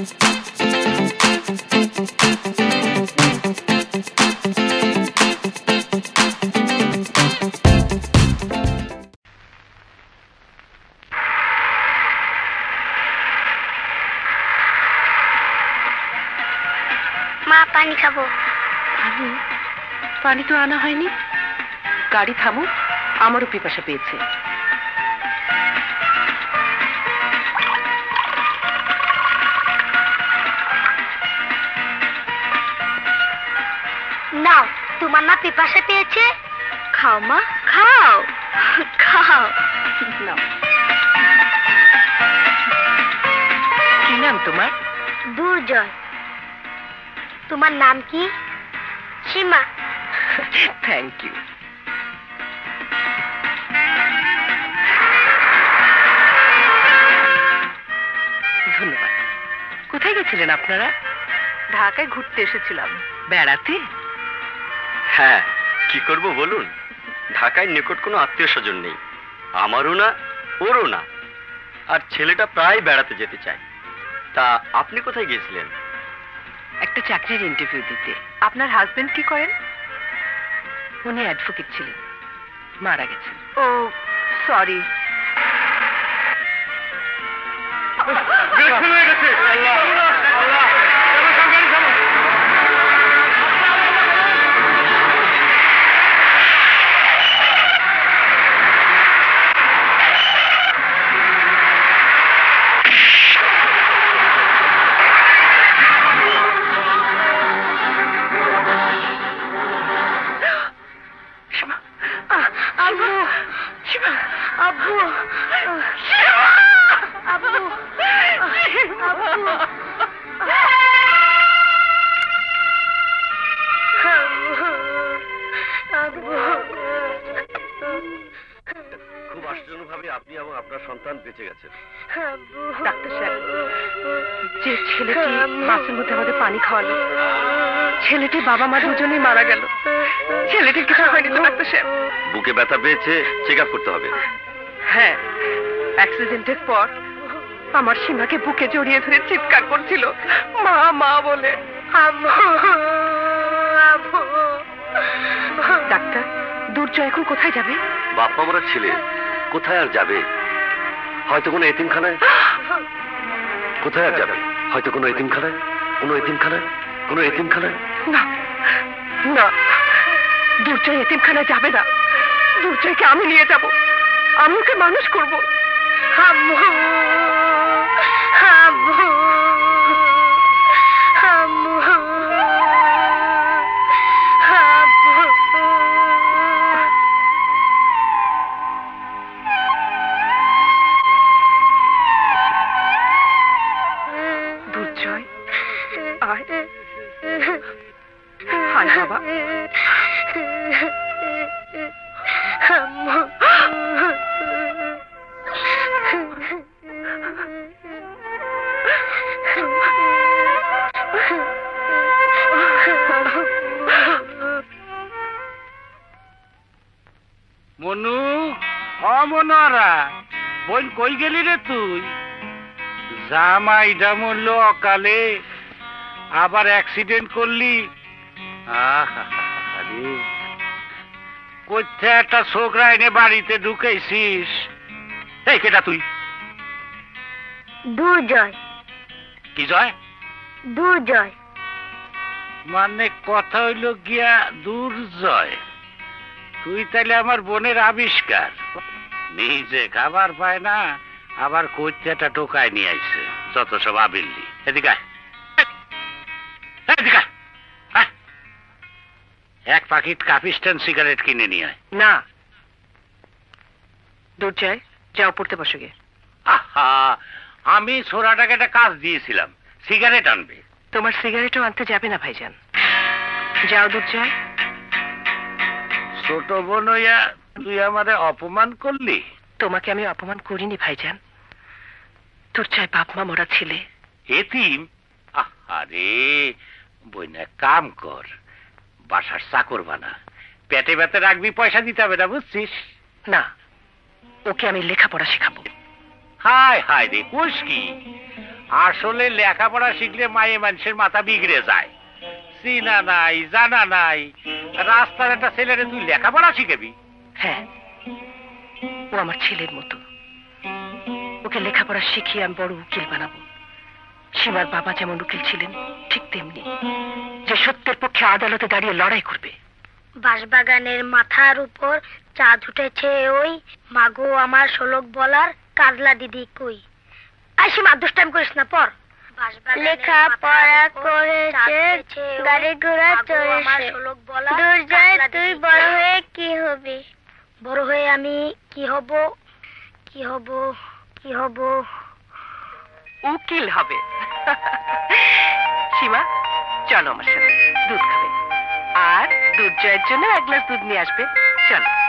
माँ पानी खाबो पानी तो आना है नहीं गाड़ी थामो आमारो पिपासा पेयेछे नाओ तुम्हार ना पिपासा पेयेछे खाओ मा खाओ खाओ नाओ कि नाम तुम्हार दुर्जय तुम्हार नाम की सीमा थैंक यू धन्यवाद कोथाय गेछिलेन आपनारा ढाकाय घुरते एसेछिलाम बेड़ाते हाँ की करब बोलून ढाकाय निकट कोनो आत्मीय स्वजन नहीं आमारो ना ओरो ना आर छेलेटा प्राय बेड़ाते जेते चाय ता आपनी कोथाय गेछिलेन एकटा चाकरिर इंटरव्यू दिते आपनार हाजबेंड की करेन उनि एडभोकेट छिलेन मारा गेछेन ओ सरि बेखुन হয়ে গেছে আল্লাহ दुर्जय कोথায় যাবে বাপ মারা ছেলে কোথায় আর যাবে হয়তো কোনো এতিমখানায় কোথায় আর যাবে হয়তো কোনো এতিমখানায় কোনো এতিমখানায় কোনো এতিমখানায় না না দুর্জয় এতিমখানায় যাবে না দুর্জয়কে আমি নিয়ে যাব আমি ওকে মানুষ করব আম্মু আম্মু আম্মু মনু অমনারা বোন কই গেলি রে তুই জামাই দামল অকালে আবার অ্যাক্সিডেন্ট করলি আহা আরে কোথা একটা ছোকরা এনে বাড়িতে ঢুকাইছিস এই কেডা তুই দুর্জয় কি জয় দুর্জয় মানে কথা হইল গিয়া দুর্জয় তুই তাইলে আমার বোনের আবিষ্কার নিজে খাবার পায় না আবার কোথাটা টোকায় নিয়ে আইছে যত সব আবিল্লি এদিকে এদিকে এক প্যাকেট কাপিস্টান সিগারেট কিনে নিয়ে আয় না দুর্জয় যাও পড়তে বসে গে আহা আমি ছোড়াটাকে একটা কাজ দিয়েছিলাম সিগারেট আনবে তোমার সিগারেটও আনতে যাবে না ভাইজান যাও দুর্জয় ছোট বোন হইয়া তুই আমারে অপমান করলি তোমাকে আমি অপমান করিনি ভাইজান তোর চাই বাপ মা মরা ছেলে এতিম আরে বইনা কাম কর বাসার চাকর বানা পেটে পেটে রাখবি পয়সা দিতে হবে না বুঝছিস না ওকে আমি লেখাপড়া শেখাবো হায় হায় রে কোষ কি आसले लेखा पढ़ा शिखले माये मानुषेर माथा बिगड़े जाए चीना नाई जाना नाई रास्तार एकटा छेलेरे तुई लेखा पढ़ा शिखाबि हाँ ओ आमार छेलेर मतो ओके लेखा पढ़ा शिखिये आमि बड़ उकिल बानाबो सीमार बाबा जेमन उकिल छिलेन ठीक तेमनि जे सत्येर पक्षे आदालते दाड़िये लड़ाई करबे बासबागानेर माथार उपर चाँद उठेछे ओई मागो आमार शोलोक बलार काजला दिदी कई आशी मादुस टाइम करिस ना पर लेखा पढ़ा करेछे गाड़ी घोड़ा चढ़ेछे दूर जाए तुई बड़ हये कि हबि बड़ हये आमि कि हब कि हब कि हब उकिल हबे सीमा चलो आमार साथे दूध खाबे आर दूध जয়ের জন্য এক গ্লাস দুধ নিয়ে আসবে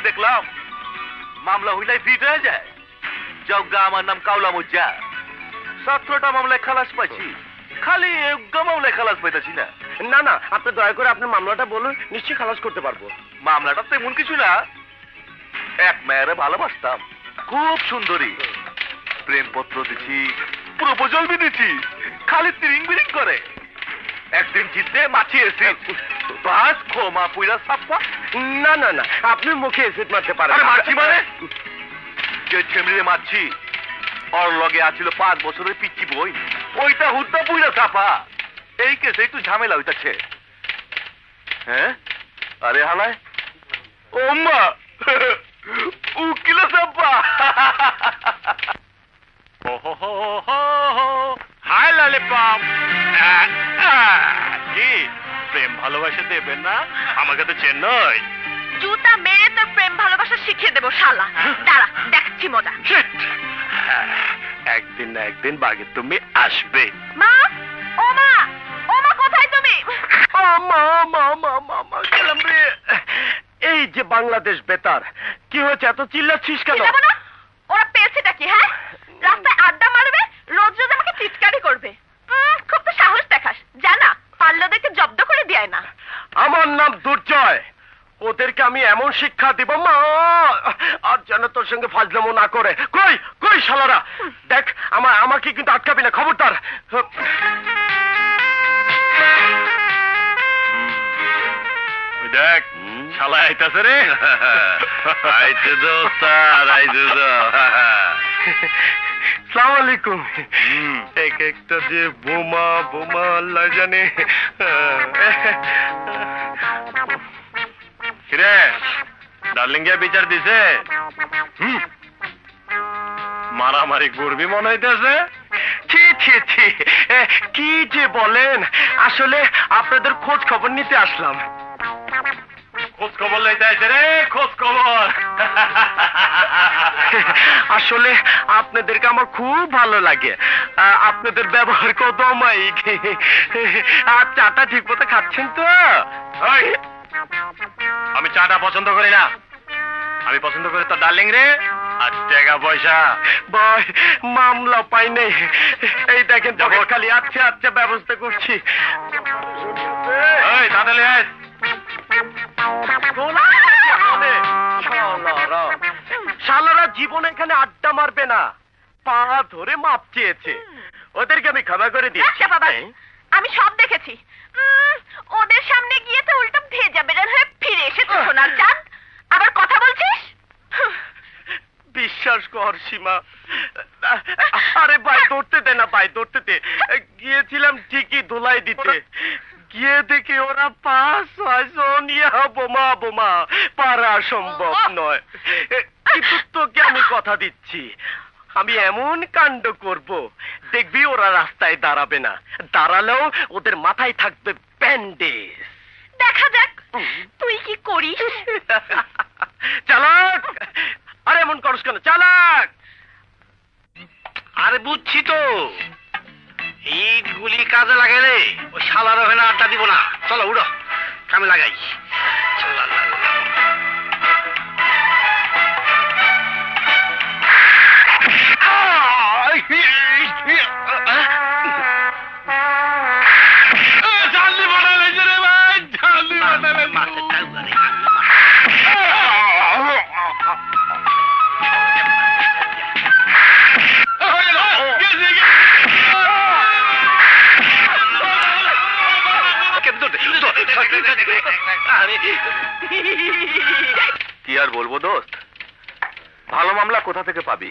চলো अरे हाला ओम्मा उकिल सब्बा हाय ललिपॉप जी प्रेम ভালোবাসা দেবেন না আমাকে তো চেন্নাই জুতা মেরে তোর প্রেম ভালোবাসা শিখিয়ে দেব শালা দাঁড়া দেখছি মজা একদিন না একদিন বাগে তুমি আসবে মা ওমা ওমা কোথায় তুমি ওমা ওমা ওমা ওমা গেলাম রে এই যে বাংলাদেশ বেতার কি হচ্ছে এত চিল্লাচ্ছিস কেন না ওরা পেছটা কি হ্যাঁ রাস্তায় আড্ডা মারবে রোজ রোজ আমাকে চিৎকারি করবে খুব তো সাহস দেখাস জানা পাল্লা দেখে জব্দ করে দেয় না আমার নাম দুর্জয় ওদেরকে আমি এমন শিক্ষা দেব মা আর যেন তোর সঙ্গে ফাজলামো না করে কই কই শালারা দেখ আমাকে কিন্তু আটকাবি না খবরদার দেখ শালা আইতাছে রে আইতে দাও স্যার আইতে দাও अस्सलाम वालेकुम एक एक तो जे बोमा बोमा अल्लाह जाने किरे डार्लिंगे बिचार दिसे मारा मारी गुरबी मन हईते छी छी छी की जे बोलें आसले आपनादेर खोज खबर निते आसलाम खोज खबर लईते आइसे रे खोज खबर আসলে আপনাদেরকে আমার খুব ভালো লাগে আপনাদের ব্যবহার কত অমায়িক আর চাটা ঠিকমতো খাচ্ছেন তো এই আমি চাটা পছন্দ করি না আমি পছন্দ করি তো ডার্লিং রে আর টাকা পয়সা ভাই মামলা পাই নাই এই দেখেন পকেট খালি আচ্ছা আচ্ছা ব্যবস্থা করছি এই দাদালে আয় কোলা শালারা শালারা জীবন এখানে আড্ডা মারবে না পা ধরে মাপ চেয়েছে ওদেরকে আমি ক্ষমা করে দিয়েছি বাবা আমি সব দেখেছি ওদের সামনে গিয়ে তো উল্টো ভেজা বেরান হয়ে ফিরে এসেছে সোনার চাঁদ আবার কথা বলছিস বিশ্বাস কর সীমা আরে ভাই ধরতে দে না ভাই ধরতে দে গিয়েছিলাম ঠিকই ধুলাই দিতে ये देखे ओरा पास सोनिया बोमा बोमा पारा सम्भव नय किन्तु तोके आमी कथा दिच्छी आमी एमन कांड करबो देखबी ओरा रास्ताय दाड़ाबे ना दाड़ालेओ ओदेर माथाय थाकबे बैंडेज देखा जाक तुई कि करिस चालाक अरे एमन करिस केन चालाक अरे बुझछि तो गुली काजे लागे रे शालार होना आड्डा दीब ना चलो उड़ो कामे लागाई दोस्त भालो मामला कोथा थेके पाबी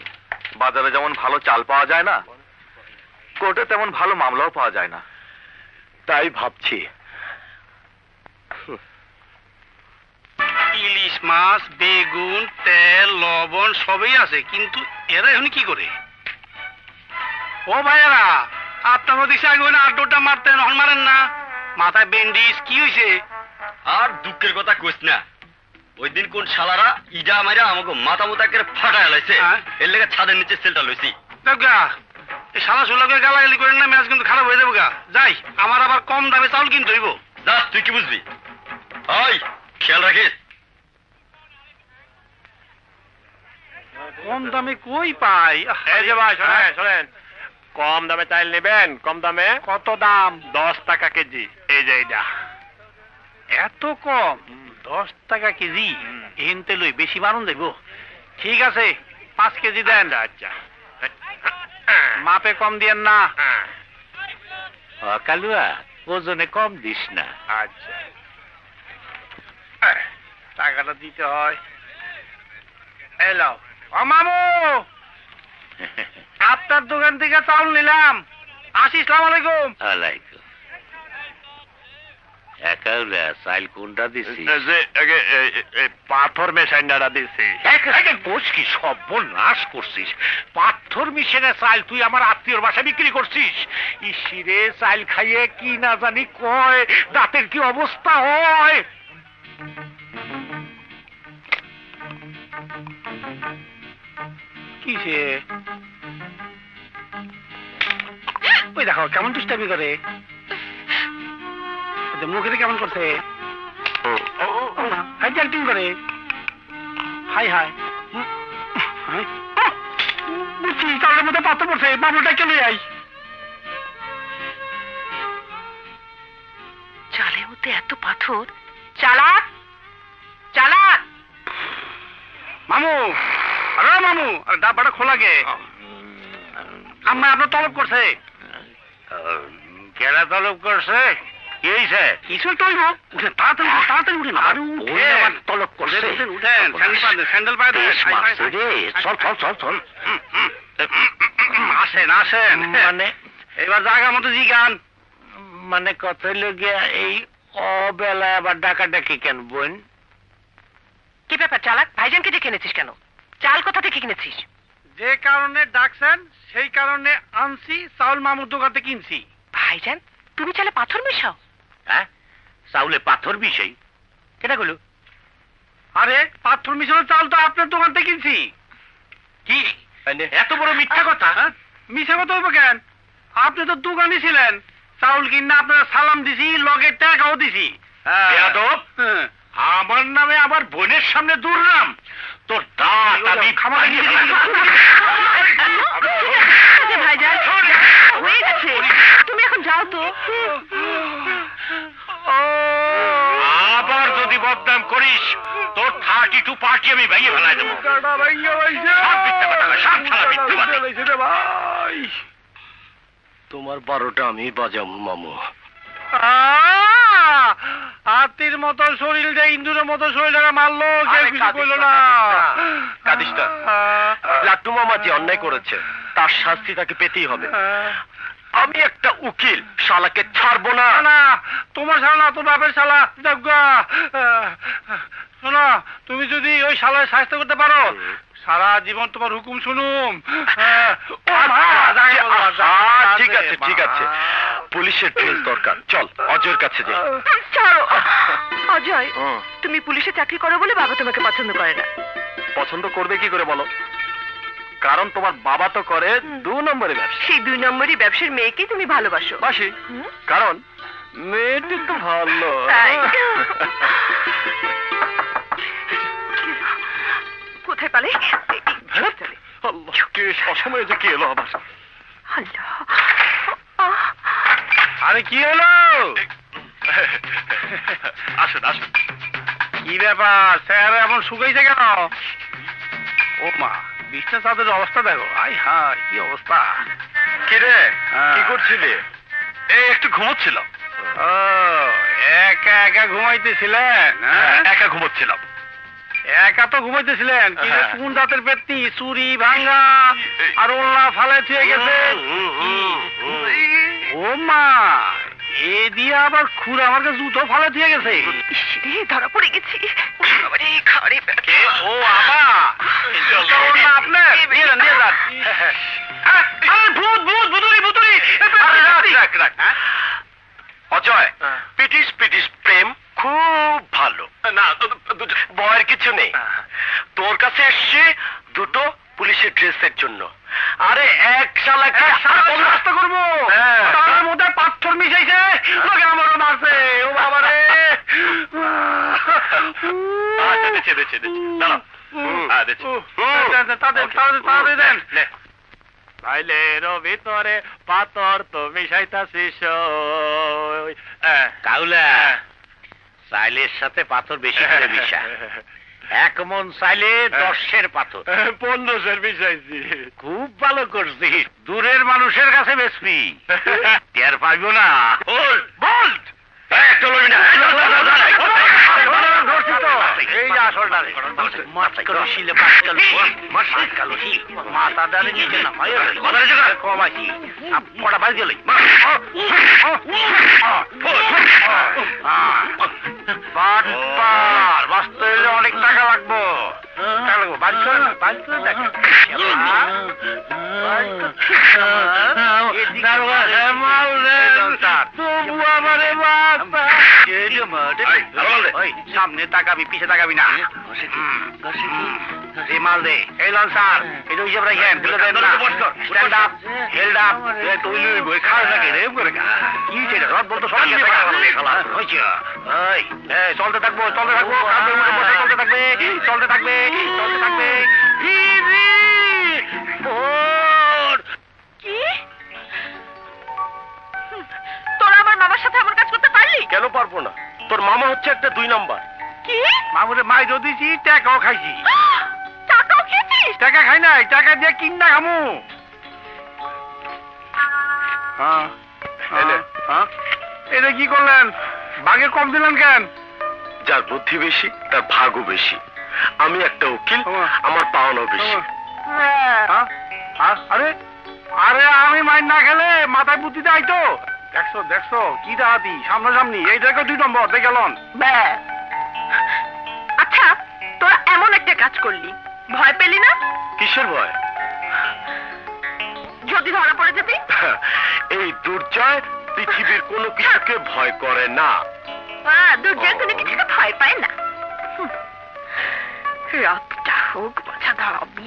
बाजारे जेमन भालो चाल पावा जाय ना कोर्टे तेमन भालो मामलाओ पावा जाय ना ताई भाबछी इलिश माछ बेगुन तेल लवण सबई आछे किन्तु एरा एखन कि करे ओ भाइयारा आपनारा दिशा आगे आड्डा मारतेन हन मारेन ना माथाय बैंडेज कि हइছে आर दुःखेर कथा कइस ना ওই দিন কোন শালারা ইডা মাইরা আমাকে মাথা মোটা করে ফাটায় লাইছে এর লাগা ছাদের নিচে সেলটা লইছি দগা এই শালা শুলাকে গালাগালি করেন না ম্যাচ কিন্তু খারাপ হয়ে যাবে গা যাই আমার আবার কম দামে চাউল কিনতে হইব যাস তুই কি বুঝবি ওই খেয়াল রাখিস কম দামে কই পাই এই যে ভাই শুনেন শুনেন কম দামে চাল নেবেন কম দামে কত দাম 10 টাকা কেজি এই যে এটা এত কম 10 টাকা কেজি এনতে লই বেশি মারুন দেব ঠিক আছে 5 কেজি দেন আচ্ছা মাপে কম দেন না কালুয়া ওজনে কম দিস না আচ্ছা টাকাটা দিতে হয় এই নাও মামু আপনার দোকান থেকে চাউল নিলাম আসসালামু আলাইকুম ওয়া আলাইকুম देखो केमन दुष्टामी करे मुखे केमन करते चाले मध्य पाथर चाला चाला मामू अरे मामू डाब्बाटा खोला गे आम्मा आपनार तलब करছে केड़ा तलब करছে माने कत डाकाडाकी केन बोन कि बेपार चालक भाईजान के डेके नेछिस केन चाल कोथा थेके किनेछिस जे कारणे डाकछेन सेई कारणे आनछि चाउल मामुर दोकाने किनछि भाईजान तुमि चाले पाथर मिशाओ चाउले पाथर मिशाई केटा कइलो अरे पाथर मिशानो चाउल तो आपनार दोकान थेके किनछि कि एतो बड़ो मिथ्या कथा मिशा कथा हइबो केन आपनि तो दोकाने छिलेन चाउल किन्ना आपनार सालाम दिछि लगे टाकाओ दिछि बेयादब आमार नामे आमार बोनेर सामने दुर्नाम तोर दात आमि खामाखि भाईजान হয়ে গেছে তুমি এখন যাও তো बदनाम करिस तो 32 पार्टी আমি ভেঙে ফেলাই দেব কাটা ভেঙে হইছে সব মিথ্যা কথা সব শালা মিথ্যা কথা কইছে রে ভাই তোমার 12টা আমি বাজাম মামু হাতির মতো শরীর দে ইন্দুরের মতো শরীরটা মারলো কে কিছু কইলো না কাদিসটা লাট্টু মামা যে অন্যায় করেছে তার শাস্তি তাকে পেতেই হবে আমি একটা উকিল শালাকে ছাড়বো না না তোমার শালা না তোর বাপের শালা দাগা শোনো তুমি যদি ওই শালার শাস্তি করতে পারো সারা জীবন তোমার হুকুম শুনুম ঠিক আছে ঠিক আছে পুলিশের ড্রেস দরকার চল অজয়ের কাছে যাই চলো অজয় তুমি পুলিশে চাকরি করো বলে বাবা তোমাকে পছন্দ করে না পছন্দ করবে কি করে বলো कारण तुम्हार बाबा तो करे दो नम्बर से दो नम्बर व्यवसार मे के तुम भालोबाशो बाशी कारण मेटी तो भालो कोथाय पाले अल्लाह के असमय जे केलो आबार अल्लाह अरे की हलो आसुन आसुन की ব্যাপার স্যার এমন শুকাইছে কেন ও মা বিছনা চাদরের অবস্থা দেখো আই হায় কি অবস্থা কি রে কি করছিলি এই একটু ঘুমোচ্ছিলাম ও একা একা ঘুমাইতেছিলেন একা ঘুমোচ্ছিলাম একা তো ঘুমাইতেছিলেন কিন্তু কোন দাঁতের পেত্তি চুরি ভাঙা আর ওলা ফালে ছুঁয়ে গেছে ও মা এ দিয়া আবার খুরা আমার কাছে জুতো ফালে ছুঁয়ে গেছে রে ধরা পড়ে গেছি আরে ঘরে পেটে ও বাবা अजय पिटिस पिटिस प्रेम खूब भालो ना भयर किछु नेই तोर काছে এসে দুটো পুলিশের ড্রেসের জন্য আরে এক শালাকে শাস্তি করব তার মধ্যে পাথর মিশাইছে লোকে আমারও মারছে ও বাবা রে আচ্ছা দেখে দেখে দাঁড়াও खूब भालो करছি दूरेर मानुषेर काছে বেচবি টের পাইবো না অনেক টাকা লাগবো सामने ताकाबी पीछे ताकाबी ना माल दे सर चलते थकबो কেন পারবো না তোর মামা হচ্ছে একটা দুই নাম্বার কি মামুরে মাই রদিছি টাকাও খাইছি টাকাও খেয়েছিস টাকা খাই না টাকা দিয়ে কিন না খামু হ্যাঁ হ্যাঁ এটা কি করলেন ভাগে কম দিলেন কেন যার বুদ্ধি বেশি তার ভাগও বেশি আমি একটা উকিল আমার পাওনাও বেশি হ্যাঁ আরে আরে আমি মাইর না খেলে মাথায় বুদ্ধিতে আইতো দেখছো দেখছো কি দাদি সামনাসামনি এই দেখো দুই নম্বর দেখে লন আচ্ছা তোরা এমন একটা কাজ করলি ভয় পেলি না কিসের ভয় যদি ধরা পড়ে যাবি এই দুর্জয় পৃথিবীর কোনো কিছুকে ভয় করে না হ্যাঁ দুর্জয় কোনো কিছুকে ভয় পায় না রাতটা হোক বোঝা দাবি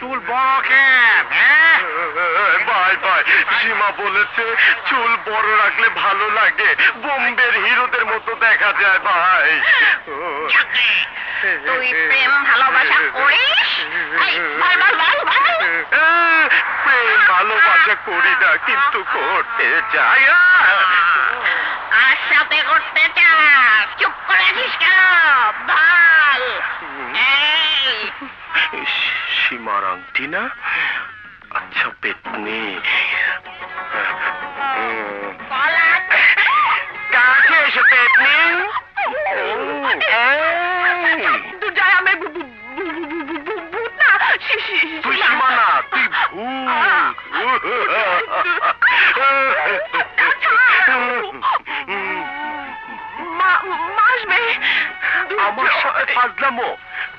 চুল বড় কেন ভাই ভাই সীমা বলেছে চুল বড় রাখলে ভালো লাগে বোম্বের হিরোদের মতো দেখা যায় ভাই তুই প্রেম ভালোবাসা করিস ভাই ভাই ভাই ভাই প্রেম ভালোবাসা করি না কিন্তু করতে চাই আর সাথে করতে চাস চুপ করে আছিস কেন ভাল सीमार आंटी ना अच्छा पेटनी फाजलामो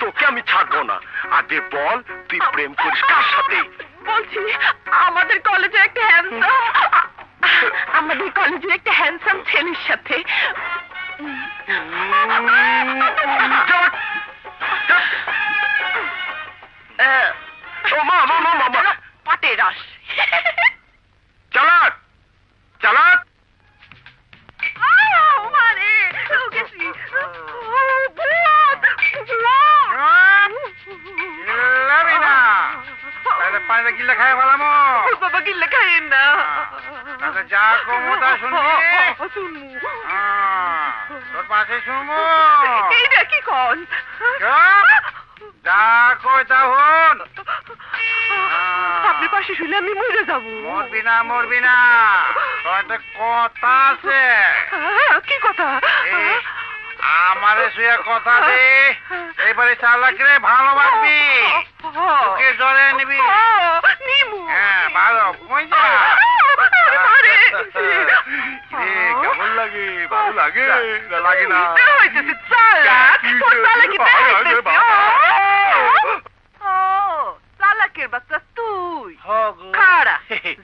तोके छाड़बो ना आगे बोल तु प्रेम करिस कार साथे आमादेर कलेजे एक हैंडसम छेलेर साथे पटे रस चालाक चालाक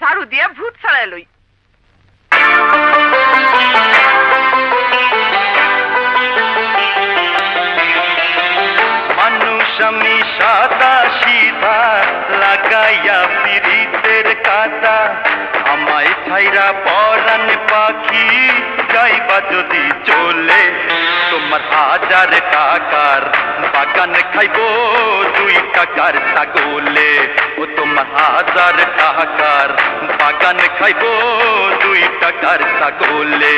झाड़ू दिया भूत छाड़ा लई सादा सीधा लगाया पीड़ितर कादा हमारे छाइरा परान पाखी जाइबा जदि चले तुम আমার হাজার টাকার বাগান খাইব দুই টাকার ছাগলে, ও তোমার হাজার টাকার বাগান খাইব দুই টাকার ছাগলে।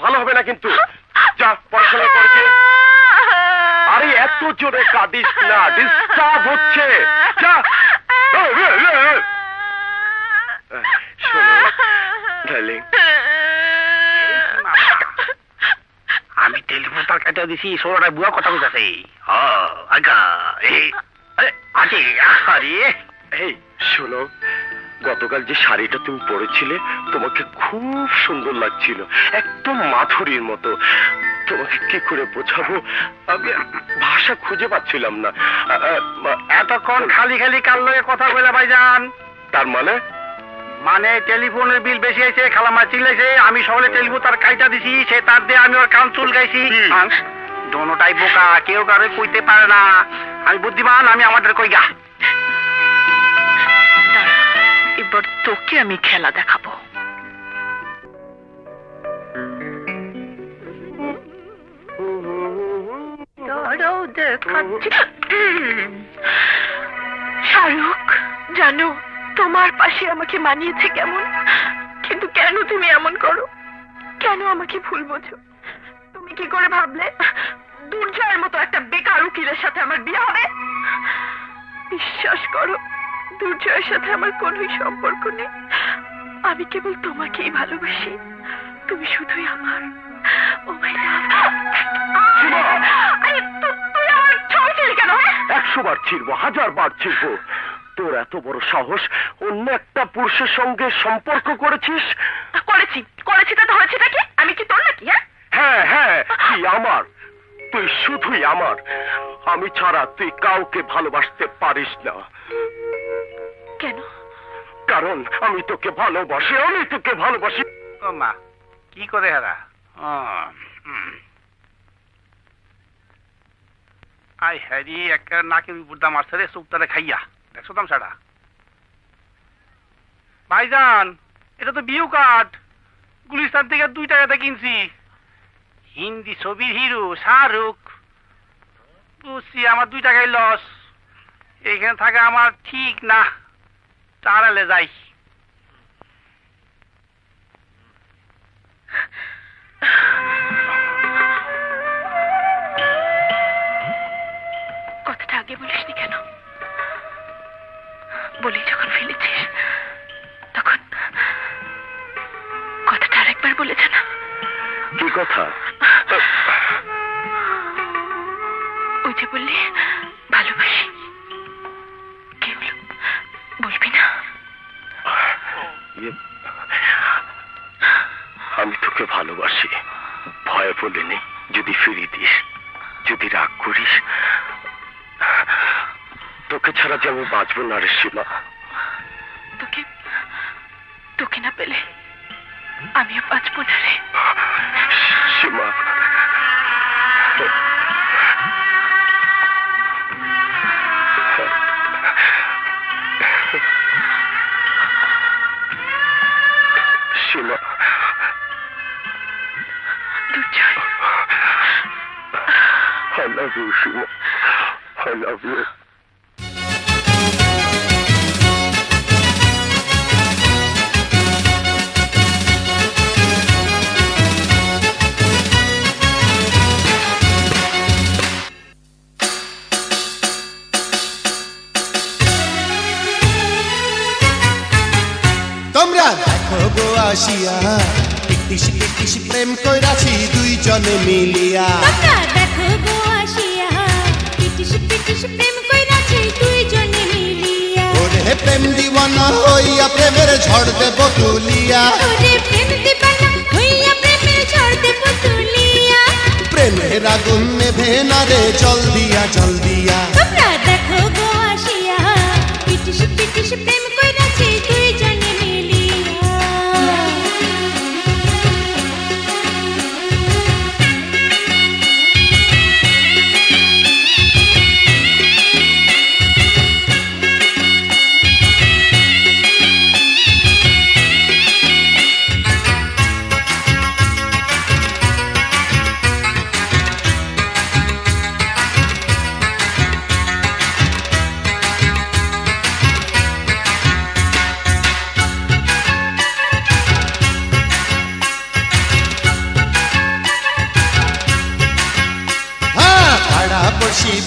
ভালো হবে না কিন্তু যা পড়াশোনা কর গিয়ে। আরে এত জোরে কাঁদিস না, ডিস্টার্ব হচ্ছে, যা। শোনো ডার্লিং, আমি টেলিফোন তার কাটা দিছি, সোনাটা বুয়া কথা বলতেছে। আগা আরে আরে এই শোনো, গতকাল যে শাড়িটা তুমি পরেছিলে তোমাকে খুব সুন্দর লাগছিল, একদম মাধুরীর মতো। তোমাকে কি করে বোঝাবো, আমি ভাষা খুঁজে পাচ্ছিলাম না। এতক্ষণ খালি খালি কাল লয়ে কথা বলে ভাইজান। তার মানে মানে টেলিফোনের বিল বেশি হয়েছে, খালামা চিল্লাইছে, আমি সকালে টেলিফোন তার কাইটা দিছি, সে তার দিয়ে আমি ওর কান চুল গাইছি। দোনোটাই বোকা, কেউ কারো কইতে পারে না। আমি বুদ্ধিমান, আমি আমাদের কই গা। এবার তোকে আমি খেলা দেখাবো। শাহরুখ, জানো তোমার পাশে আমাকে মানিয়েছে কেমন, কিন্তু কেন তুমি এমন করো, কেন আমাকে ভুল বোঝো? তুমি কি করে ভাবলে দুর্জয়ের মতো একটা বেকার উকিলের সাথে আমার বিয়ে হবে? বিশ্বাস করো, দুর্জয়ের সাথে আমার কোনোই সম্পর্ক নেই। আমি কেবল তোমাকেই ভালোবাসি, তুমি শুধুই আমার। ও মাই গড, 100 বার ছিড়ব, 1000 বার ছিড়ব। তোর এত বড় সাহস, অন্য একটা পুরুষের সঙ্গে সম্পর্ক করেছিস? করেছি তো হয়েছে নাকি, আমি কি তোর নাকি? হ্যাঁ হ্যাঁ, তুই আমার, তুই শুধুই আমার। আমি ছাড়া তুই কাউকে ভালোবাসতে পারিস না। কেন? কারণ আমি তোকে ভালোবাসি, আমি তোকে ভালোবাসি। ও মা, কি করে হারা, আই হারি একটা নাকের উপর দাম আসছে রে, সুপটারে খাইয়া দেখছো দাম সারা। ভাইজান, এটা তো বিউ কাঠ, গুলিস্তান থেকে 2 টাকাতে কিনছি। হিন্দি ছবির হিরো শাহরুখ, বুঝছি আমার 2 টাকাই লস। এইখানে থাকা আমার ঠিক না, তাড়ালে যাই। কথাটা আগে বলিসনি কেন? বলি যখন ফেলেছিস তখন কথাটা আর একবার বলেছে না? কি কথা? ওই যে বললি ভালোবাসি, কি হলো, বলবি না? আমি তোকে ভালোবাসি, ভয় বলিনি। যদি ফিরিয়ে দিস, যদি রাগ করিস, তোকে ছাড়া যে আমি বাঁচব না রে শিলা। তোকে না পেলে আমিও বাঁচব না রে শিলা। শিলা, I love you, Shima. I love you. তোমরা দেখো গো আসিয়া, টিটিশ টিটিশ প্রেম কইরাছি দুইজনে মিলিয়া। তোমরা দেখো গো আসিয়া, টিটিশ টিটিশ প্রেম কইরাছি দুইজনে মিলিয়া। ওরে প্রেম দিওয়ানা হইয়া প্রেমের ঝড় দেব তুলিয়া। ওরে প্রেম দিওয়ানা হইয়া প্রেমের ঝড় দেব তুলিয়া। প্রেমের আগুন নেভে না রে জল দিয়া জল দিয়া। তোমরা দেখো গো আসিয়া, টিটিশ টিটিশ প্রেম কইরাছি দুইজনে মিলিয়া।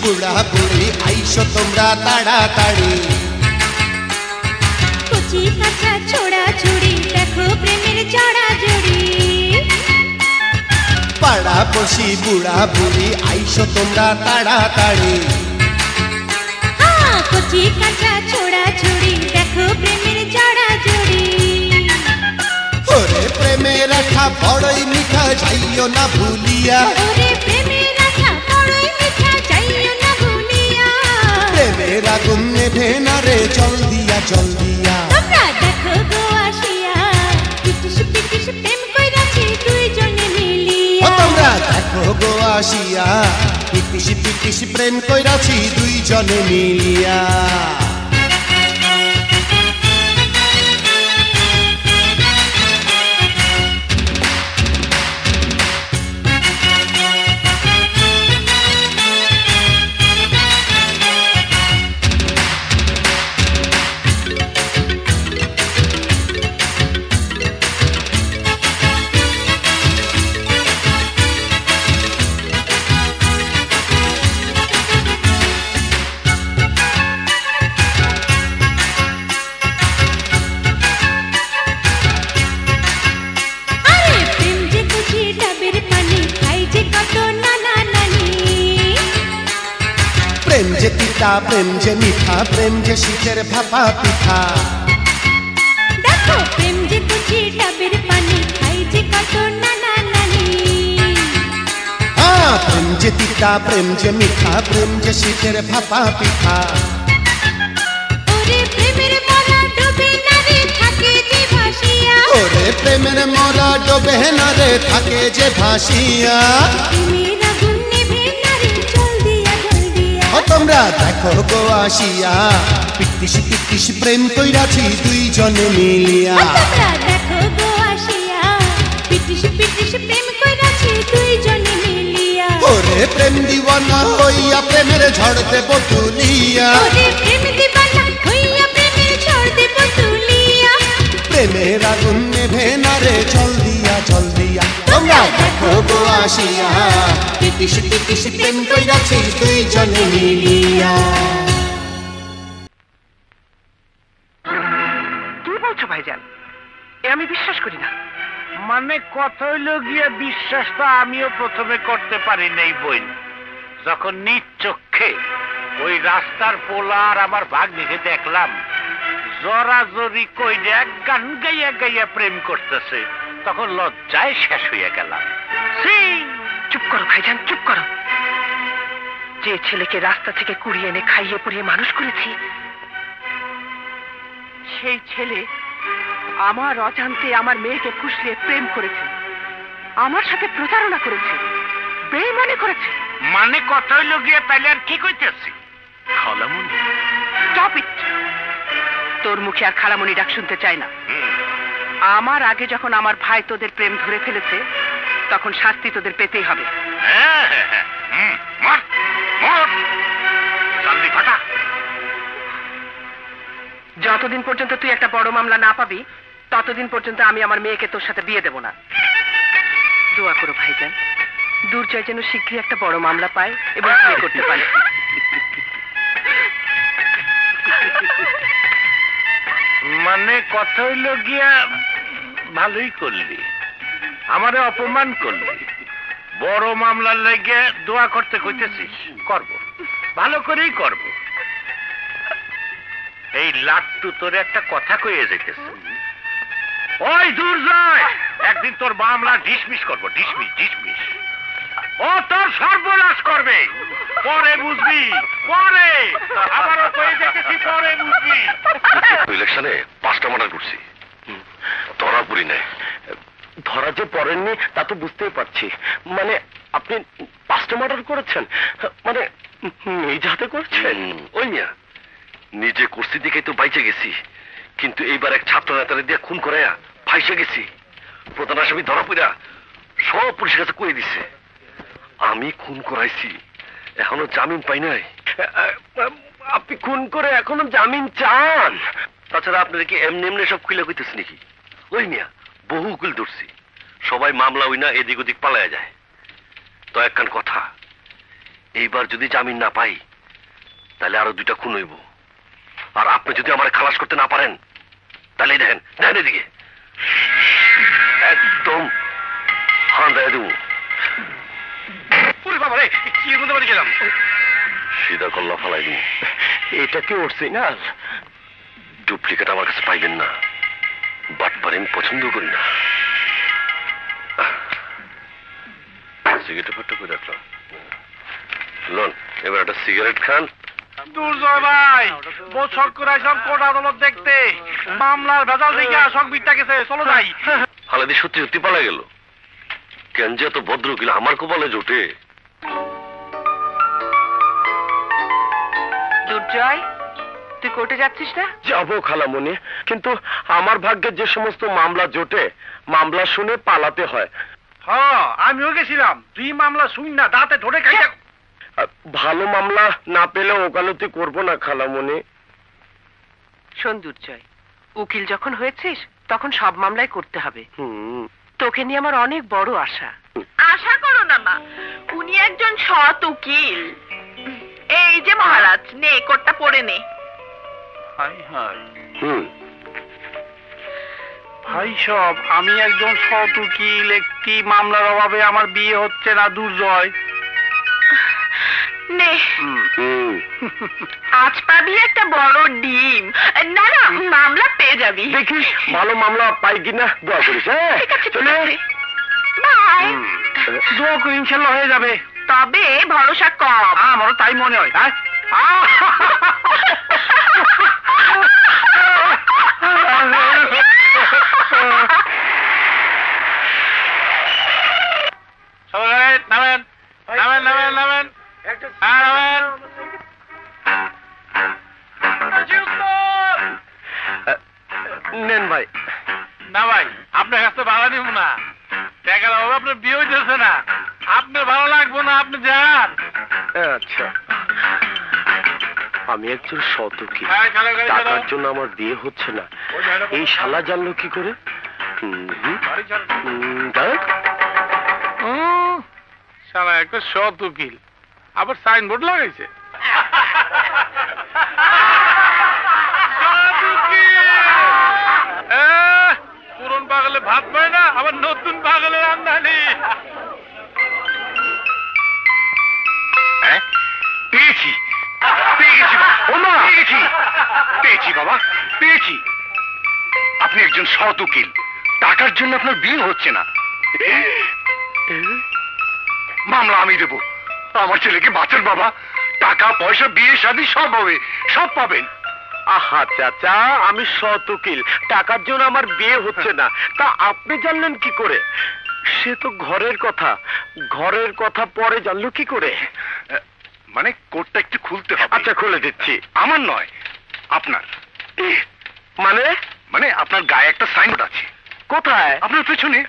बुढ़ा बुढ़ी आईशो तुमरा ताड़ा ताड़ी कुची कच्चा छोड़ा छोड़ी देखो प्रेमेर जोड़ा जोड़ी पाड़ा पोशी बुढ़ा बुढ़ी आईशो तुमरा ताड़ा ताड़ी हाँ कुची कच्चा छोड़ा छोड़ी देखो प्रेमेर जोड़ा जोड़ी ओरे प्रेमेर रखा बड़ई मीठा जाइयो ना भूलिया मेरा तुमने भेना रे चल दिया तुमरा देखो गो आशिया पिटिश प्रेम कइरा छी दुई जने मिलिया तुमरा देखो गो आशिया पिटिश प्रेम कइरा छी दुई जने मिलिया प्रेम जे मीठा प्रेम जे शीतेर भापा पिठा देखो प्रेम जे कुछी डाबेर पानी खाई जे कतो नाना नानी हां प्रेम जे तीता प्रेम जे मीठा प्रेम जे शीतेर भापा पिठा ओरे प्रेमेर मोरा डुबे ना रे थाके जे भासिया ओरे प्रेमेर मोरा डुबे ना रे थाके जे भासिया तुमरा देखो गो आशिया पिटिश प्रेम कइरा छी दुई जने मिलिया तुमरा देखो गो आशिया पिटिश प्रेम कइरा छी दुई जने मिलिया ओरे प्रेम दीवाना होइया प्रेमेर झड़ते बटुलिया ओरे प्रेम दीवाना होइया प्रेमेर झड़ते बटुलिया प्रेमेर आगुन नेभेना रे चल दिया तुमरा देखो गो आशिया पिटिश प्रेम कइरा छी दुई जने मिलिया কি বলছো ভাইজান এ আমি বিশ্বাস করি না মানে কতই লগিয়া বিশ্বাসটা আমিও প্রথমে করতে পারি নাই বই যখন নিজ চোখে ওই রাস্তার পোলার আমার ভাগ্নিকে দেখলাম জোরাজোরি কইরা গান গাইয়া প্রেম করতেছে তখন লজ্জায় শেষ হয়ে গেলাম চুপ করো ভাইজান চুপ করো যে ছেলেকে রাস্তা থেকে কুড়িয়ে এনে খাইয়ে পুড়িয়ে মানুষ করেছি সেই ছেলে আমার অজান্তে আমার মেয়েকে কুশলিয়ে প্রেম করেছে আমার সাথে প্রতারণা করেছে বেঈমানি করেছে মানে কথাই লগিয়ে তাইলে আর কি কইতেছি খালামুনি স্টপ ইট তোর মুখে আর খালামুনি ডাক শুনতে চাই না আমার আগে যখন আমার ভাই তোদের প্রেম ধরে ফেলেছে তখন শাস্তি তোদের পেতেই হবে হ্যাঁ হ্যাঁ মর মর জলদি ফাটা যতদিন পর্যন্ত তুই একটা বড় মামলা না পাবি ততদিন পর্যন্ত আমি আমার মেয়েকে তোর সাথে বিয়ে দেব না দোয়া করো ভাইজান দুর্জয় যেন শীঘ্রই একটা বড় মামলা পায় এবং বিয়ে করতে পারে মানে কথা হইল গিয়া ভালোই করলি আমারে অপমান করলি বড় মামলার লাগে দোয়া করতে কইতেছিস করব ভালো করেই করব এই লাট্টু তোরে একটা কথা কইয়ে যাইতেছে ওই দূর যায় একদিন তোর মামলা ডিসমিস করব ডিসমিস ও তোর সর্বনাশ করবে পরে বুঝবি পরে আমারও কইয়ে যাইতেছি পরে বুঝবি ইলেকশনে 5টা মার্ডার করছি ধরা পড়ি না ধরা যে পড়েননি তা তো বুঝতেই পারছি মানে আপনি 5টা মার্ডার করেছেন মানে নিজে করছেন ওই না নিজে করছি দেখে তো বাইচে গেছি কিন্তু এইবার এক ছাত্র নেতারে দিয়ে খুন করায়া ফাইসে গেছি প্রধান আসামি ধরা পড়া সব পুলিশের কাছে কইয়ে দিছে আমি খুন করাইছি এখনো জামিন পাই নাই আপনি খুন করে এখনো জামিন চান তাছাড়া আপনারা কি এমনি এমনি সব খুলে কইতেছেন নাকি ওই না বহু উকিল ধরছি সবাই মামলা হই না এদিক ওদিক পালায়া যায় তো একখান কথা এইবার যদি জামিন না পাই তাহলে আরো দুইটা খুন হইব। আর আপনি যদি আমারে খালাস করতে না পারেন তাহলে দেখেন দেখেন এদিকে একদম হান্দায় দেবো। পুরো বাবা রে কি বলতে পারি গেলাম সিধা কল্লা ফালাই দিন। এটা কি অরিজিনাল? ডুপ্লিকেট আমার কাছে পাইবেন না, বাট পারেন পছন্দ করি না। সিগারেট ফটো করে রাখলাম, লন এবার একটা সিগারেট খান। দুর্জয় ভাই বছর করে সব কোর্ট আদালত দেখতে মামলার ভেজাল দেখে আশক বিটটা গেছে, চলো যাই। হালাদি সত্যি সত্যি পালা গেল। কেন যে এত ভদ্র কিলা আমার কপালে জোটে। দুর্জয় তুই কোর্টে যাচ্ছিস না? যাবো খালামণি, কিন্তু আমার ভাগ্যে যে সমস্ত মামলা জোটে মামলা শুনে পালাতে হয়। হ্যাঁ আমিও গেছিলাম, তুই মামলা শুন না দাঁতে ধরে খাইয়া। ভালো মামলা না পেলে ওকালতি করবো না খালামণি। শোন দুর্জয়, উকিল যখন হয়েছিস তখন সব মামলাই করতে হবে। তোকে নিয়ে আমার অনেক বড় আশা। আশা করো না মা, উনি একজন সৎ উকিল। এই যে মহারাজ নে কোটটা পড়ে নে। হাই হাই ভাই সব আমি একজন সৎ উকিল, একটি মামলার অভাবে আমার বিয়ে হচ্ছে না। দুর্জয় নে, আজ পাবি একটা বড় ডিম। না না মামলা পেয়ে যাবি, দেখি ভালো মামলা পাই কিনা দোয়া করিস। বাই, দোয়া করি ইনশাল্লাহ হয়ে যাবে। তবে ভরসা কম, আমারও তাই মনে হয়। নামেন নামেন নামেন নামেন নেন ভাই। না ভাই আপনার কাছে ভাড়া নিব না, টাকা বাবু আপনার বিয়ে হইতেছে না, আপনার ভালো লাগবো না, আপনি যান। আচ্ছা আমি একজন শতকি, টাকার জন্য আমার বিয়ে হচ্ছে না এই শালা জানলো কি করে? শালা একটা শতকিল আবার সাইনবোর্ড লাগাইছে। পুরন পাগলে ভাত পায় না, আবার নতুন পাগলের আমদানি। পেয়েছি পেয়েছি পেয়েছি বাবা পেয়েছি। আপনি একজন সৎ উকিল, টাকার জন্য আপনার বিয়ে হচ্ছে না, মামলা আমি দেবো, আমার ছেলেকে বাঁচান বাবা। টাকা পয়সা বিয়ে শাদী সব হবে, সব পাবেন। আহা চাচা আমি সৎ উকিল, টাকার জন্য আমার বিয়ে হচ্ছে না তা আপনি জানলেন কি করে? সে তো ঘরের কথা পরে জানলো কি করে? মানে কোটটা একটু খুলতে হবে। আচ্ছা খুলে দিচ্ছি। আমার নয় আপনার। মানে মানে আপনার গায়ে একটা সাইনবোর্ড আছে। কোথায়? আপনার পেছনে।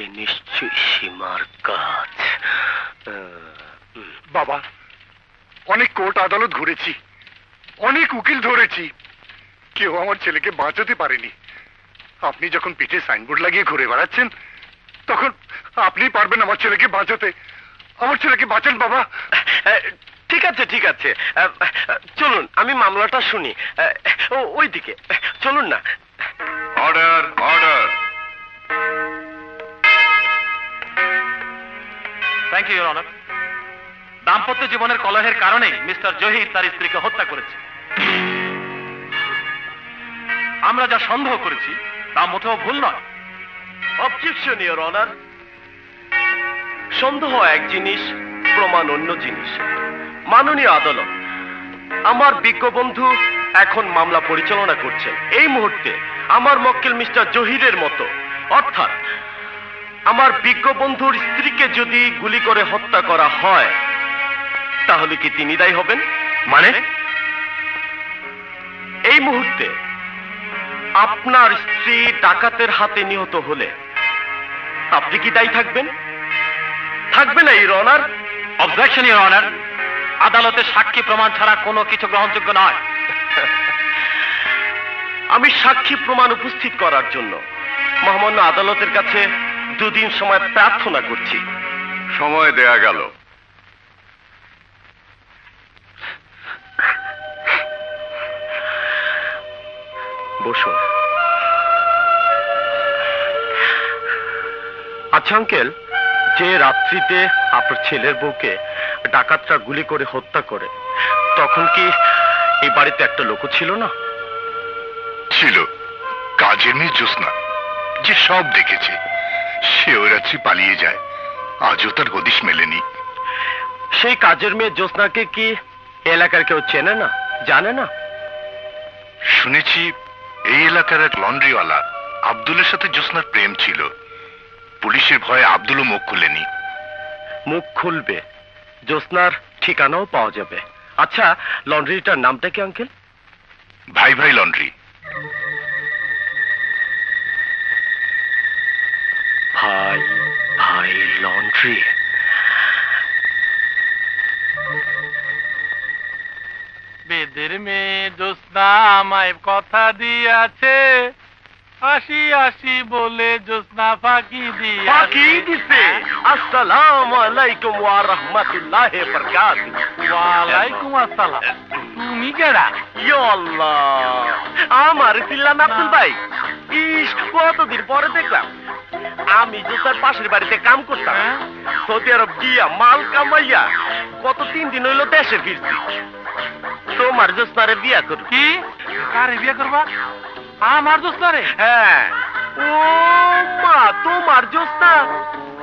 এ নিশ্চয়ই সীমার কাজ। বাবা অনেক কোর্ট আদালত ঘুরেছি, অনেক উকিল ধরেছি, কেউ আমার ছেলেকে বাঁচাতে পারেনি। আপনি যখন পিঠে সাইনবোর্ড লাগিয়ে ঘুরে বেড়াচ্ছেন তখন আপনি পারবেন আমার ছেলেকে বাঁচাতে। আমার ছেলেকে বাঁচান বাবা। ঠিক আছে ঠিক আছে চলুন আমি মামলাটা শুনি। ওই দিকে চলুন না। Order order. Thank you your honour. দাম্পত্য জীবনের কলহের কারণে মিস্টার জহির তার স্ত্রীকে হত্যা করেছে। আমরা যা সন্দেহ করেছি তা মোটেও ভুল নয়। Objection your honour. সন্দেহ এক জিনিস, প্রমাণ অন্য জিনিস। মাননীয় আদালত, আমার বিজ্ঞ বন্ধু এখন মামলা পরিচালনা করছেন। এই মুহূর্তে আমার মক্কেল মিস্টার জহিরের মতো, অর্থাৎ আমার বিজ্ঞ বন্ধুর স্ত্রীকে যদি গুলি করে হত্যা করা হয় তাহলে কি তিনি দায়ী হবেন? মানে এই মুহূর্তে আপনার স্ত্রী ডাকাতের হাতে নিহত হলে আপনি কি দায়ী থাকবেন? থাকবে না your honour. Objection your honour. আদালতে সাক্ষী প্রমাণ ছাড়া কোনো কিছু গ্রহণযোগ্য নয়। আমি সাক্ষী প্রমাণ উপস্থিত করার জন্য মহামান্য আদালতের কাছে দুদিন সময় প্রার্থনা করছি। সময় দেয়া গেল। বসুন। আচ্ছা আঙ্কেল, যে রাত্রিতে আপনার ছেলের বউকে ডাকাতরা গুলি করে হত্যা করে, তখন কি এই বাড়িতে একটা লোক ছিল না? ছিল, কাজের মেয়ে জ্যোৎস্না, যে সব দেখেছে। সে ওই রাত্রি পালিয়ে যায়, আজও তার হদিশ মেলেনি। সেই কাজের মেয়ে জ্যোৎস্নাকে কি এলাকার কেউ চেনে না, জানে না? শুনেছি এই এলাকার এক লন্ড্রিওয়ালা আব্দুলের সাথে জ্যোৎস্নার প্রেম ছিল। পুলিশের ভয়ে আব্দুলও মুখ খুলেনি। মুখ খুলবে, জ্যোৎস্নার ঠিকানাও পাওয়া যাবে। আচ্ছা, লন্ড্রিটার নামটা কি আঙ্কেল? ভাই ভাই লন্ড্রি। ভাই ভাই লন্ড্রি। বেদের মেয়ে জ্যোৎস্না আমায় কথা দিয়েছে, আসি আসি বলে জ্যোৎস্না ফাঁকি দিয়ে ফাঁকি দিতে। আসসালামু আলাইকুম ওয়া রাহমাতুল্লাহি ওয়া বারাকাতুহু। ওয়া আলাইকুম আসসালাম। তুমি কেডা? ইয়া আল্লাহ, আমার চিল্লান আব্দুল ভাই। ইস, কতদিন পরে দেখলাম। আমি জোসার পাশের বাড়িতে কাম করতাম। সৌদি আরব গিয়া মাল কামাইয়া গত 3 দিন হইল দেশে ফিরছি। তোমার জোসনারে বিয়া করবো। কি? কারে বিয়া করবা? আমার জোসনারে? হ্যাঁ। ও মা, তোমার জোসনা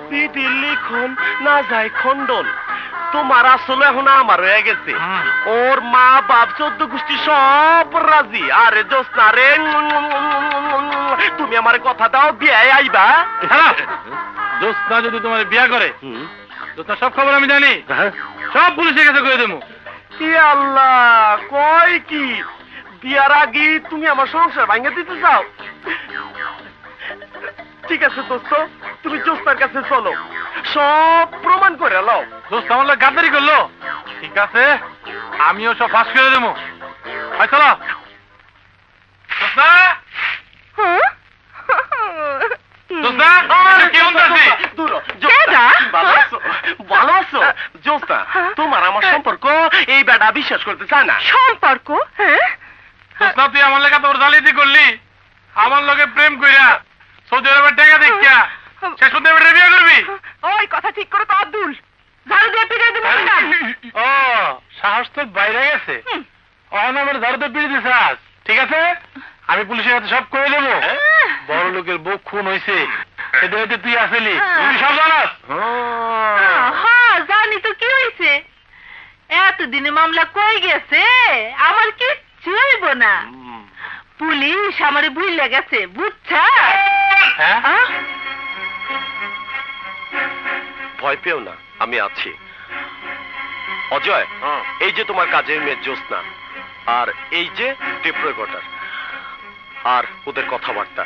দিদির লিখন না যায় খন্ডন। তোমার আসলে এখন আমার হয়ে গেছে। ওর মা বাপ 14 গোষ্ঠী সব রাজি। আরে জোসনা রে, তুমি আমার কথা দাও, বিয়ায় আইবা। জোসনা যদি তোমার বিয়া করে, জোসনা সব খবর আমি জানি, সব পুলিশের কাছে করে দেবো। কি আল্লাহ, কয় কি বিয়ার আগে তুমি আমার সংসার ভাঙিয়ে দিতে চাও? ঠিক আছে দোস্ত, তুমি জোসনার কাছে চলো, সব প্রমাণ করে লও। দোস্ত আমার গাদ্দারি করলো। ঠিক আছে, আমিও সব ফাঁস করে দেবো। চলো। তোমার আমার সম্পর্ক এই বেটা বিশ্বাস করতে চায় না। সম্পর্ক? জোসনা, তুই আমার লেখা তোর জালিয়াতি করলি, আমার লোকে প্রেম কইরা সৌদি আরবের টাকা দেখিয়া। ওই কথা ঠিক করে তো আব্দুল ঝাড়ু দিয়ে পিড়িয়ে দিবি। ও সাহস তোর বাইরে গেছে। অনামের ঝাড়ু দিয়ে পিড়িয়ে দিস। ঠিক আছে, আমি পুলিশের কাছে সব করে দেবো। বড় লোকের বউ খুন হয়েছে, এটা হইতে তুই আসলি, তুই সব জানাস। হ্যাঁ জানি তো। কি হয়েছে? এতদিনে মামলা কই গেছে, আমার কিচ্ছু হইব না। পুলিশ আমার ভুলে গেছে, বুঝছা? ভয় পেও না, আমি আছি। অজয়, এই যে তোমার কাজের মেয়ে জ্যোৎস্না, আর এই যে ডিপ্রোগেটার, আর ওদের কথাবার্তা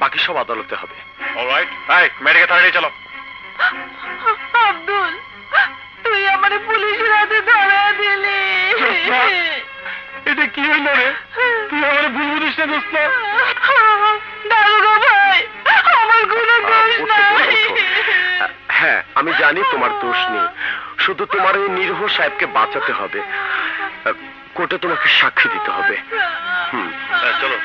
বাকি সব আদালতে হবে। অলরাইট, এই মেয়েটাকে ধরে নিয়ে চলো। আব্দুল, তুই আমারে পুলিশের হাতে ধরা দিলি। এটা কি হইল রে? তুই আমারে ভুল বুঝিস না দোস্ত। দারোগা ভাই, আমার গুনাহ করিস না। হ্যাঁ, আমি জানি তোমার দোষ নেই, শুধু তোমার ওই নিরহ সাহেবকে বাঁচাতে হবে। কোর্টে তোমাকে সাক্ষী দিতে হবে। চলো।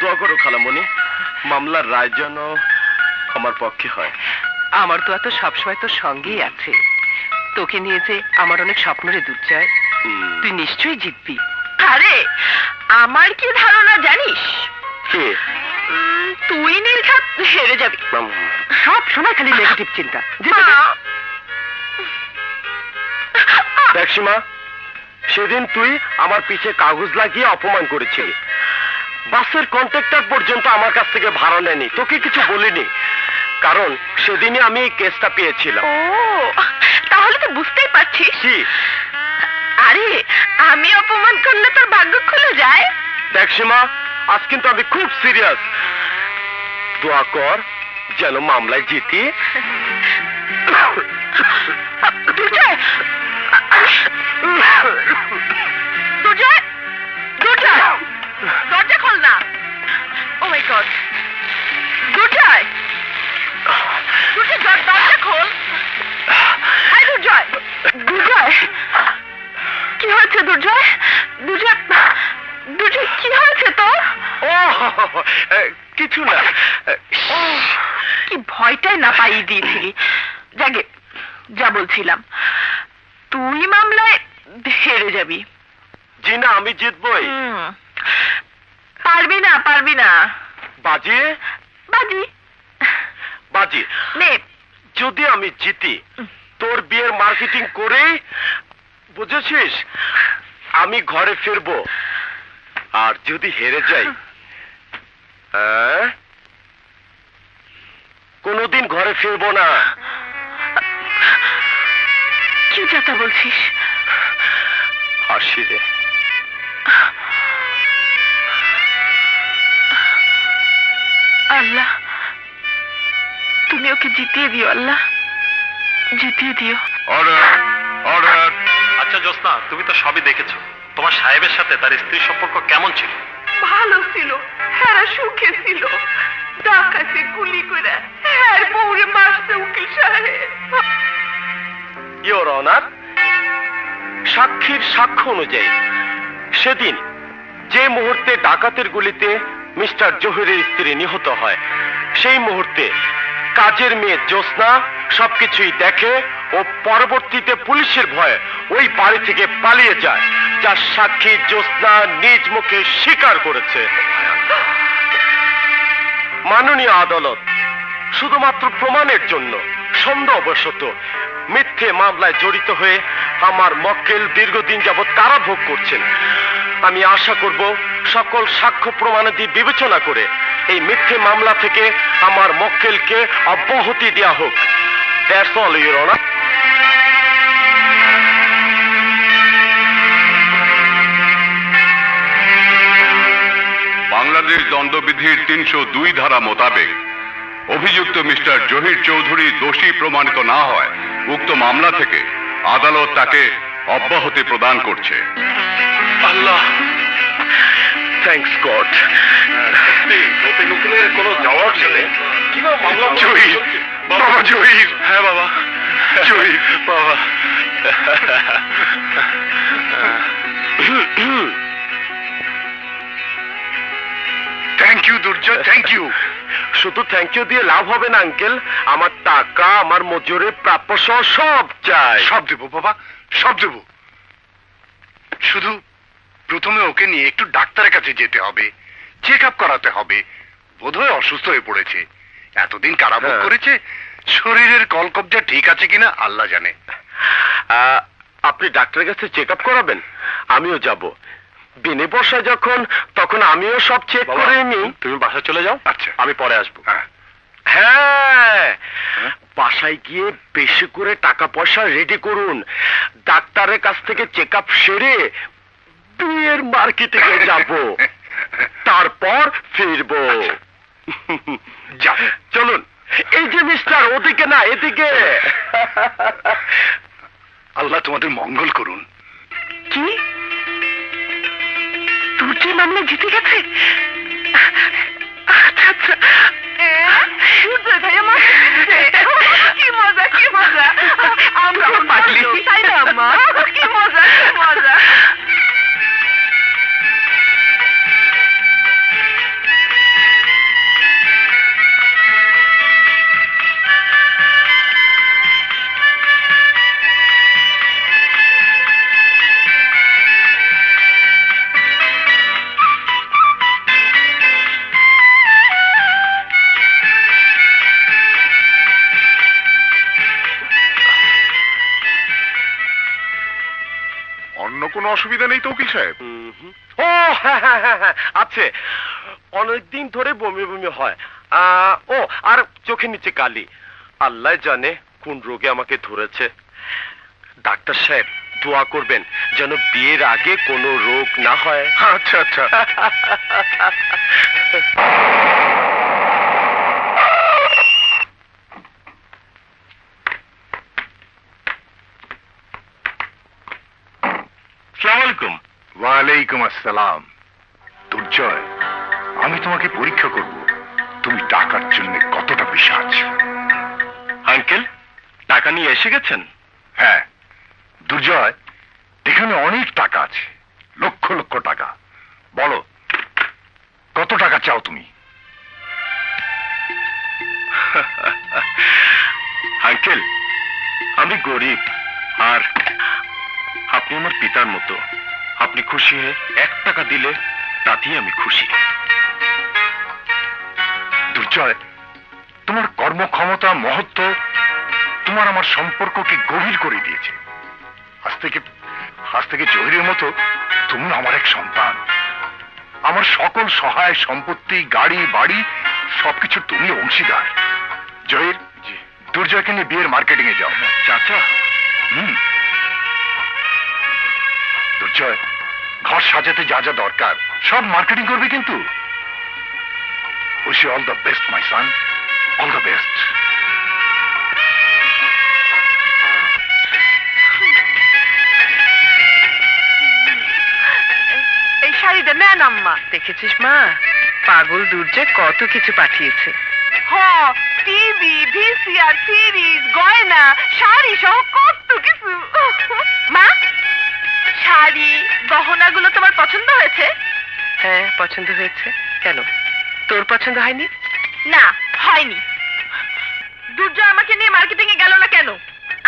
দোয়া করো খালামণি, মামলার রায় যেন আমার পক্ষে হয়। আমার দোয়া তো সবসময় তোর সঙ্গেই আছে। তোকে নিয়ে যে আমার অনেক স্বপ্নরে দূর যায়। তুই নিশ্চয়ই জিতবি। আরে আমার কি ধারণা জানিস? তুই নির্ঘাত হেরে যাবি। সব সময় খালি নেগেটিভ চিন্তা। দেখ সীমা, সেদিন তুই আমার পিছে কাগজ লাগিয়ে অপমান করেছিলি। বাসের কন্ট্রাক্টর পর্যন্ত আমার কাছ থেকে ভাড়া নেয়নি, তোকে কিছু বলিনি, কারণ সেদিনই আমি এই কেসটা পেয়েছিলাম। ও, তাহলে তো বুঝতেই পারছিস। আরে আমি অপমান করলে তোর ভাগ্য খুলে যায়। দেখ সীমা, আজ কিন্তু আমি খুব সিরিয়াস। দোয়া কর जानो मामला जीती दरजा खोलना। ओ माय गॉड दुर्जय दुर्जय दरजा खोल। हाय दुर्जय दुर्जय কি হয়েছে দুর্জয় দুর্জয় দুর্জয় কি হয়েছে তোর? ও কিছু না কি ভয়টাই না পাইয়ে দিয়েছিলি। জাগে যা বলছিলাম তুই মামলায় হেরে যাবি। জি না আমি জিতবই। পারবি না পারবি না। বাজি বাজি বাজি নে যদি আমি জিতি তোর বিয়ের মার্কেটিং করে বুঝেছিস আমি ঘরে ফিরবো। আর যদি হেরে যাই কোনদিন ঘরে ফিরবো না। কি কথা বলছিস? হাসি রে আল্লাহ তুমি ওকে জিতিয়ে দিও। আল্লাহ জিতিয়ে দিও। Order order. আচ্ছা জোসনা তুমি তো সবই দেখেছো তোমার সাহেবের সাথে তার স্ত্রীর সম্পর্ক কেমন ছিল? ভালো ছিল। হেরা সুখে ছিল। ডাকাতে গুলি করে হের বউরে মারতে উকিল সাহেব। ইওর অনার সাক্ষীর সাক্ষ্য অনুযায়ী সেদিন যে মুহূর্তে ডাকাতের গুলিতে মিস্টার জহিরের স্ত্রী নিহত হয় সেই মুহূর্তে কাজের মেয়ে জোসনা সবকিছুই দেখে ও পরবর্তীতে পুলিশের ভয়ে ওই বাড়ি থেকে পালিয়ে যায় যার সাক্ষী জোসনা নিজ মুখে স্বীকার করেছে। মাননীয় আদালত শুধুমাত্র প্রমাণের জন্য সন্দেহবশত মিথ্যে মামলায় জড়িত হয়ে আমার মক্কেল দীর্ঘদিন যাবৎ কারাভোগ করছেন। আমি আশা করব সকল সাক্ষ্য প্রমাণাদি বিবেচনা করে এই মিথ্যে মামলা থেকে আমার মক্কেলকে অব্যাহতি দেয়া হোক। That's all your honour. Bangladesh দণ্ডবিধির ৩০২ ধারা মোতাবেক অভিযুক্ত মিস্টার জহির চৌধুরী দোষী প্রমাণিত না হয় উক্ত মামলা থেকে আদালত তাকে অব্যাহতি প্রদান করছে। আল্লাহ থ্যাঙ্কস গড। কোনো যাওয়ার ছেলে বাবা জহির। হ্যাঁ বাবা জহির বাবা। Thank you Durjoy thank you. শুধু থ্যাংক ইউ দিয়ে লাভ হবে না আঙ্কেল। আমার টাকা আমার মজুরের প্রাপ্য সব চাই। সব দেবো বাবা সব দেবো। শুধু প্রথমে ওকে নিয়ে একটু ডাক্তারের কাছে যেতে হবে চেক আপ করাতে হবে। বোধহয় অসুস্থ হয়ে পড়েছে। এতদিন কারাভোগ করেছে শরীরের কলকব্জা ঠিক আছে কিনা আল্লাহ জানে। আপনি ডাক্তারের কাছে চেক আপ করাবেন আমিও যাব। বিনে বর্ষা যখন তখন আমিও সব চেক করে নিই। তুমি বাসা চলে যাও। আচ্ছা আমি পরে আসবো। হ্যাঁ বাসায় গিয়ে বেশি করে টাকা পয়সা রেডি করুন। ডাক্তারের কাছ থেকে চেক আপ সেরে বিয়ের মার্কেটে যাব তারপর ফিরবো। যা চলুন। এই যে মিস্টার ওদিকে না এদিকে। আল্লাহ তোমাদের মঙ্গল করুন। কি দুটি মামলা জিতে গেছে? আচ্ছা আচ্ছা ভাই আমার কি মজা কি মজা। আমরা তাই না মা কি মজা কি মজা। কোনো অসুবিধা নেই তো উকিল সাহেব? ও হ্যাঁ হ্যাঁ হ্যাঁ আছে। অনেকদিন ধরে বমি বমি হয়। ও আর চোখের নিচে কালি। আল্লাহ জানে কোন রোগে আমাকে ধরেছে। ডাক্তার সাহেব দোয়া করবেন যেন বিয়ের আগে কোনো রোগ না হয়। আচ্ছা আচ্ছা। वालेकुम अस्सलाम। दुर्जय आमी तुम्हें परीक्षा करब तुम टाकार जन्य कतटा पिशाच। अंकेल टाका निये एसे गेछेन? हाँ दुर्जय एखाने अनेक टाका आछे लक्ष लक्ष टाका। बोलो कत टाका चाओ तुमी? अंकेल आमी गरीब और आपनी आमार पितार मतो। आपनी खुशी है एक टाका दिले तातेई आमी खुशी। दुर्जय तुम्हार कर्म क्षमता महत्व तुम्हार आमार सम्पर्क के गभीर करे दिएछे। आज थेके जहिरेर मतो तुमी आमार एक सन्तान। आमार सकल सहाय सम्पत्ति गाड़ी बाड़ी सबकिछु तुमी अंशीदार। जहिर दुर्जय के निये बियेर मार्केटिंग ए जाओ। चाचा दुर्जय घर सजाते जा जा दरकार सब मार्केटिंग करबे किन्तु। Wish you all the best my son, all the best. देखेছিস মা পাগল দুর্জয় কত কিছু পাঠিয়েছে। হ্যাঁ টিভি ভিসিআর সিরিজ গয়না শাড়ি সহ কত কিছু। মা শাড়ি গহনাগুলো তোমার পছন্দ হয়েছে? হ্যাঁ পছন্দ হয়েছে। কেন তোর পছন্দ হয়নি? না হয়নি। দুর্জয় আমাকে নিয়ে মার্কেটিং এ গেল না কেন?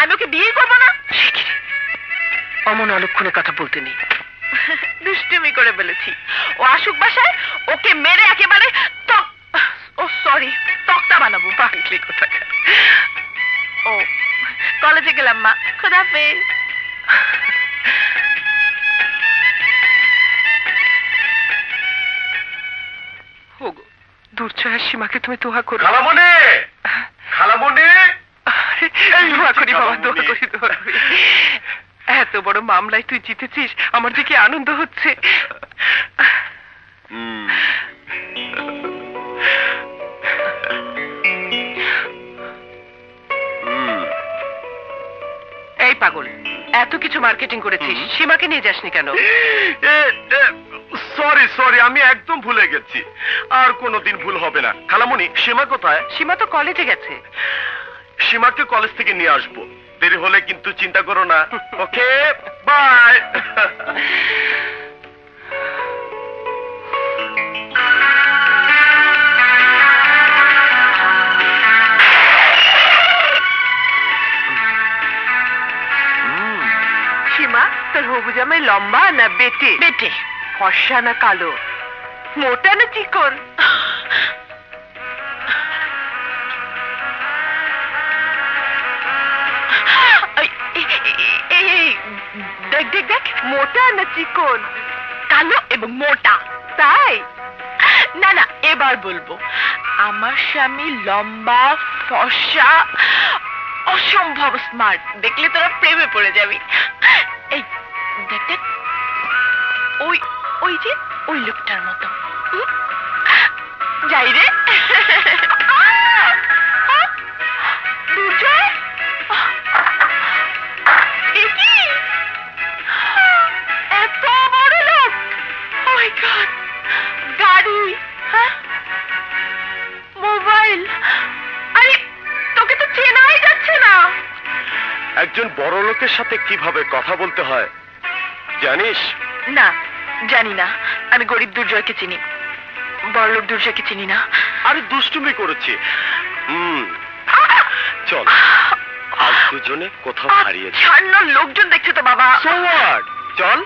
আমি ওকে বিয়ে করব না। অমন অলক্ষণে কথা বলতে নেই। दुष्टुमी करे बोलेছি ও আশুক বাসায় ওকে মেরে একেবারে টক ও সরি টকটা বানাবো। পাগলি কোথাকা। ও কলেজে গেলাম মা খোদাফেজ। হোগো দুর্জয় সীমাকে তুমি দোয়া করো। খালামনি খালামনি দোয়া করি বাবা দোয়া করি দোয়া করি। এত বড় মামলায় তুই জিতেছিস আমার যে কি আনন্দ হচ্ছে। এই পাগল এত কিছু মার্কেটিং করেছিস সীমাকে নিয়ে যাসনি কেন? সরি সরি আমি একদম ভুলে গেছি। আর কোনোদিন ভুল হবে না। খালামণি সীমা কোথায়? সীমা তো কলেজে গেছে। সীমাকে কলেজ থেকে নিয়ে আসবো। देरी होले किन्तु चिंता करो ना। Okay bye. सीमा तर हबु जामाई लम्बा ना बेटे? बेटे। फर्सा ना कालो? मोटा ना चिकन? देख देख देख मोटा ना चिकन? कालो एवं मोटा ताई? ना ना एबार बोलबो आमार स्वामी लम्बा फर्सा असम्भव स्मार्ट। देखले तोरा प्रेमे पड़े जाबि। ए देख देख ओई ओई जे ओई लोकटार मतो। जाई रे दुर्जय गाड़ी मोबाइल अरे तोके तो चेनाई जाच्छे ना। एकजन बड़ लोकेर साथे किभाबे कथा बोलते हय जानिस ना? जानि ना आमी गरीब दुर्जयके चिनी बड़लोक दुर्जयके चिनी ना। अरे दुष्टुमी करेछि। चल आज दुजने कोथाओ हारिये जाबो। साधारण लोकजन देखछो तो बाबा। सो व्हाट चल।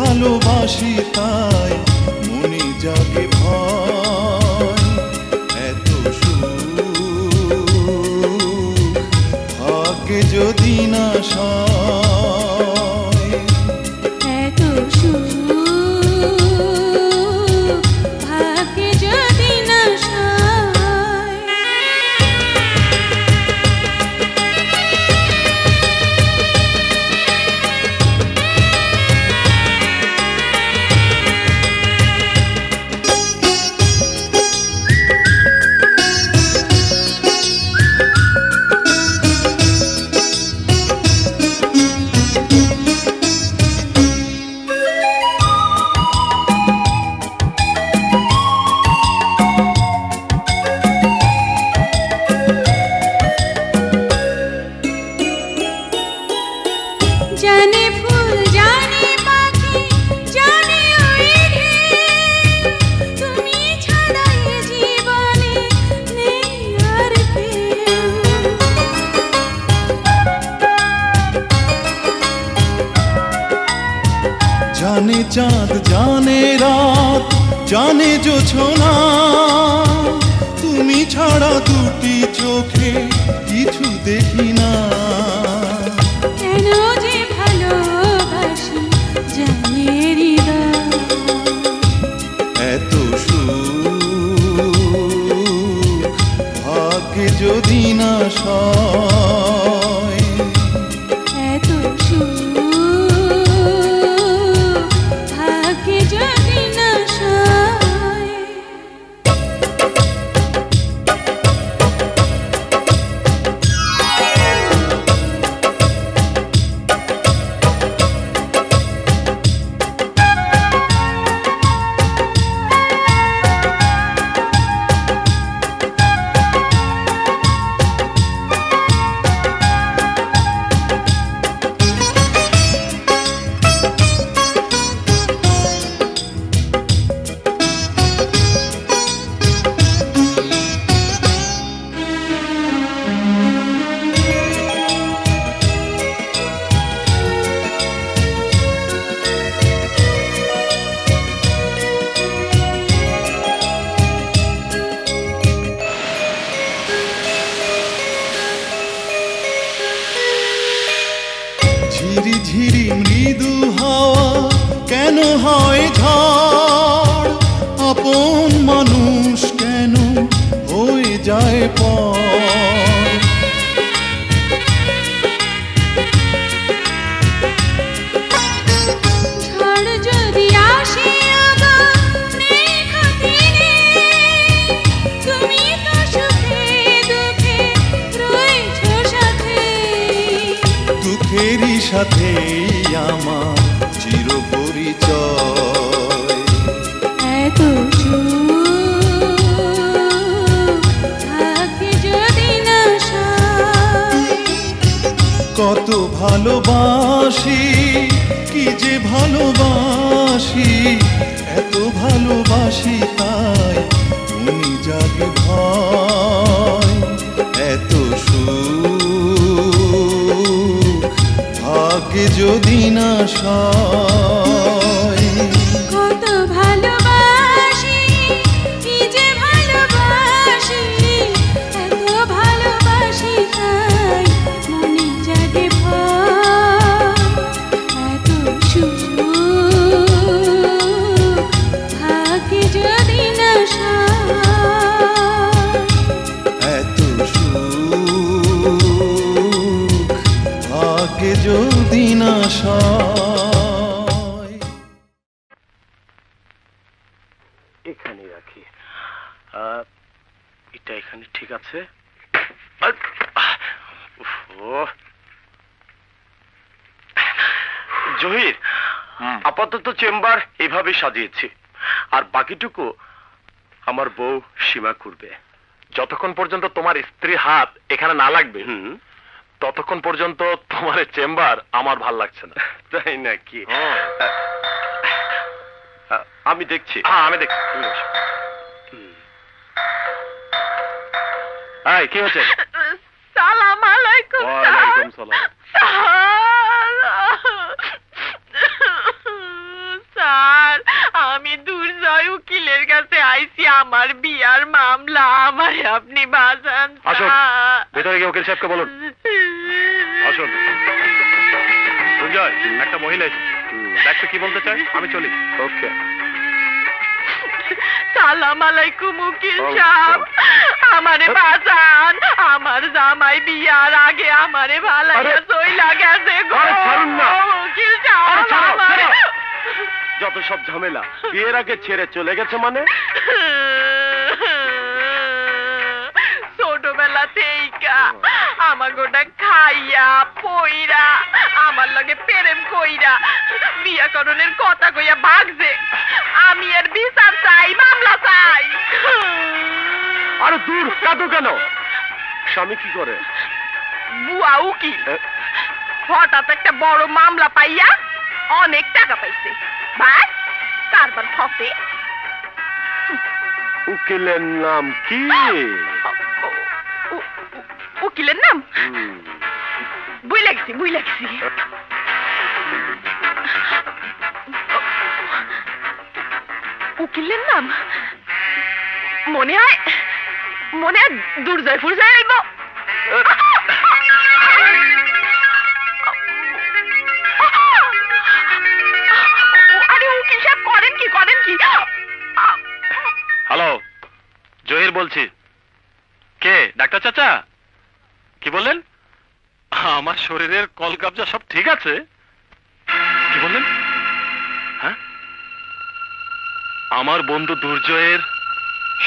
ভালোবাসি তাই মনে জাগে ভয়, এত সুখ থাকে যদি না जाने चाँद जाने रात जाने जो छोना तुम्हें छाड़ा दूटी चोखे किछु देखी ना एत सुख भाग्य जदि ना ঝিরি মৃদু হাওয়া কেন হয় ঝড়, আপন মানুষ কেন হয়ে যায় পর, দুঃখেরই সাথে আমার চিরপরিচয়, এত সুখ থাকে যদি না সায়। কত ভালোবাসি কি যে ভালোবাসি, এত ভালোবাসি তাই মনে জাগে ভয়, এত সুখ ভাগ্যে যদি না সায়। কত ভালোবাসি কি যে ভালোবাসি, এত ভালোবাসি তাই মনে জাগে ভয়, এত সুখ ভাগ্যে যদি না সায়, এত সুখ ভাগ্যে যদি না সায়। এখানে রাখি, এটা এখানে ঠিক আছে। জহির, আপাতত চেম্বার এভাবে সাজিয়েছি, আর বাকিটুকু আমার বউ সীমা করবে। যতক্ষণ পর্যন্ত তোমার স্ত্রীর হাত এখানে না লাগবে ততক্ষণ পর্যন্ত তোমার চেম্বার আমার ভাল লাগছে না। তাই নাকি? আমি দেখছি। হ্যাঁ, আমি দেখছি। এই কি হচ্ছে? সালাম আলাইকুম। ওয়া আলাইকুম সালাম। উকিলের কাছে আইছি আমার বিয়ার মামলা আমায় আপনি বাঁচান। আসুন ভিতরে গিয়ে উকিল সাহেবকে বলুন। আসুন সুজয়, একটা মহিলা এসেছে, দেখো কি বলতে চাই, আমি চলি। ওকে সালাম আলাইকুম উকিল সাহেব, আমারে বাঁচান, আমার জামাই বিয়ার আগে আমারে ভালাইয়া চইলা গেছে গো। ছাড়ুন না উকিল সাহেব, যত সব ঝামেলা বিয়ের আগে ছেড়ে চলে গেছে মানে? ছোটবেলা থেইকা আমার গোটা খাইয়া পইরা আমার লগে প্রেম কইরা বিয়াকরণের কথা কইয়া ভাগছে। আমি আর বিচার চাই, মামলা চাই। আরে দূর, কাঁদো কেন? স্বামী কি করে? বুয়া উকিল। হঠাৎ একটা বড় মামলা পাইয়া অনেক টাকা পাইছে। ভাই কারবার ফসে। উকিলের নাম কি? উকিলের নাম বুই লাগছি উকিলের নাম মনে হয় দুর্জয়পুর যায় আইব। আরে উকিল সাহেব করেন কি? হ্যালো, জহির বলছি। কে? ডাক্তার চাচা? কি বললেন? আমার শরীরের কলকাবজা সব ঠিক আছে? কি বললেন? হ্যাঁ, আমার বন্ধু দুর্জয়ের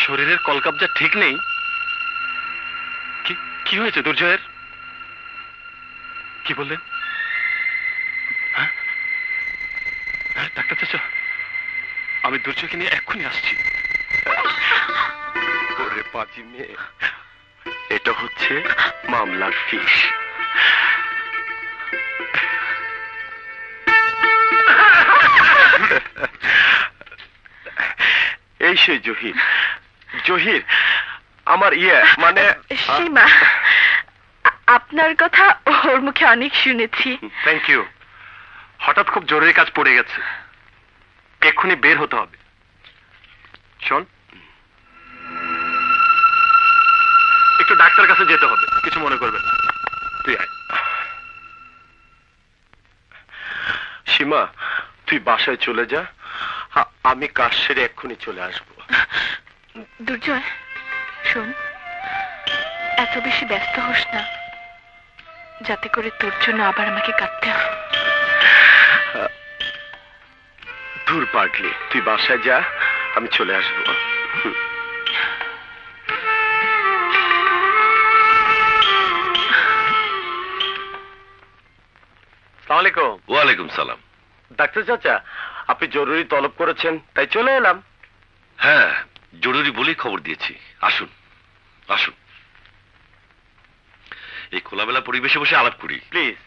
শরীরের কলকাবজা ঠিক নেই? কি হয়েছে দুর্জয়ের? কি বললেন? হ্যাঁ ডাক্তার চাচা, আমি দুর্জয়কে নিয়ে এক্ষুনি আসছি। এটা হচ্ছে মামলার ফিস। এই সেই জহির আমার মানে সীমা। আপনার কথা ওর মুখে অনেক শুনেছি। Thank you. হঠাৎ খুব জরুরি কাজ পড়ে গেছে, এক্ষুনি বের হতে হবে। শোন, একটু ডাক্তার কাছে যেতে হবে, কিছু মনে করবে না। তুই আয়। সীমা তুই বাসায় চলে যা, আমি কাজ সেরে এক্ষুনি চলে আসবো। দুর্জয় শোন, এত বেশি ব্যস্ত হোস না, যাতে করে তোর জন্য আবার আমাকে কাঁদতে হয়। দূর পাগলি, তুই বাসায় যা, আমি চলে আসবো। ওয়ালাইকুম সালাম। ডাক্তার চাচা আপনি জরুরি তলব করেছেন, তাই চলে এলাম। হ্যাঁ জরুরি বলেই খবর দিয়েছি। আসুন আসুন, এই খোলামেলা পরিবেশে বসে আলাপ করি প্লিজ।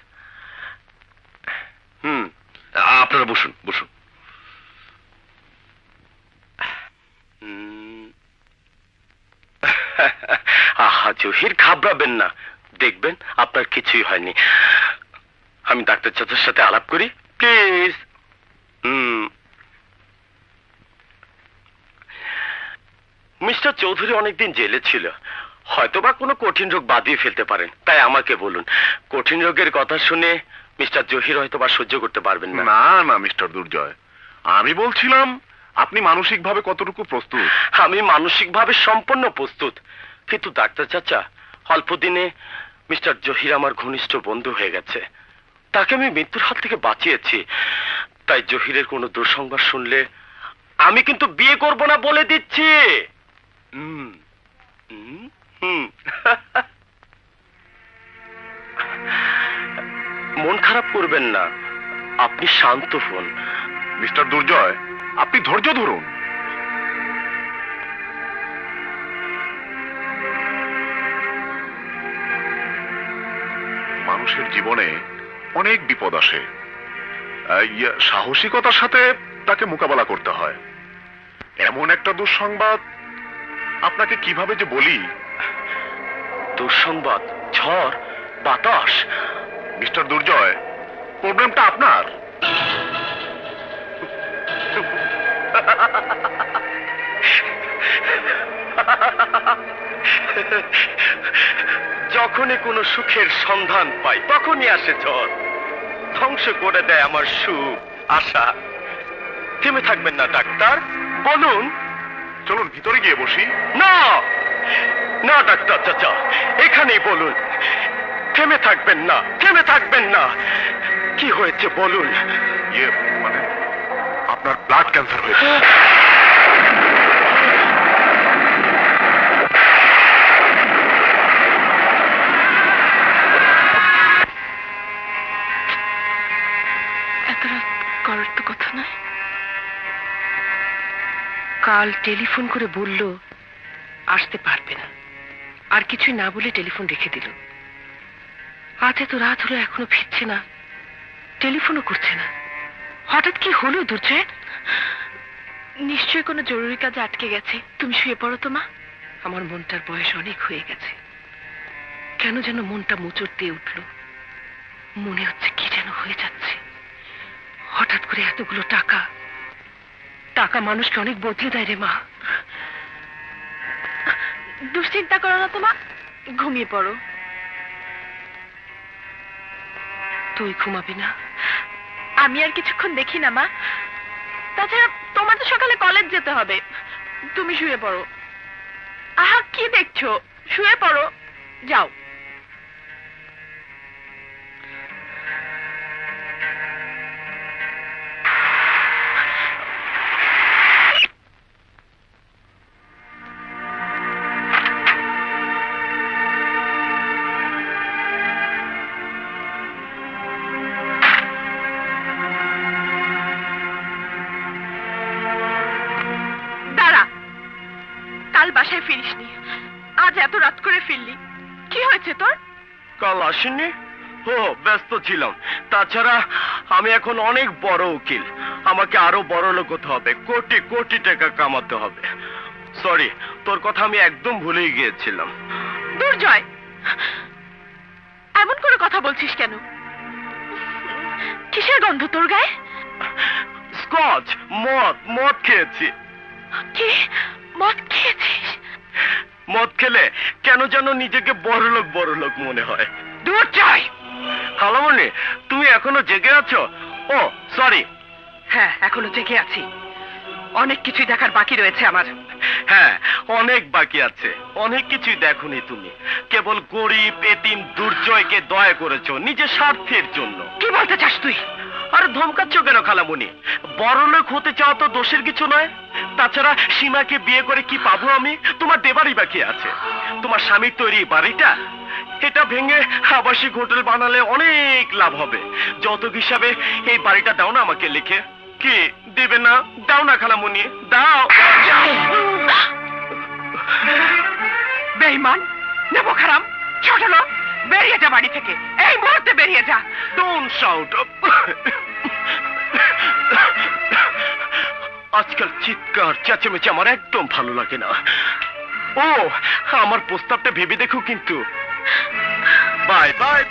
আপনারা বসুন বসুন। আহা জহির, ঘাবড়াবেন না, দেখবেন আপনার কিছুই হয়নি। আমি ডাক্তার চাচার সাথে আলাপ করি প্লিজ। মিস্টার চৌধুরী অনেকদিন জেলে ছিল, হয়তোবা কোনো কঠিন রোগ বাঁধিয়ে ফেলতে পারেন, তাই আমাকে বলুন। কঠিন রোগের কথা শুনে মিস্টার জহির হয়তোবা সহ্য করতে পারবেন না। না না মিস্টার দুর্জয়, আমি বলছিলাম আপনি মানসিকভাবে কতটুকু প্রস্তুত। আমি মানসিকভাবে সম্পূর্ণ প্রস্তুত, কিন্তু ডাক্তার চাচা অল্প দিনে মিস্টার জহির আমার ঘনিষ্ঠ বন্ধু হয়ে গেছে, তাকে আমি মৃত্যুর হাত থেকে বাঁচিয়েছি। তাই জহিরের কোনো দুঃসংবাদ শুনলে আমি কিন্তু বিয়ে করব না বলে দিচ্ছি। মন খারাপ করবেন না, আপনি শান্ত হন। মিস্টার দুর্জয় আপনি ধৈর্য ধরুন। মানুষের জীবনে অনেক বিপদ আসে, সাহসিকতার সাথে তাকে মোকাবেলা করতে হয়। এমন একটা দুঃসংবাদ আপনাকে কিভাবে যে বলি। দুঃসংবাদ, ঝড় বাতাস। মিস্টার দুর্জয় প্রবলেমটা আপনার। যখনই কোনো সুখের সন্ধান পাই তখনই আসে ঝড়, ধ্বংস করে দেয় আমার সুখ আশা। থেমে থাকবেন না ডাক্তার, বলুন চলুন ভিতরে গিয়ে বসি। না না ডাক্তার চাচা, এখানেই বলুন। থেমে থাকবেন না, থেমে থাকবেন না। কি হয়েছে বলুন। মানে আপনার ব্লাড ক্যান্সার হয়েছে। কাল টেলিফোন করে বলল আসতে পারবে না, আর কিছু না বলে টেলিফোন রেখে দিল। আজ এত রাত হলো এখনো ফিরছে না, টেলিফোনও করছে না। হঠাৎ কি হলো দুর্জয়? নিশ্চয়ই কোনো জরুরি কাজে আটকে গেছে। তুমি শুয়ে পড়ো তো মা, আমার মনটার বয়স অনেক হয়ে গেছে। কেন যেন মনটা মোচড় দিয়ে উঠল, মনে হচ্ছে কি যেন হয়ে যাচ্ছে। হঠাৎ করে এতগুলো টাকা, টাকা মানুষকে অনেক বদলে দেয় রে মা। দুশ্চিন্তা করো না তো মা, ঘুমিয়ে পড়ো। তুই ঘুমাবি না? আমি আর কিছুক্ষণ দেখি না মা, তাছাড়া তোমার তো সকালে কলেজ যেতে হবে। তুমি শুয়ে পড়ো। আহা কি দেখছো, শুয়ে পড়ো, যাও। ব্যস্ত ছিলাম, তাছাড়া আমি এখন অনেক বড় উকিল, আমাকে আরো বড় লোক হতে হবে, কোটি কোটি টাকা কামাতে হবে। সরি, তোর কথা আমি একদম ভুলে গিয়েছিলাম। দুর্জয় এমন করে কথা বলছিস কেন? কিসের গন্ধ তোর গায়ে? স্কচ, মদ খেয়েছি। কি মদ খেয়েছিস? মদ খেলে কেন যেন নিজেকে বড় লোক মনে হয়। দূর চাই। খালামণি তুমি এখনো জেগে আছো? ও সরি, হ্যাঁ এখনো জেগে আছি, অনেক কিছু দেখার বাকি রয়েছে আমার। হ্যাঁ অনেক বাকি আছে, অনেক কিছু দেখোনি তুমি, কেবল গরিব এতিম দুর্জয়কে দয়া করেছো নিজের স্বার্থের জন্য। কি বলতে চাস তুই? আরে ধমকাচ্ছ কেন খালামণি? বড়লোক হতে চাও তো দোষের কিছু নয়। তাছাড়া সীমাকে বিয়ে করে কি পাবো আমি? তোমার দেবারই বাকি আছে, তোমার স্বামীর তৈরি বাড়িটা, এটা ভেঙে আবাসিক হোটেল বানালে অনেক লাভ হবে। যৌতুক হিসাবে এই বাড়িটা দাও না আমাকে লিখে। কি দেবে না? দাও না খালামণি, দাও। বেঈমান, নেবখারাম, ছোট লোক, বেরিয়ে যা বাড়ি থেকে, এই মুহূর্তে বেরিয়ে যা। Don't shout. আজকাল চিৎকার চেঁচামেচি আমার একদম ভালো লাগে না। ও আমার প্রস্তাবটা ভেবে দেখো কিন্তু। Bye bye.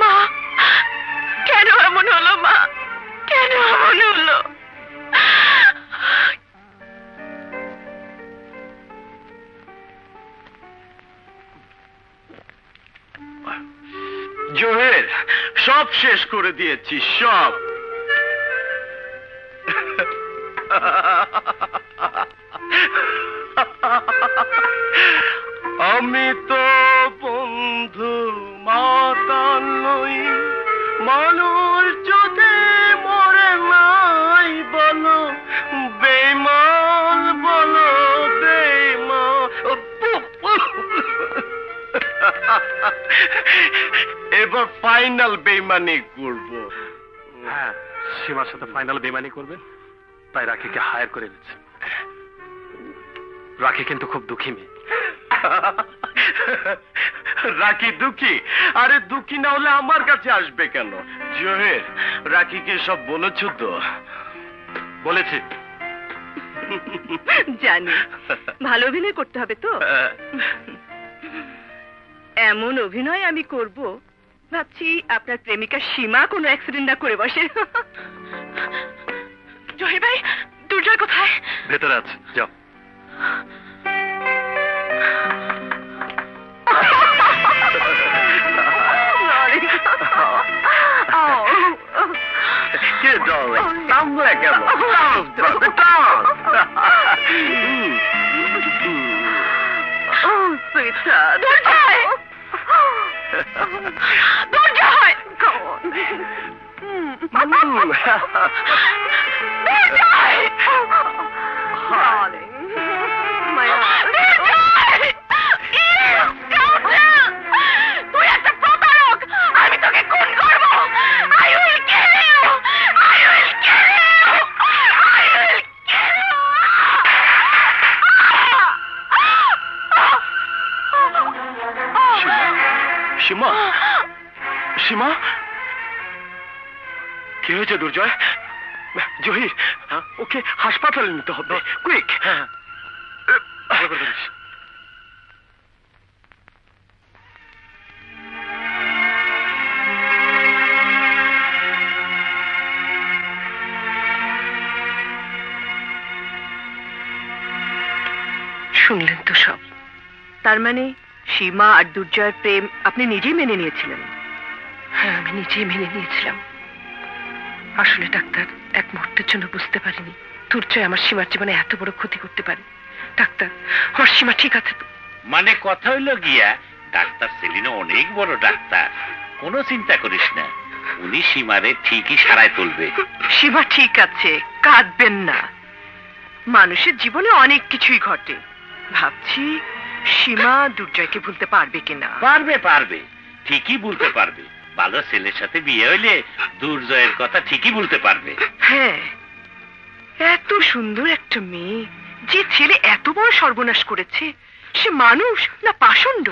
মা কেন এমন হলো? মা কেন এমন হলো? জোহের সব শেষ করে দিয়েছি, সব। আমি তো বন্ধু মাতা নই, মানুষ যদি মরে নাই বলো বেঈমান, বলো বেঈমান। এবার ফাইনাল বেঈমানি করবো। হ্যাঁ সীমার সাথে ফাইনাল বেঈমানি করবে, তাই রাখিকে হায়ার করে দিচ্ছে। রাখি কিন্তু খুব দুঃখী মেয়ে। রাখি দুঃখী? আরে দুঃখী না হলে আমার কাছে আসবে কেন জোহের? রাখিকে সব বলেছ তো? বলেছি। জানি ভালো অভিনয় করতে হবে তো, এমন অভিনয় আমি করব ভাবছি আপনার প্রেমিকা সীমা কোনো অ্যাক্সিডেন্ট না করে বসে। জয় ভাই, দুর্জয় কোথায়? ভেতরে আছে, যাও। Dear darling, আমরা কেন? Oh, sweetheart. Durjay! Go on. Durjay! Darling. My heart. Durjay! Ew! Stop it! তুই একটা প্রতারক! আমি তোকে খুন করব! I will kill you! I will kill you! I will kill you! সীমা, সীমা, কি হয়েছে দুর্জয়? জহির, ওকে হাসপাতালে নিতে হবে, কুইক। শুনলেন তো সব। তার মানে সীমা আর দুর্জয়ের প্রেম আপনি নিজেই মেনে নিয়েছিলেন? হ্যাঁ, আমি নিজেই মেনে নিয়েছিলাম। আসলে ডাক্তার, এক মুহূর্তের জন্য বুঝতে পারিনি দুর্জয় আমার সীমার জীবনে এত বড় ক্ষতি করতে পারে। ডাক্তার, আমার সীমা ঠিক আছে তো? মানে কথা হইল গিয়া, ডাক্তার সেলিনা অনেক বড় ডাক্তার, কোনো চিন্তা করিস না, উনি সীমারে ঠিকই সারায় তুলবে। সীমা ঠিক আছে, কাঁদবেন না। মানুষের জীবনে অনেক কিছুই ঘটে, ভাবছি সীমা দুর্জয়কে ভুলতে পারবে কিনা। পারবে, পারবে, ঠিকই ভুলতে পারবে। ভালো ছেলের সাথে বিয়ে হইলে দুর্জয়ের কথা ঠিকই ভুলতে পারবে। হ্যাঁ, এত সুন্দর একটা মেয়ে, যে ছেলে এত বড় সর্বনাশ করেছে, সে মানুষ না পাষণ্ড?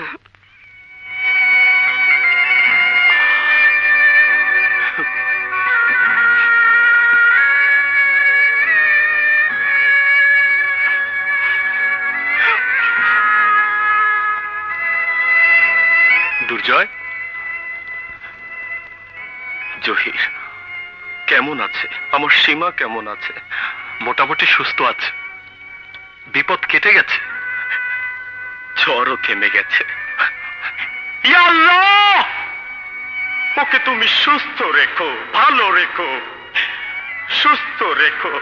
দুর্জয়, জহির কেমন আছে? আমার সীমা কেমন আছে? মোটামুটি সুস্থ আছে, বিপদ কেটে গেছে, ঝড়ও থেমে গেছে। ইয়া আল্লাহ, ওকে তুমি সুস্থ রেখো, ভালো রেখো, সুস্থ রেখো।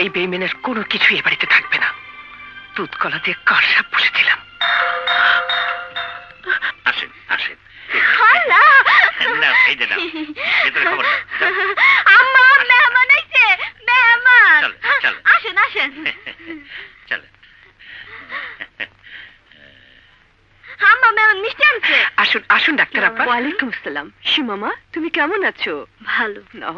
এই বেইমানের কোনো কিছু এ বাড়িতে থাকবে না। দুধ কলা দিয়ে কার সাপ বসেছিলাম। আসেন, আসেন। আসুন, আসুন ডাক্তার আপা। ওয়ালাইকুম আসসালাম। সীমা মা, তুমি কেমন আছো? ভালো না?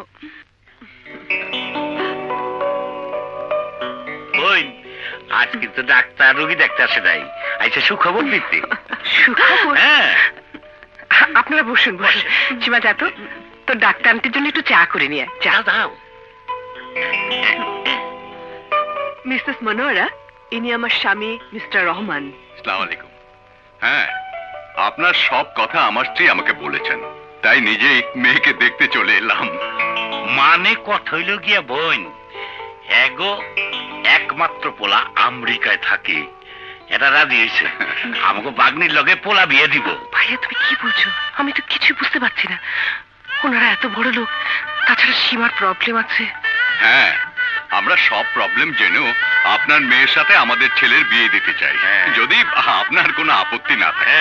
আজ কিন্তু ডাক্তার রোগী দেখতে আসে নাই, আইসা সুখবর দিতে। আপনারা বসুন, বসুন। সীমা, যা তো ডাক্তার আনটির জন্য একটু চা করে নিয়ে। চা দাও। মিসেস মনোহরা, ইনি আমার স্বামী মিস্টার রহমান। আসসালামু আলাইকুম। হ্যাঁ, আপনার সব কথা আমার স্ত্রী আমাকে বলেছেন, তাই নিজেই মেয়েকে দেখতে চলে এলাম। মানে কথা হইল গিয়া বোন, এগো একমাত্র পোলা আমেরিকায় থাকে, এটা রাজি হয়েছে আমাকে বাগনির লগে পোলা বিয়ে দিব। ভাইয়া, তুমি কি বলছো? আমি তো কিছু বুঝতে পারছি না। ওনারা এত বড় লোক, তাছাড়া সীমার প্রবলেম আছে। হ্যাঁ, আমরা সব প্রবলেম জেনেও আপনার মেয়ের সাথে আমাদের ছেলের বিয়ে দিতে চাই, যদি আপনার কোনো আপত্তি না থাকে।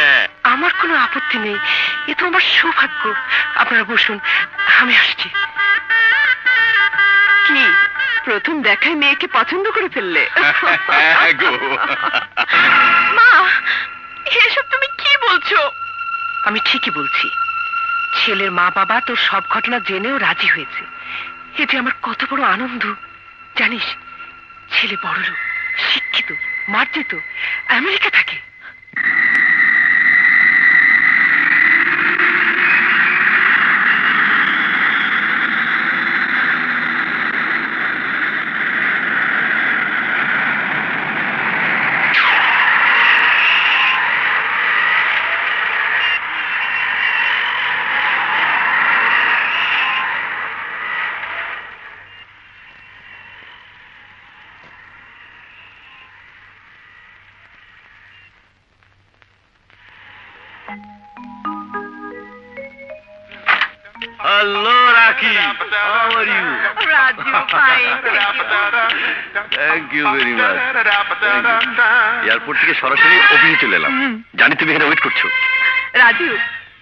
আমার কোনো আপত্তি নেই, এ তো আমার সৌভাগ্য। আপনারা বসুন, আমি আসছি। কি, প্রথম দেখায় মেয়েকে পছন্দ করে ফেললে? মা, এসব তুমি কি বলছো? আমি ঠিকই বলছি। ছেলের মা বাবা তোর সব ঘটনা জেনেও রাজি হয়েছে, এতে আমার কত বড় আনন্দ জানিস। ছেলে বড় লোক, শিক্ষিত। শিক্ষিত, মার্জিত, আমেরিকা থাকে।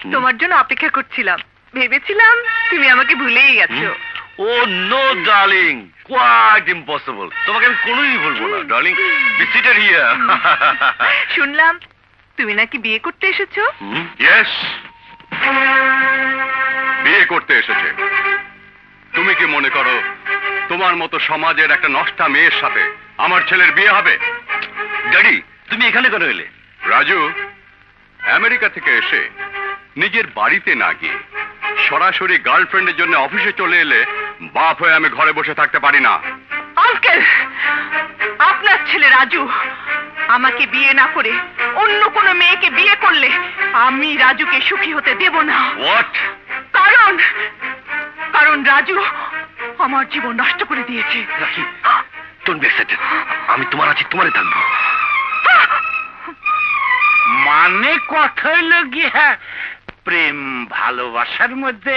শুনলাম তুমি নাকি বিয়ে করতে এসেছো। বিয়ে করতে এসেছে। তুমি কি মনে করো তোমার মতো সমাজের একটা নষ্টা মেয়ের সাথে আমার ছেলের বিয়ে হবে? ড্যাডি, তুমি এখানে কেন এলে? রাজু, আমেরিকা থেকে এসে নিজের বাড়িতে না গিয়ে সরাসরি গার্লফ্রেন্ডের জন্য অফিসে চলে এলে বাপ হয়ে আমি ঘরে বসে থাকতে পারি না। আঙ্কেল, আপনার ছেলে রাজু আমাকে বিয়ে না করে অন্য কোনো মেয়েকে বিয়ে করলে আমি রাজুকে সুখী হতে দেব না। হোয়াট? কারণ রাজু আমার জীবন নষ্ট করে দিয়েছে। আমি তোমার আছি, তোমারই থাকবো। মানে কথা হলো গিয়া প্রেম ভালোবাসার মধ্যে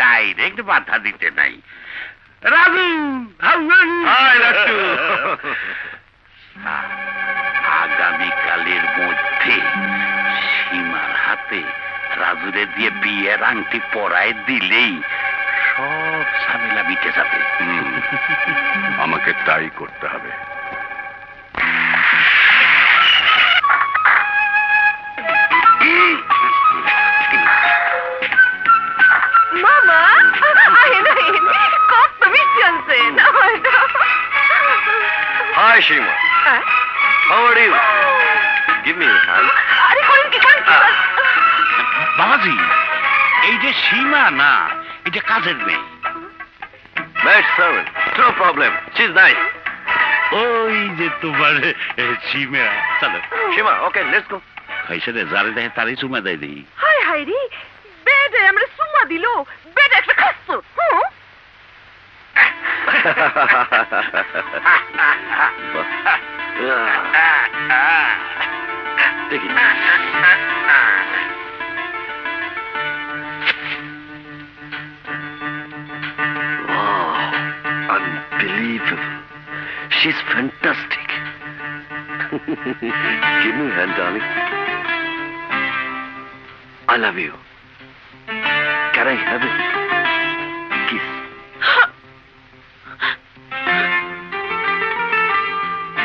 ডাইরেক্ট বাধা দিতে নাই। রাজু, আগামীকালের মধ্যে সীমার হাতে রাজুরে দিয়ে বিয়ের আংটি পরায় দিলেই সব ঝামেলা মিটে যাবে। আমাকে তাই করতে হবে। মামা, কত মিশছেন আমার। Hi Seema, how are you? Give me hand. আরে কোন কি কোন বাবাজি, এই যে সীমা না, এটা কাজের মেয়ে। Best servant, no problem, she is nice. ওই যে তোমার সীমা, চলো সীমা, ওকে লেটস গো। খাইছরে জারে দেন তারি চুমা দেই দেই। হাই হাই রে, বেডে আমরা চুমা দিলো, বেডে একটা খাচ্ছ। দেখি She's fantastic. Give me a hand, darling. I love you. Can I have a kiss?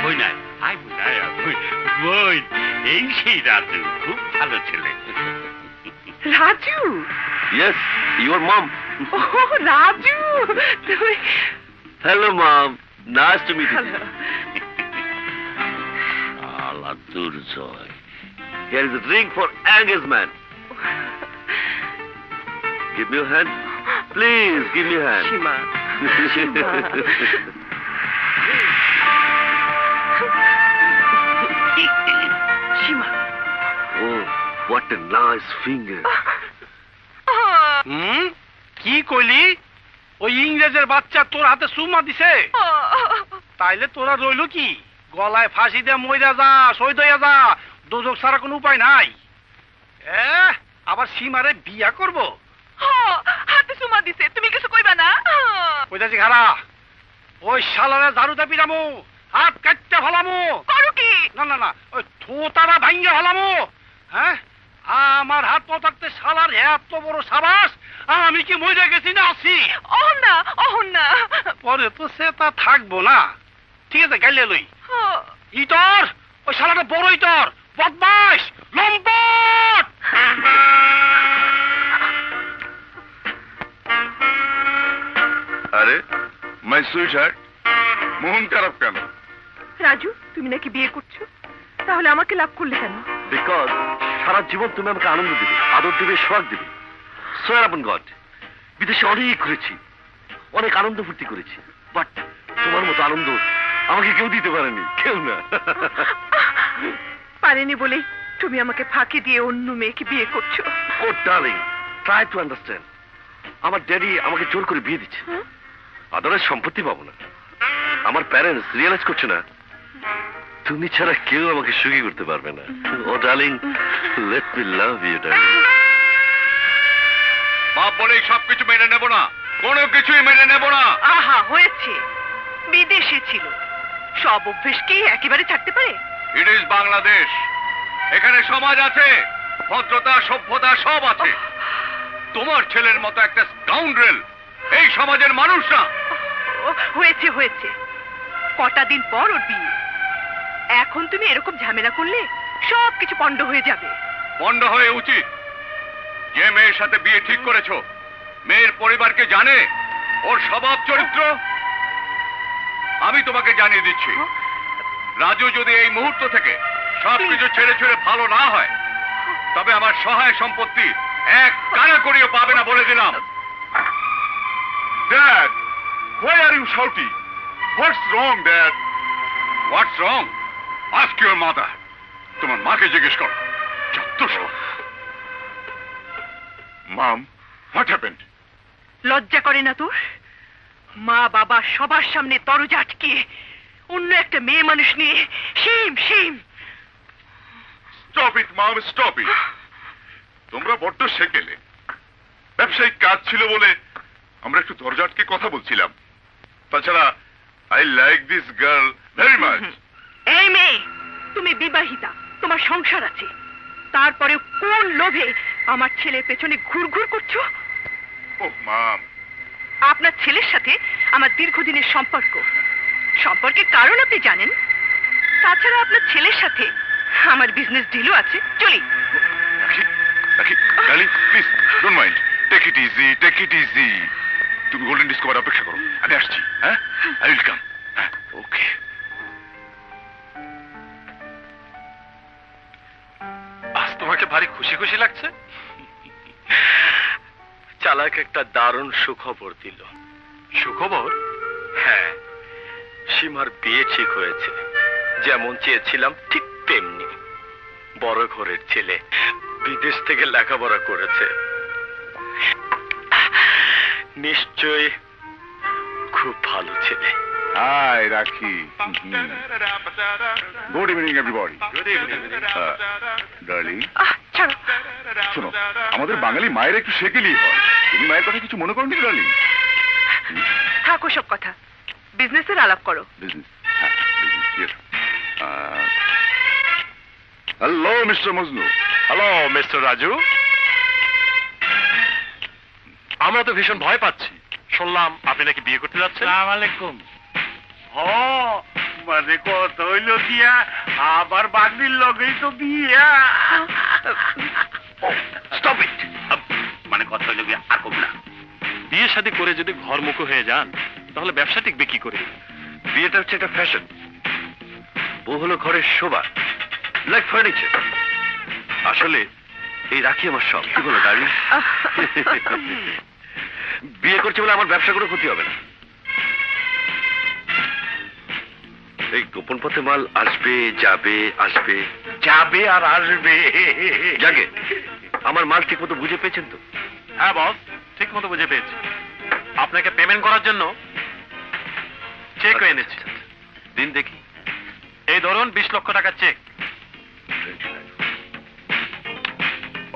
Boy, na, I will not have. Boy, ain't she Raju? Who hello, chile? Raju. Yes, your mom. Oh, Raju. Hello, mom. Nice to meet you. Allah Durjoy. Here is a drink for engagement. Give me your hand. Please, give me your hand. Shima. Shima. Shima. Oh, what a nice finger. Hmm? Ki koli? ওই ইংরেজের বাচ্চা তোর হাতে সুমা দিছে, তাইলে তোরা রইল কি? গলায় ফাঁসি দে, মইরা যা, শহীদ হইয়া যা, দোজক ছাড়া কোনো উপায় নাই। আবার সীমারে বিয়া করব? হাতে সুমা দিছে, তুমি কিছু কইবা না? কইতাছি খারা, ওই শালারে ঝাড়ুতে পিটামো, হাত কাটতে ফেলামো। করো কি? না না না, ওই থোতারা ভাঙিয়ে ফেলামো। হ্যাঁ, আমার হাত পা থাকতে শালার এত বড় সাবাস। আমি কি মরে গেছি না আছি? না, পরে তো সে তা থাকবো না। ঠিক আছে, গাইলে লই। ইতর, ওই শালাটা বড় ইতর, বদমাশ, লম্পট। আরে মাই সুইটহার্ট, মুখ খারাপ কেন? রাজু তুমি নাকি বিয়ে করছো তাহলে আমাকে লাভ করলে কেন বিকজ সারা জীবন তুমি আমাকে আনন্দ দিবে আদর দিবে স্বাদ দিবে সোয়ার আপন গড বিদেশে অনেক ঘুরেছি অনেক আনন্দ ফুর্তি করেছি বাট তোমার মতো আনন্দ আমাকে কেউ দিতে পারেনি কেউ না পারেনি বলে তুমি আমাকে ফাঁকি দিয়ে অন্য মেয়েকে বিয়ে করছো ও ডার্লিং ট্রাই টু আন্ডারস্ট্যান্ড আমার ড্যাডি আমাকে জোর করে বিয়ে দিচ্ছে আদরের সম্পত্তি পাবো না আমার প্যারেন্টস রিয়েলাইজ করছে না তুমি ছাড়া কেউ আমাকে সুখী করতে পারবে না ও darling let me love you darling মা বলে সবকিছু মেনে নেব না কোনো কিছুই মেনে নেব না আহা হয়েছে বিদেশে ছিল সব অভ্যেস কি একেবারে থাকতে পারে ইট ইজ বাংলাদেশ এখানে সমাজ আছে ভদ্রতা সভ্যতা সব আছে তোমার ছেলের মতো একটা স্কাউন্ড্রেল এই সমাজের মানুষ না হয়েছে হয়েছে কটা দিন পর ওর বিয়ে এখন তুমি এরকম ঝামেলা করলে সবকিছু পণ্ড হয়ে যাবে পণ্ড হয়ে উচিত যে মেয়ের সাথে বিয়ে ঠিক করেছো মেয়ের পরিবারকে জানে ওর স্বভাব চরিত্র আমি তোমাকে জানিয়ে দিচ্ছি রাজু যদি এই মুহূর্ত থেকে সবকিছু ছেড়ে ছেড়ে ভালো না হয় তবে আমার সহায় সম্পত্তি এক কানা করিও পাবে না বলে দিলাম Dad, why are you shouting? What's wrong, Dad? What's wrong? Ask your mother. তোমার মাকে জিজ্ঞেস করো Mom, what happened? লজ্জা করে না তোর মা বাবা সবার সামনে দরজা আটকে অন্য একটা মেয়ে মানুষ নিয়ে shame shame Stop it, Mom, stop it. তোমরা বড্ড সেকেলে ব্যবসায়িক কাজ ছিল বলে আমরা একটু দরজা আটকে কথা বলছিলাম তাছাড়া I like this girl very much এই মেয়ে তুমি বিবাহিতা তোমার সংসার আছে তারপরে কোন লোভে আমার ছেলের পেছনে ঘুরঘুর করছো ওহ মাম আপনার ছেলের সাথে আমার দীর্ঘদিনের সম্পর্ক সম্পর্কের কারণ আপনি জানেন তাছাড়া আপনার ছেলের সাথে আমার বিজনেস ডিলও আছে চলি Darling, please, don't mind. Take it easy, take it easy. তুমি গোল্ডেন ডিস্কভার অপেক্ষা করো আমি আসছি হ্যাঁ আই উইল কাম ওকে আজ তোমাকে ভারী খুশি খুশি লাগছে চালাক একটা দারুণ সুখবর দিল সুখবর হ্যাঁ সীমার বিয়ে ঠিক হয়েছে যেমন চেয়েছিলাম ঠিক তেমনি বড় ঘরের ছেলে বিদেশ থেকে লেখাপড়া করেছে নিশ্চয়ই খুব ভালো ছেলে হাই রাখি গুড ইভিনিং এভরিবডি ডার্লিং শোনো আমাদের বাঙালি মায়ের একটু সেকেলি হয় তুমি মায়ের কথা কিছু মনে করো নি ডার্লিং থাকো সব কথা বিজনেসের আলাপ করো business hello mister Majnu hello mister Raju আমরা তো ভীষণ ভয় পাচ্ছি শুনলাম আপনি নাকি বিয়ে করতে যাচ্ছেন আসসালামু আলাইকুম ও মানে কত হইলো দিয়া আবার বাগনির লগেই তো বিয়া স্টপ ইট মানে কত হইলো গিয়া আর কম না বিয়ে শাদী করে যদি ঘরমুখো হয়ে যান তাহলে ব্যবসা টিকবে কি করে বিয়েটা হচ্ছে একটা ফ্যাশন বউ হলো ঘরের শোভা লাইক ফার্নিচার আসলে এই রাখি আমার সব কি বলো ডার্লিং বিয়ে করছি বলে আমার ব্যবসা করে ক্ষতি হবে না এই গোপন পথে মাল আসবে যাবে যাবে আর আসবে যাকে আমার মাল ঠিক মতো বুঝে পেয়েছেন তো হ্যাঁ বস ঠিক মতো বুঝে পেয়েছি আপনাকে পেমেন্ট করার জন্য চেক এনেছি দিন দেখি এই ধরুন 20 লক্ষ টাকা cheque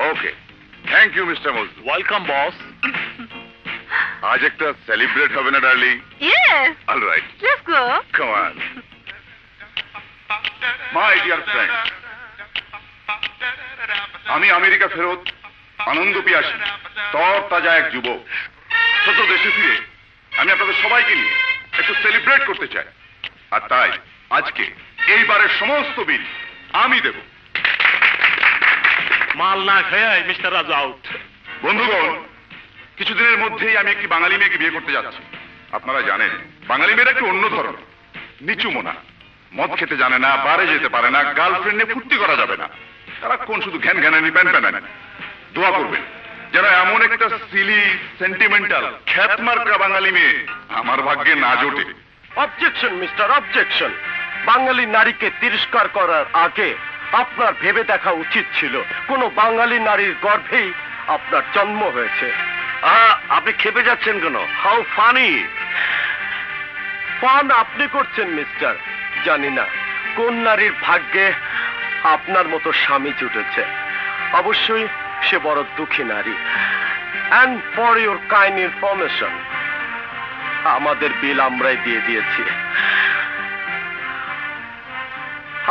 okay thank you mister Moju welcome boss आज एक तो सेलिब्रेट होवे ना darling yes all right let's go come on my dear friend আমি আমেরিকা ফেরত আনন্দ পিয়াসী তরতাজা এক যুবক ছোট দেশে ফিরে আমি আপনাদের সবাইকে নিয়ে একটু সেলিব্রেট করতে চাই আর তাই আজকে এইবারের সমস্ত বিল আমি দেব মাল না খেয়ে মিস্টার রাজু আউট বন্ধুগণ কিছুদিনের মধ্যেই আমি একটি বাঙালি মেয়েকে বিয়ে করতে যাচ্ছি আপনারা জানেন বাঙালি মেয়েরা একটু অন্য ধরনের নিচু মনা मद खेते जाने ना बारे जेते पारे ना गार्लफ्रेंड ने फुर्ती करा जाबे ना साराक्षण शुधु घ्यान घ्यानानी पैन पैनानी दुआ करबेन जेन एमन एकटा सिली सेंटिमेंटाल ख्यातमार्का बांगाली मेये आमार भाग्ये ना जोटे। Objection mister objection. বাঙালি নারীকে তিরস্কার করার আগে আপনার ভেবে দেখা উচিত ছিল কোন বাঙালি নারীর গর্ভেই আপনার জন্ম হয়েছে। আপনি খেপে যাচ্ছেন কেন? How funny. ফান আপনি করছেন মিস্টার। জানি না কোন নারীর ভাগ্যে আপনার মতো স্বামী জুটেছে। অবশ্যই সে বড় দুঃখী নারী। And for your kind information আমাদের বিল আমরাই দিয়ে দিয়েছি।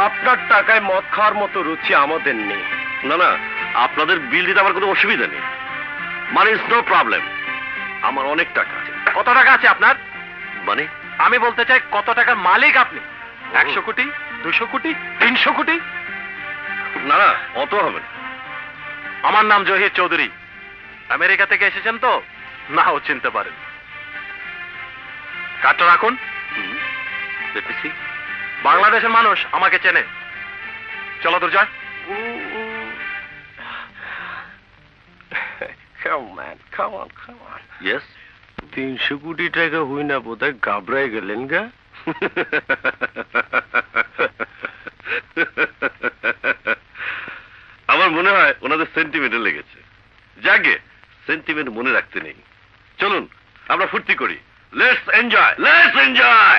আপনার টাকায় মদ খাওয়ার মতো রুচি আমাদের নেই। না না আপনাদের বিল দিতে আমার কোনো অসুবিধা নেই। মানে ইজ নো প্রবলেম। আমার অনেক টাকা আছে। কত টাকা আছে আপনার? মানে আমি বলতে চাই কত টাকার মালিক আপনি? 100 কোটি, 200 কোটি, 300 কোটি? না না অত হবে না। আমার নাম জহির চৌধুরী। আমেরিকা থেকে এসেছেন তো নাও চিনতে পারেন। কাটটা রাখুন। দেখতেছি বাংলাদেশের মানুষ আমাকে চেনে। চলো দুর্জয়। Yes? 300 কোটি টাকা হই না বোধহয় ঘাবড়ায় গেলেন গা। আমার মনে হয় ওনাদের সেন্টিমেন্টে লেগেছে। যাকে সেন্টিমেন্ট মনে রাখতে নেই। চলুন আমরা ফুর্তি করি। Let's enjoy! Let's enjoy!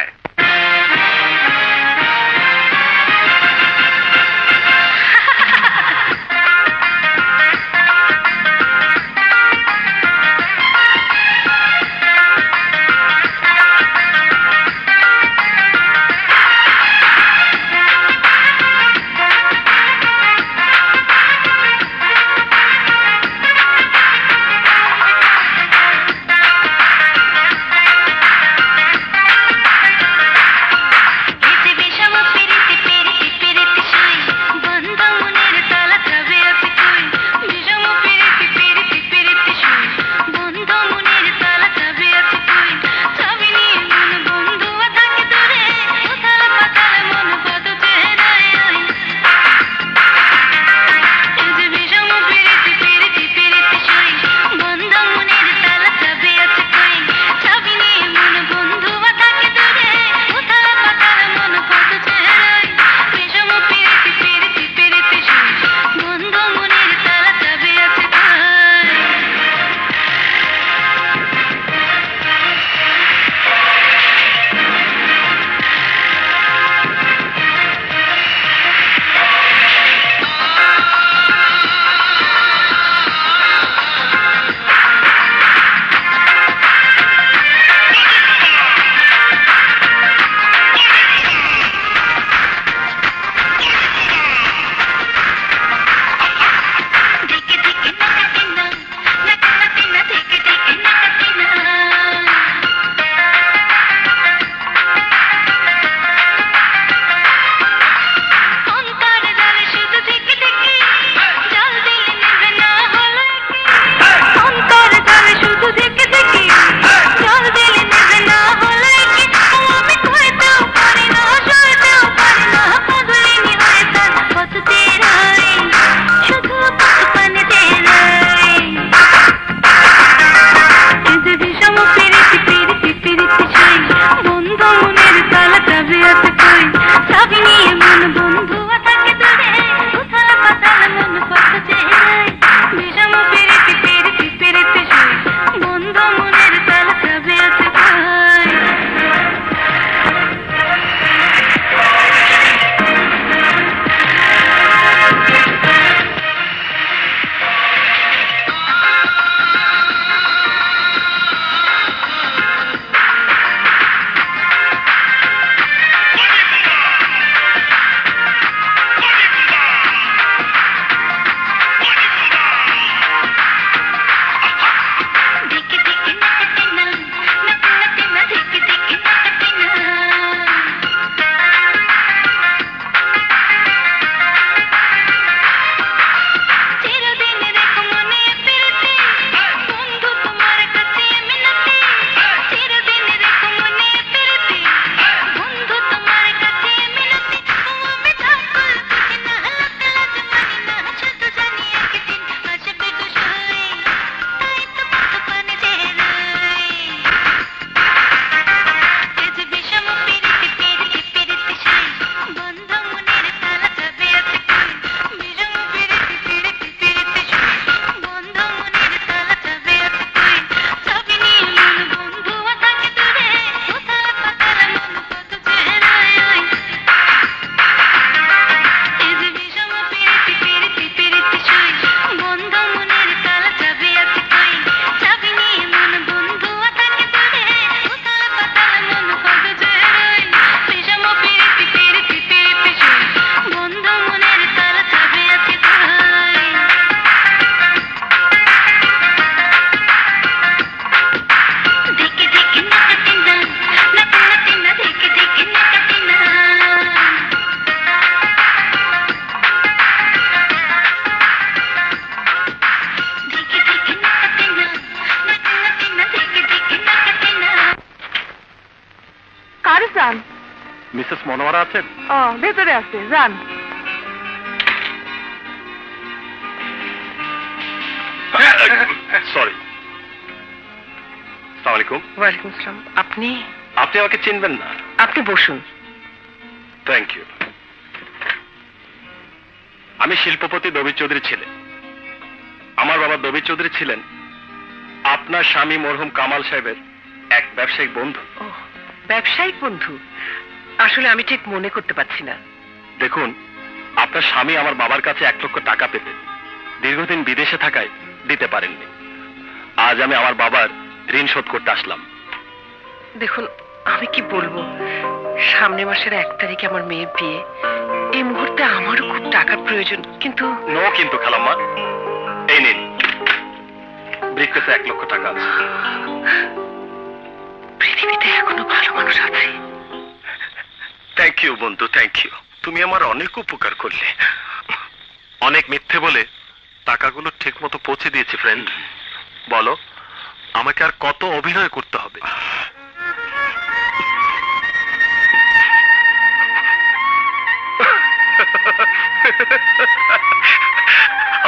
Mrs Manohara आছেন? ও ভেতরে আছে, যান। সরি। আসসালামু আলাইকুম। ওয়া আলাইকুম আসসালাম। আপনি? আপনি আমাকে চিনবেন না। আপনি বসুন। Thank you. আমি শিল্পপতি দবি চৌধুরী ছিলেন। আমার বাবা দবি চৌধুরী ছিলেন আপনার স্বামী মরহুম কামাল সাহেবের এক ব্যবসায়িক বন্ধু। ও ব্যবসায়িক বন্ধু? আসলে আমি ঠিক মনে করতে পারছি না। দেখুন, আপনার স্বামী আমার বাবার কাছে 1 লক্ষ টাকা পেতেন, দীর্ঘদিন বিদেশে থাকায় দিতে পারেননি। আজ আমি আমার বাবার ঋণ শোধ করতে আসলাম। দেখুন, আমি কি বলবো, সামনের মাসের 1 তারিখে আমার মেয়ের বিয়ে। এই মুহূর্তে আমার খুব টাকার প্রয়োজন। কিন্তু নো কিন্তু খালাম্মা, এই নিন, ব্রিফকেসে 1 লক্ষ টাকা আছে। পৃথিবীতে এখনো ভালো মানুষ আছে। থ্যাংক ইউ বন্ধু, থ্যাংক ইউ। তুমি আমার অনেক উপকার করলে। অনেক মিথ্যে বলে টাকাগুলো ঠিক মতো পৌঁছে দিয়েছি ফ্রেন্ড। বলো, আমাকে আর কত অভিনয় করতে হবে?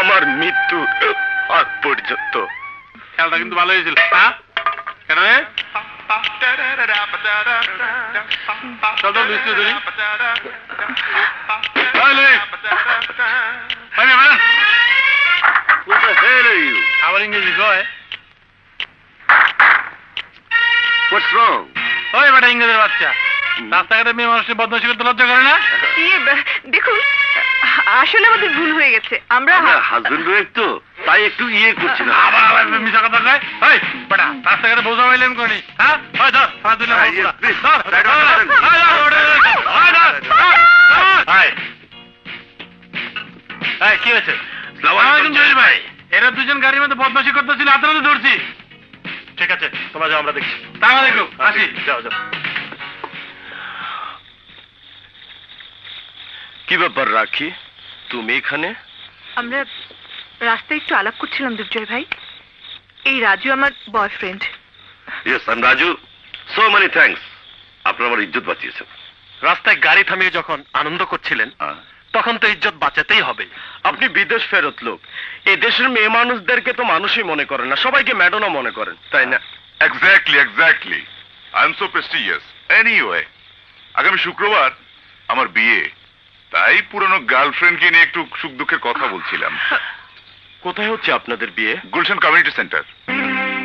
আমার মৃত্যু আগ পর্যন্ত। খেলাটা কিন্তু ভালো হয়েছিল। কেন আমার ইংরেজি হয়? What's wrong? ওই বেটা ইংরেজের বাচ্চা, রাস্তাঘাটে মেয়ে মানুষের বদমাশি করতে লজ্জা করে না? দেখুন, আসলে আমাদের ভুল হয়ে গেছে। আমরা হাজবেন্ড ওয়াইফ তো, তাই একটু ইয়ে করছি না। আবার মিছা কথা কয়। এই বেটা, রাস্তাঘাটে বোঝা হইলেন কোনি? হ্যাঁ, ওই ধর হাত দিলাম। এই কি হয়েছে? আসসালামু আলাইকুম জহির ভাই। এরা দুজন গাড়ির মধ্যে বদমাশি করতেছিল, হাতের মধ্যে ধরছি। ঠিক আছে, তোমরা যাও, আমরা দেখছি। আসসালামু আলাইকুম। আসি, যাও যাও। কি ব্যাপার রাখি, তুমি এখানে? আমরা রাস্তায় একটু আলাপ করছিলাম দুর্জয় ভাই। এই রাজু আমার boyfriend. Yes, I am Raju. So many thanks, আপনারা আমার ইজ্জত বাঁচিয়েছেন। রাস্তায় গাড়ি থামিয়ে যখন আনন্দ করছিলেন তখন তো ইজ্জত বাঁচাতেই হবে। আপনি বিদেশ ফেরত লোক, এই দেশের মেয়ে মানুষদেরকে তো মানুষই মনে করেন না, সবাইকে ম্যাডোনা মনে করেন, তাই না? Exactly exactly. I am so prestigious. Anyway, আগামী শুক্রবার আমার বিয়ে, তাই পুরনো গার্লফ্রেন্ডকে নিয়ে একটু সুখ দুঃখের কথা বলছিলাম। কোথায় হচ্ছে আপনাদের বিয়ে? Gulshan community centre.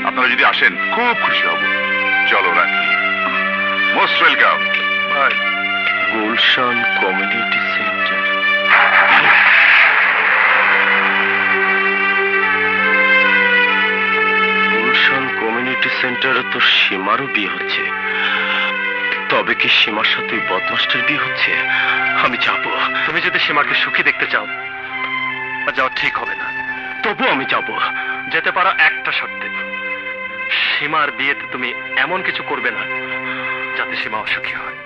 আপনারা যদি আসেন খুব খুশি হব। চলো রাখি। Most welcome. Bye. Gulshan community centre. Gulshan community সেন্টারে তো সীমারও বিয়ে হচ্ছে। তবে কি সীমার সাথে বদমাস্টার বিয়ে হচ্ছে? আমি যাবো। তুমি যদি সীমাকে সুখী দেখতে চাও, যাও, ঠিক হবে না, তবু আমি যাবো। যেতে পারো একটা শর্তে, সীমার বিয়েতে তুমি এমন কিছু করবে না যাতে সীমা অসুখী হয়।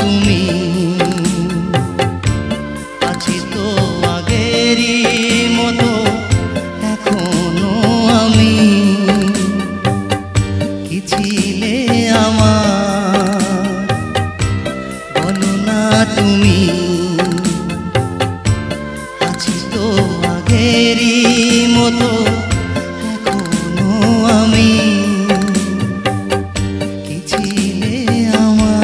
তুমি তুমি আছি তো আগেরই মতো এখনো আমি কি ছিলে আমার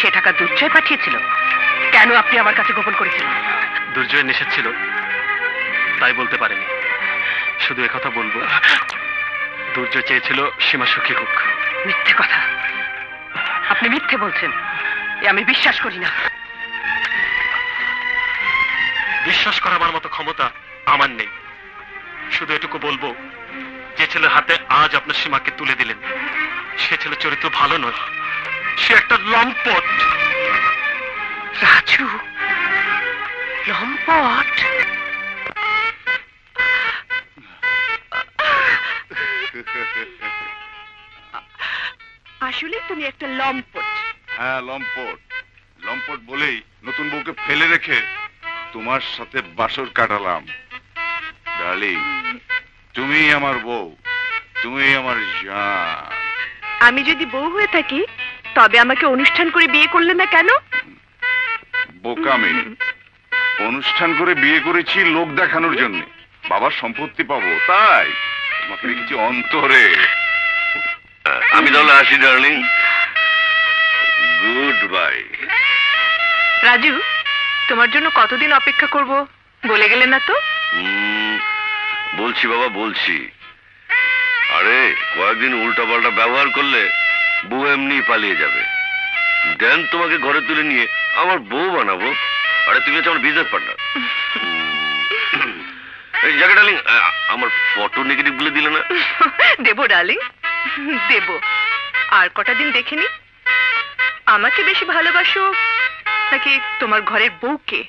से टाका दुर्जय पाठिয়েছিল কেন আপনি আমার কাছে গোপন করেছিলেন দুর্জয় নিষেধ ছিল তাই বলতে পারিনি শুধু এই কথা বলবো দুর্জয় চেয়েছিল সীমা সুখী হোক মিথ্যে কথা আপনি মিথ্যে বলছেন এ আমি বিশ্বাস করি না বিশ্বাস করার মতো ক্ষমতা আমার নেই শুধু এটুকু বলবো যে ছেলের হাতে আজ আপনার সীমাকে তুলে দিলেন সে ছেলে চরিত্র ভালো নয় সে একটা লম্পট রাজু লম্পট আসলে তুমি একটা লম্পট হ্যাঁ লম্পট লম্পট বলেই নতুন বউকে ফেলে রেখে তোমার সাথে বাসর কাটালাম ডার্লিং তুমি আমার বউ তুমি আমার জান আমি যদি বউ হয়ে থাকি তবে আমাকে অনুষ্ঠান করে বিয়ে করলে না কেন বোকামি অনুষ্ঠান করে বিয়ে করেছি লোক দেখানোর জন্য বাবার সম্পত্তি পাবো তাই তোমাকে রেখেছি অন্তরে আমি তাহলে আসি ডার্লিং গুড বাই রাজু তোমার জন্য কতদিন অপেক্ষা করব বলে গেলে না তো বলছি বাবা বলছি আরে কয়েকদিন উল্টাপাল্টা ব্যবহার করলে বউ এমনি পালিয়ে যাবে দেন তোমাকে ঘরে তুলে নিয়ে আমার বউ বানাবো আরে তুমি তো আমার বিজনেস পার্টনার এই জায়গা ডার্লিং আমার ফটো নেগেটিভ গুলো দিলে না দেবো ডার্লিং দেবো আর কটা দিন দেখিনি আমাকে বেশি ভালোবাসো নাকি তোমার ঘরের বউকে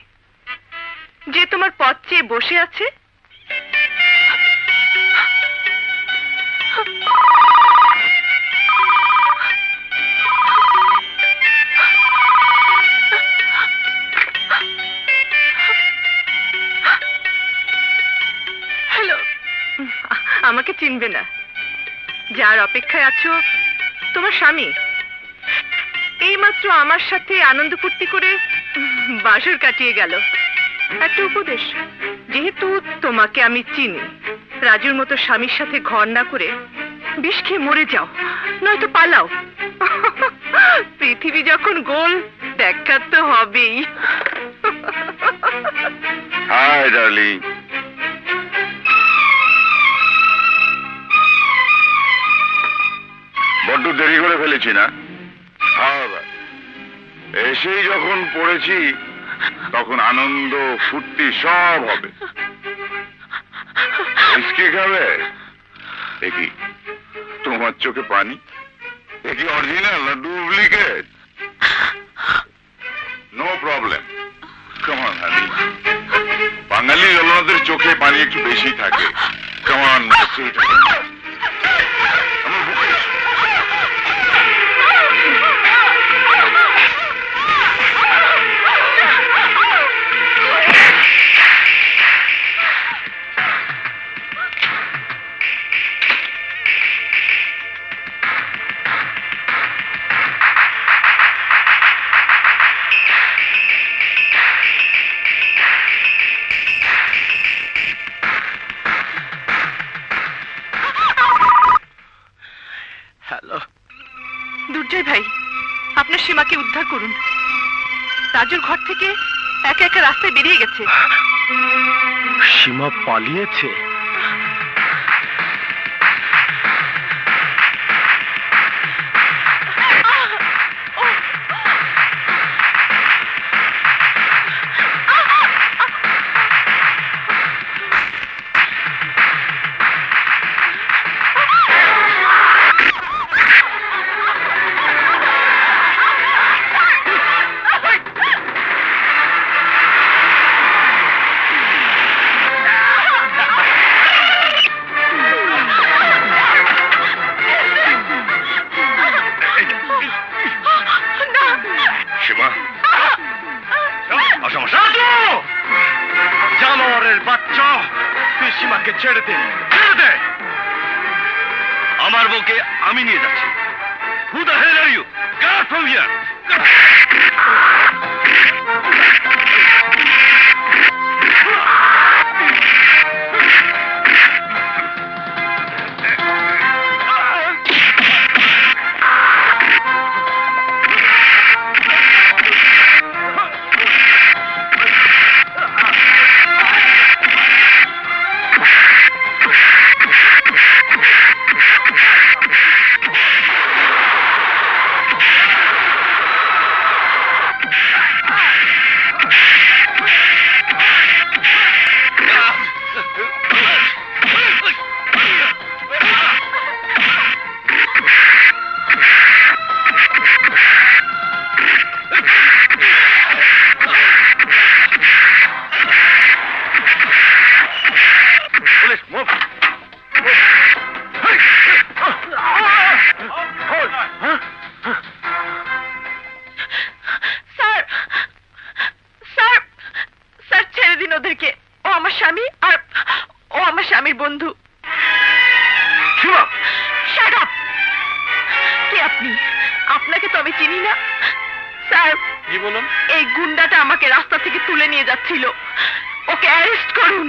যে তোমার পথ চেয়ে বসে আছে হ্যালো আমাকে চিনবে না যার অপেক্ষায় আছো তোমার স্বামী এইমাত্র আমার সাথে আনন্দ ফুর্তি করে বাসর কাটিয়ে গেল একটা উপদেশ যেহেতু তোমাকে আমি চিনি রাজুর মতো স্বামীর সাথে ঘর না করে বিষ খেয়ে মরে যাও নয়তো পালাও পৃথিবী যখন গোল দেখা তো হবেই হাই ডার্লিং বড্ড দেরি করে ফেলেছি না এসেই যখন পড়েছি তখন আনন্দ ফুর্তি সব হবে খাবে দেখি তোমার চোখে পানি দেখি অরিজিনাল না ডুপ্লিকেট নো প্রবলেম কেমন হানি বাঙালি জলনাথের চোখে পানি একটু বেশি থাকে কেমন রাজুর ঘর থেকে একা একা রাস্তায় বেরিয়ে গেছে সীমা পালিয়েছে एक गुंडाटा आमाके रास्ता थेके तुले निये जाच्छिलो, ओके अरेस्ट करुन।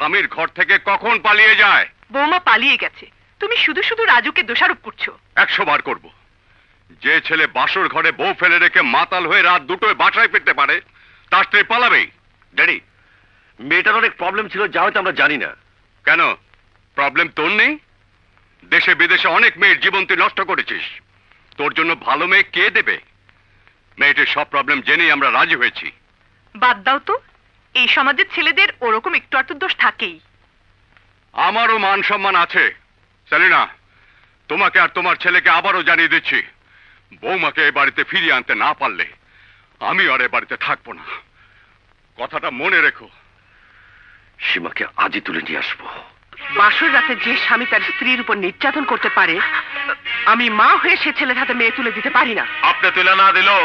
স্বামীর ঘর থেকে কখন পালিয়ে যায়? বৌমা পালিয়ে গেছে, তুমি শুধু শুধু রাজুকে দোষারোপ করছো। ১০০ বার করব। যে ছেলে বাসর ঘরে বউ ফেলে রেখে মাতাল হয়ে রাত দুটোয় বাসায় ফিরতে পারে তার স্ত্রী পালাবেই। ড্যাডি, মেয়েটার অনেক প্রবলেম ছিল যা হয়তো আমরা জানি না। কেন প্রবলেম তোর নেই? দেশে বিদেশে অনেক মেয়ের জীবন তুই নষ্ট করেছিস, তোর জন্য ভালো মেয়ে কে দেবে? মেয়েটির সব প্রবলেম জেনেই আমরা রাজি হয়েছি। বাদ দাও তো, এই সমাজের ছেলেদের ওরকম একটু আধটু দোষ থাকেই। আমারও মান সম্মান আছে সেলিনা, তোমাকে আর তোমার ছেলেকে আবারও জানিয়ে দিচ্ছি, বৌমাকে এই বাড়িতে ফিরিয়ে আনতে না পারলে আমি আর এই বাড়িতে থাকবো না, কথাটা মনে রেখো। সীমাকে আজই তুলে নিয়ে আসবো। বাসর রাতে যে স্বামী তার স্ত্রীর উপর নির্যাতন করতে পারে, আমি মা হয়ে সে ছেলের হাতে মেয়ে তুলে দিতে পারি না। আপনি তুলে না দিলেও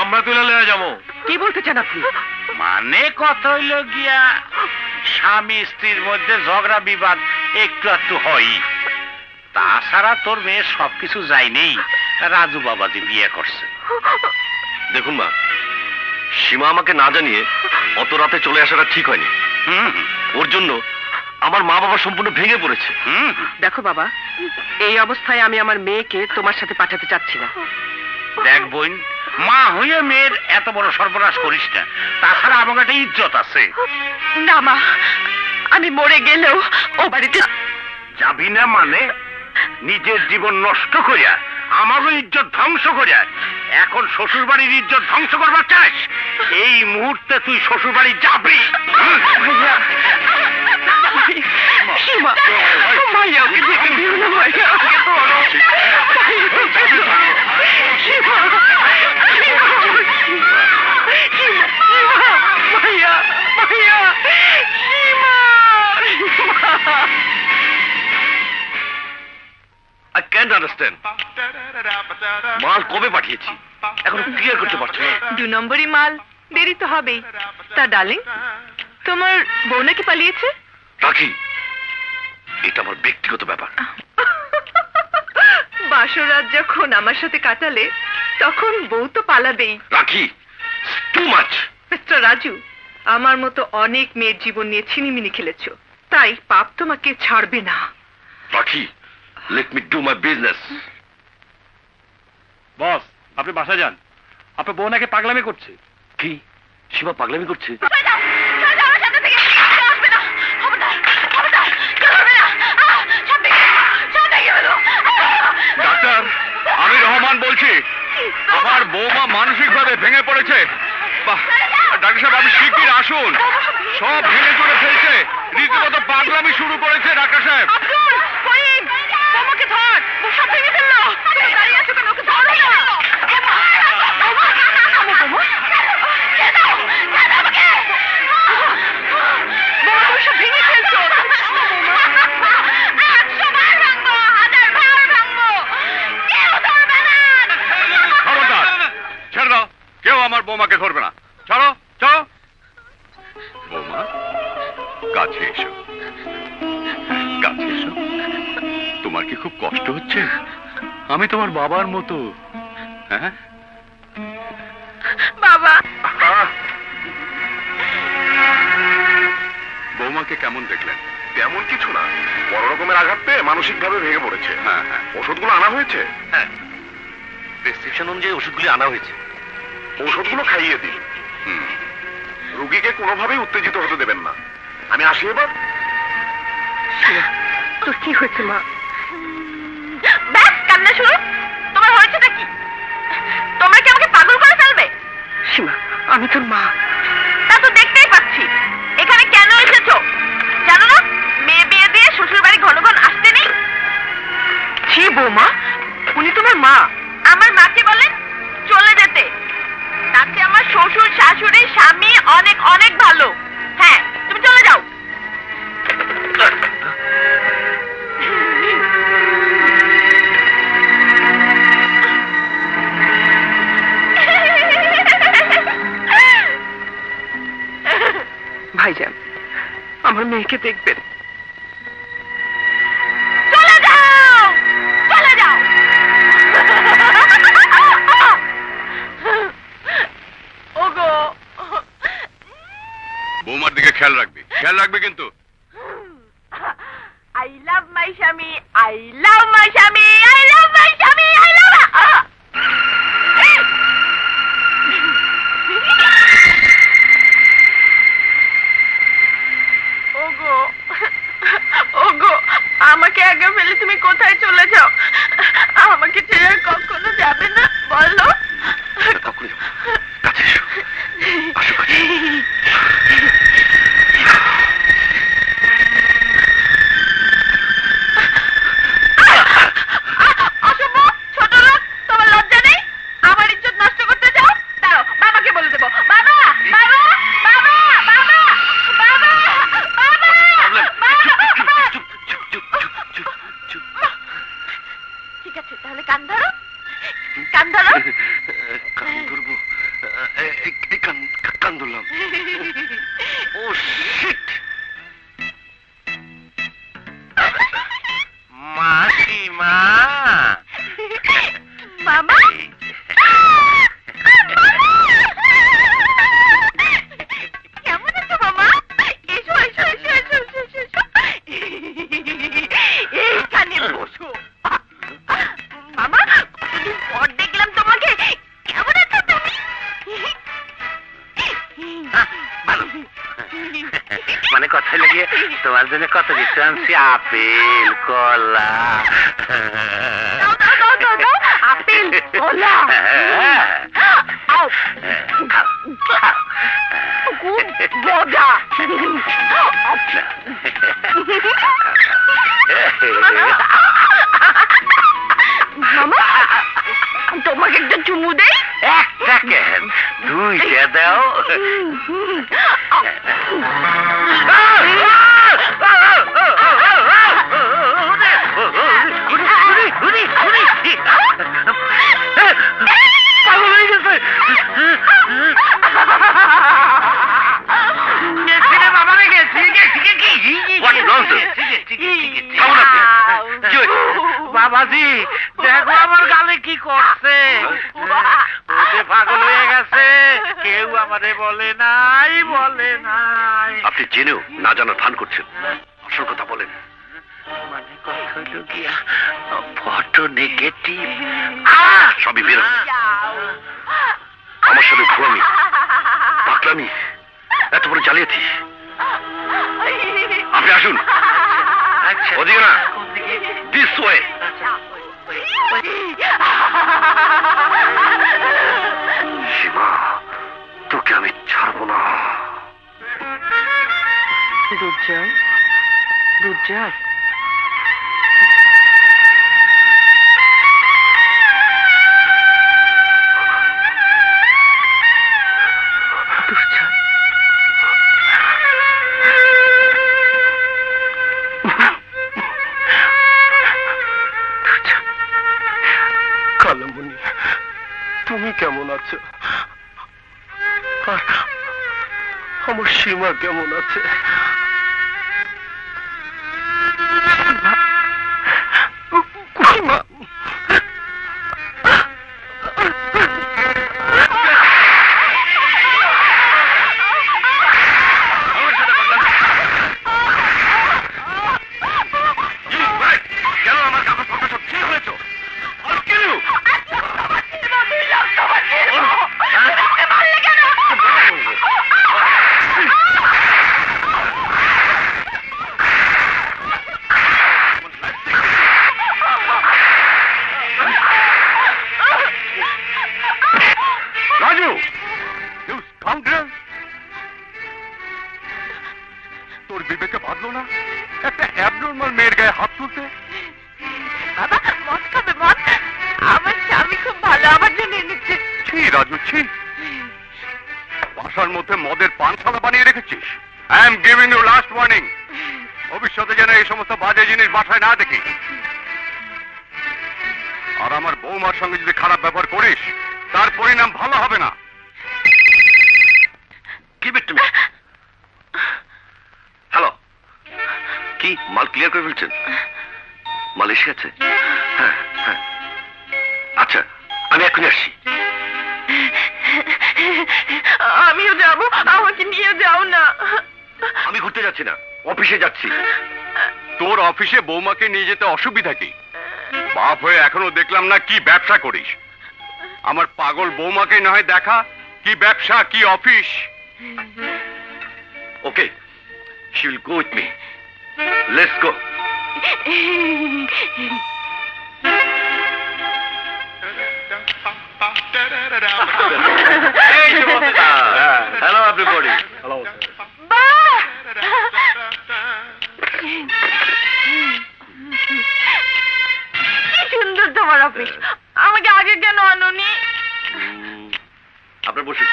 আমরা তুলে নিয়ে যাবো। কি বলতে চান আপনি? মানে কথা হইল গিয়া, স্বামী স্ত্রীর মধ্যে ঝগড়া বিবাদ একটু একটু হয়, তাছাড়া তোর মেয়ে সবকিছু যায় নেই, রাজু বাবাজি বিয়ে করছে। দেখুন মা, সীমা আমাকে না জানিয়ে অত রাতে চলে আসাটা ঠিক হয়নি। ওর জন্য আমার মা বাবা সম্পূর্ণ ভেঙে পড়েছে। দেখো বাবা, এই অবস্থায় আমি আমার মেয়েকে তোমার সাথে পাঠাতে চাচ্ছি না। দেখ বোন, মা হয়ে মেয়ের এত বড় সর্বনাশ করিস না, তাছাড়া আমার একটা ইজ্জত আছে। না মা, আমি মরে গেলেও ও বাড়িতে যাবি না। মানে নিজের জীবন নষ্ট করিয়া আমারও ইজ্জত ধ্বংস করিয়া এখন শ্বশুর বাড়ির ইজ্জত ধ্বংস করবার চাস? এই মুহূর্তে তুই শ্বশুর বাড়ি যাবি। I can't understand. মাল কবে পাঠিয়েছি এখনো ক্লিয়ার করতে পারছি না। ২ নম্বরই মাল, দেরি তো হবেই। তা ডার্লিং, তোমার বউ নাকি পালিয়েছে? রাখি, এটা আমার ব্যক্তিগত ব্যাপার। বাসর রাত যখন আমার সাথে কাটালে তখন বউ তো পালাবেই। রাখি, টু মাচ। মিস্টার রাজু, আমার মতো অনেক মেয়ের জীবন নিয়ে ছিনিমিনি খেলেছো, তাই পাপ তোমাকে ছাড়বে না। রাখি, let me do my business. Boss, আপনি বাসা যান, আপনার বউ নাকি পাগলামি করছে। কি, সীমা পাগলামি করছে? ডাক্তার, আমি রহমান বলছি। আমার বৌমা মানসিক ভাবে ভেঙে পড়েছে। ডাক্তার সাহেব, আপনি শিগগির আসুন। সব ভেঙে চলে ফেলছে, রীতিমতো পাগলামি শুরু করেছে। ডাক্তার সাহেব, ছেড়ে দাও, কেউ আমার বৌমাকে ধরবে না। চলো চলো। বৌমা, কাছে এসো, কাছে এসো। তোমার কি খুব কষ্ট হচ্ছে? আমি তোমার বাবার মতো। হ্যাঁ বাবা। বৌমাকে কেমন দেখলেন? তেমন কিছু না, বড় রকমের আঘাত পেয়ে মানসিক ভাবে ভেঙে পড়েছে। হ্যাঁ হ্যাঁ, ওষুধগুলো আনা হয়েছে। হ্যাঁ, প্রেসক্রিপশন অনুযায়ী ওষুধগুলি আনা হয়েছে। ওষুধগুলো খাইয়ে দিন। রোগীকে কোনোভাবেই উত্তেজিত হতে দেবেন না। আমি আসি এবার। তোর কি হয়েছে মা? ব্যাস কান্না শুরু। তোমার হয়েছেটা কি? তোমরা কি আমাকে পাগল করে ফেলবে? সীমা, আমি তোর মা। তা তো দেখতেই পাচ্ছি। এখানে কেন এসেছো জানো না? মেয়ে বিয়ে দিয়ে শ্বশুর বাড়ি ঘন ঘন আসতে নেই। ছি বৌমা, উনি তোমার মা। আমার মাকে বলেন চলে যেতে। তাকে আমার শ্বশুর শাশুড়ি স্বামী অনেক অনেক ভালো। হ্যাঁ, তুমি চলে যাও। ভাইজান, আমার মেয়েকে দেখবেন। চলে যাও, চলে যাও। ওগো, বৌমার দিকে খেয়াল রাখবে, খেয়াল রাখবে কিন্তু। আই লাভ মাই স্বামী, আই লাভ মাই স্বামী, আই লাভ মাই স্বামী, আই লাভ। ওগো, ওগো, আমাকে আগে ফেলে তুমি কোথায় চলে যাও? আমাকে ছেড়ে আর কখনো যাবে না, বলো। उम्र मेर गए हाथों से बाबा का मौत का बीमार आवाज शामी को भालावट ने निचे छी राजू छी भाषण মধ্যে মদের পানশালা বানিয়ে রেখেছিস I am giving you last warning ভবিষ্যতে যেন এই সমস্ত বাজে জিনিস বাসায় না দেখি আর আমার বৌমার সঙ্গে যদি খারাপ ব্যবহার করিস তার পরিণাম ভালো হবে না give it to me hello কি মাল ক্লিয়ার করে ফেলছেন মালয়েশিয়া থেকে হ্যাঁ হ্যাঁ আচ্ছা আমি এখনি আসি আমিও যাব আমাকে নিয়ে যাও না আমি ঘুরতে যাচ্ছি না অফিসে যাচ্ছি তোর অফিসে বৌমাকে নিয়ে যেতে অসুবিধা কি বাপ হয়ে এখনো দেখলাম না কি ব্যবসা করিস আমার পাগল বৌমাকে না হয় দেখা কি ব্যবসা কি office Okay, she will go with me. Let's go. Hey, hello everybody. Hello. Ba. Sundar তোমার অফিস। আমাকে আগে কেন আনোনি? আপনি বসুন।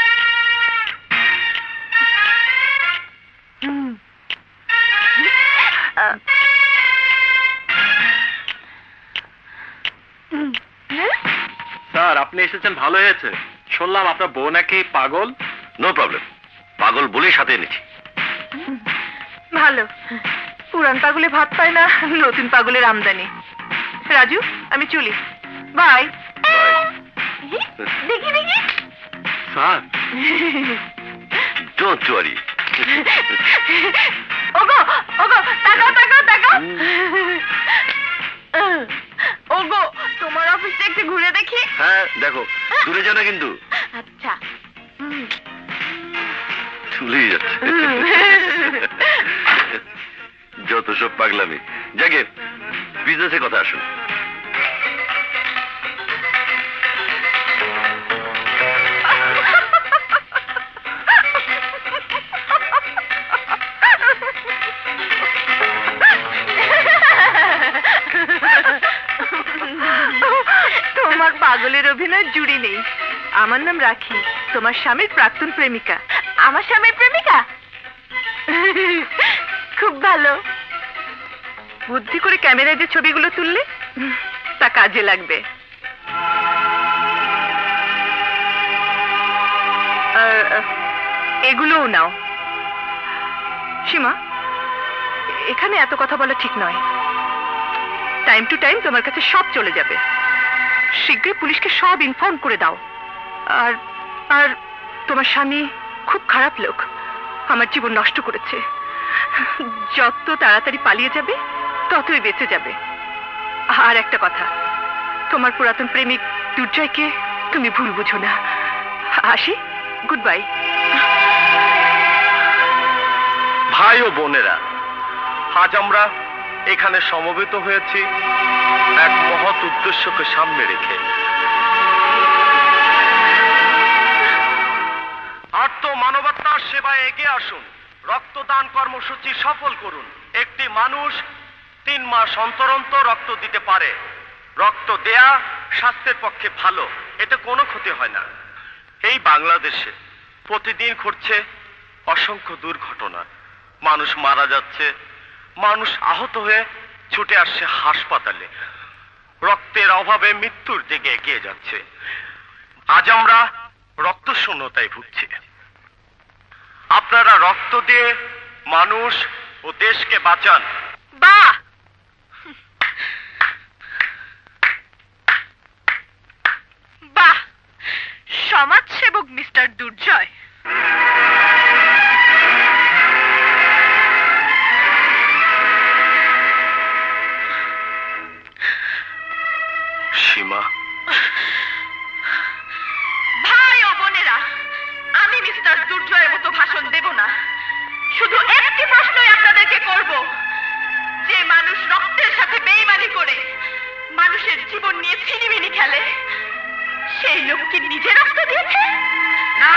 স্যার আপনি এসেছেন ভালো হয়েছে শুনলাম আপনার বউ নাকি পাগল নো প্রবলেম পাগল বলেই সাথে এনেছি ভালো পুরান পাগলে ভাত পায় না নতুন পাগলের আমদানি রাজু আমি চলি বাই দেখি দেখি স্যার ডোন্ট ওয়ারি ওগো ওগো তাকাও তাকাও তাকাও ওগো তোমার অফিসে একটু ঘুরে দেখি হ্যাঁ দেখো দূরে যাও না কিন্তু আচ্ছা চলে যাচ্ছে যত সব পাগলামি জাগে বিজনেসের কথা আসুন পাগলের অভিনয় জুড়ি নেই আমার নাম রাখি তোমার স্বামীর প্রাক্তন প্রেমিকা আমার স্বামীর প্রেমিকা খুব ভালো বুদ্ধি করে ক্যামেরায় যে ছবিগুলো তুললে তা কাজে লাগবে এগুলোও নাও সীমা এখানে এত কথা বলা ঠিক নয় টাইম টু টাইম তোমার কাছে সব চলে যাবে शीघ्र पुलिस के सब इनफर्म कर दाओ और तुम्हार स्वामी खूब खराब लोक हमार जीवन नष्ट करेछे जत ताड़ाताड़ी पालिए जाबे ततई बेचे जाबे और एक कथा तुम्हार पुरातन प्रेमिक दुर्जय के तुम भूल बुझो ना आशी गुड बाय भाई ओ बोनेरा आज आमरा एखाने समबेत होयेछि एक महत् उद्देश्य के सामने रेखे आत्म मानवतार सेवाय एगिए आसुन रक्तदान कर्मसूची सफल करुन एकटी मानुष 3 मास अंतरंत रक्त दिते पारे रक्त देया स्वास्थ्येर पक्षे भालो एते कोनो क्षति हय ना एई बांग्लादेशे प्रतिदिन घटছে असंख्य दुर्घटना मानुष मारा जाচ্ছে मानुष आहत হয়ে ছুটে আসছে হাসপাতালে রক্তের অভাবে মৃত্যুর দিকে এগিয়ে যাচ্ছে আজ আমরা রক্ত শূন্যতায় ভুগছি আপনারা রক্ত দিয়ে মানুষ ও দেশকে বাঁচান বাহ বাহ সমাজসেবক মিস্টার দুর্জয় सीमा भाई और बोनेरा आमी मिस्टर दुर्जय मतो भाषण देव ना शुधु एकटी प्रश्नই আপনাদেরকে করব যে মানুষ রক্তের সাথে বেঈমানি করে মানুষের জীবন নিয়ে ছিনিমিনি খেলে সেই লোক কি নিজে রক্ত দিয়েছে না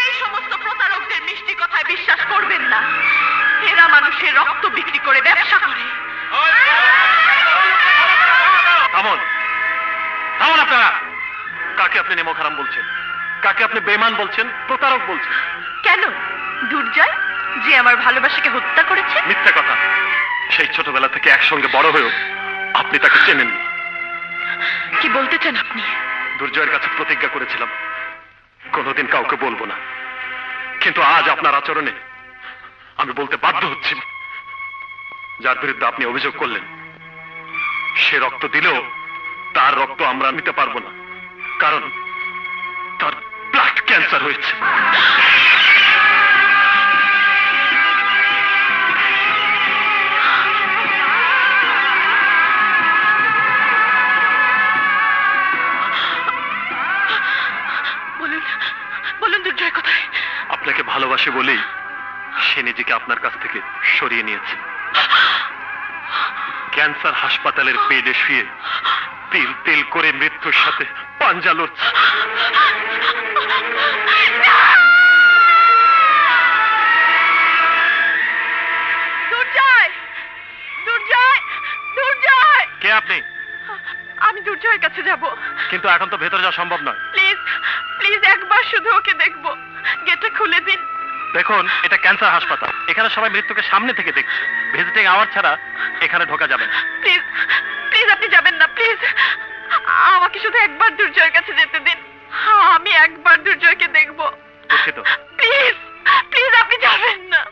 এই সমস্ত প্রতারকদের মিষ্টি কথায় বিশ্বাস করবেন না এরা মানুষের রক্ত বিক্রি করে ব্যবসা করে। থামুন, থামুন আপনারা। কাকে আপনি নেমো খারাম বলছেন? কাকে আপনি বেমান বলছেন, প্রতারক বলছেন? কেন দুর্জয় যে আমার ভালোবাসাকে হত্যা করেছে? মিথ্যা কথা। সেই ছোটবেলা থেকে একসঙ্গে বড় হয়েও আপনি তাকে চেনেননি। কি বলতে চান আপনি? দুর্জয়ের কাছে প্রতিজ্ঞা করেছিলাম কোনোদিন কাউকে বলবো না, কিন্তু আজ আপনার আচরণে আমি বলতে বাধ্য হচ্ছি। যার বিরুদ্ধে আপনি অভিযোগ করলেন সে রক্ত দিলেও তার রক্ত আমরা নিতে পারবো না, কারণ তার ব্লাড ক্যান্সার হয়েছে। আপনাকে ভালোবাসে বলেই সে নিজেকে আপনার কাছ থেকে সরিয়ে নিয়েছে। ক্যান্সার হাসপাতালের বেডে শুয়ে তিল তিল করে মৃত্যুর সাথে পাঞ্জা লড়ছে। কে আপনি? আমি দুর্জয়ের কাছে যাব। কিন্তু এখন তো ভেতরে যাওয়া সম্ভব নয়। প্লিজ প্লিজ একবার শুধু ওকে দেখবো, গেটটা খুলে দিন। দেখুন, এটা ক্যান্সার হাসপাতাল, এখানে সবাই মৃত্যুকে সামনে থেকে দেখছে। ভিজিটিং আওয়ার ছাড়া এখানে ঢোকা যাবে না। প্লিজ প্লিজ আপনি যাবেন না। প্লিজ আমাকে শুধু একবার দুর্জয়ের কাছে যেতে দিন, আমি একবার দুর্জয়কে দেখবো। প্লিজ প্লিজ আপনি যাবেন না।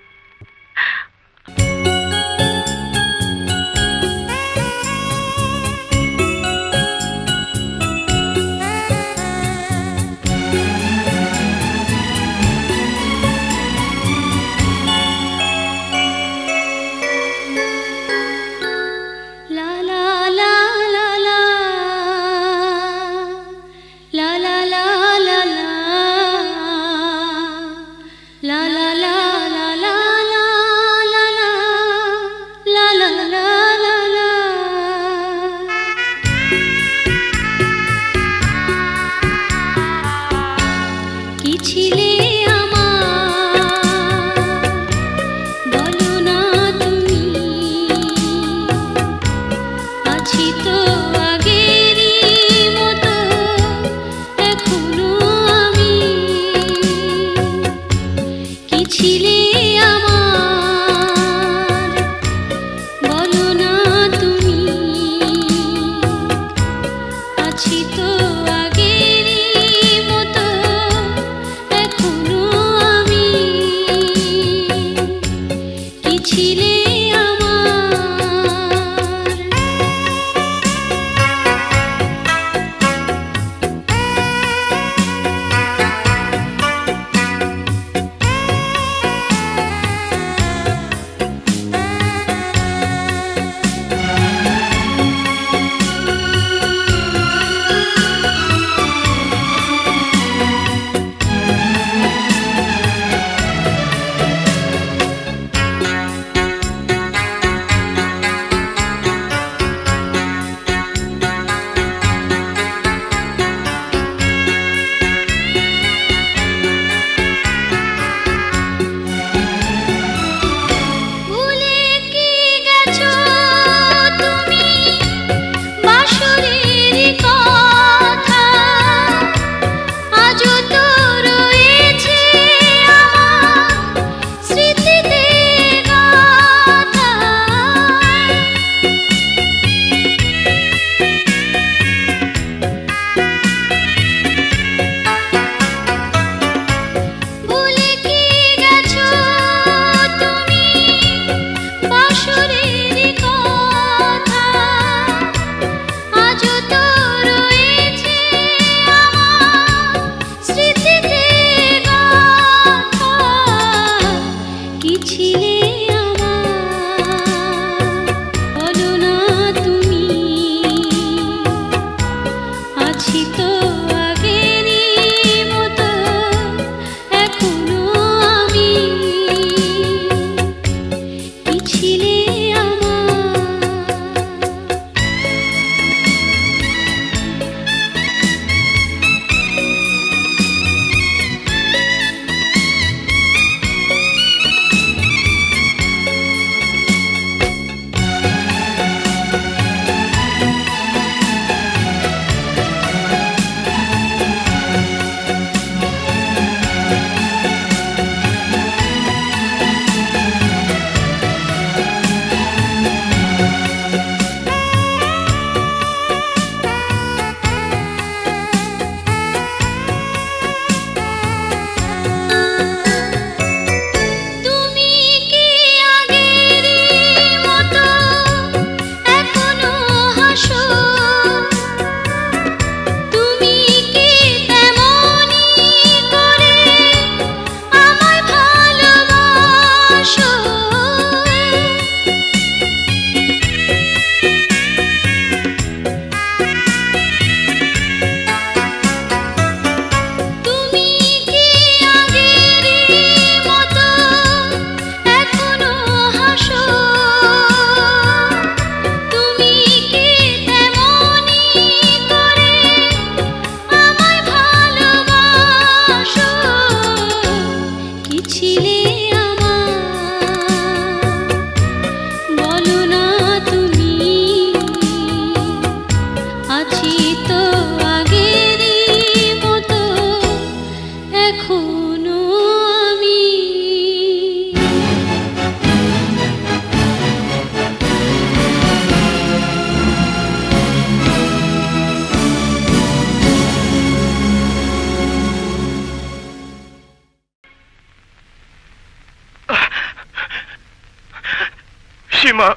शीमा सीमा ना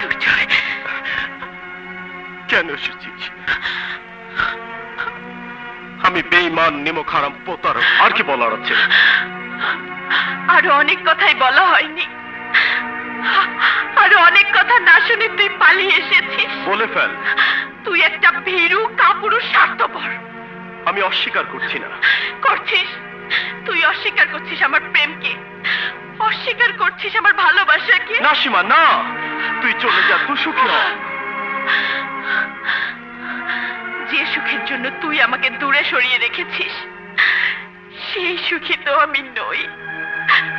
तु चले जा तु सुखी जे सुखर जो तु दूरे सरिए रेखेছিস সেই সুখী তো আমি নই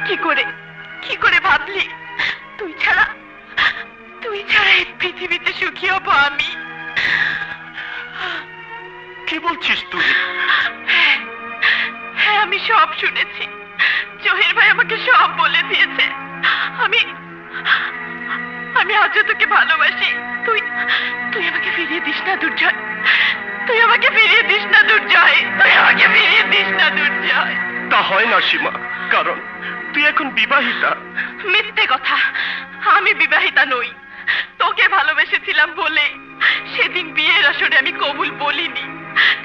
কি করে ভাবলি তুই ছাড়া এই পৃথিবীতে সুখী হব আমি কি বলছিস তুই হ্যাঁ আমি সব শুনেছি জহির ভাই আমাকে সব বলে দিয়েছে আমি আজ তোকে ভালোবাসি তুই তুই আমাকে ফিরিয়ে দিস না দুর্জয় তুই আমাকে ফিরিয়ে দিস না দুর্জয় তুই আমাকে ফিরিয়ে দিস না দুর্জয় তা হয় না সীমা কারণ তুই এখন বিবাহিতা মিথ্যে কথা আমি বিবাহিতা নই তোকে ভালোবেসেছিলাম বলে সেদিন বিয়ের আসরে আমি কবুল বলিনি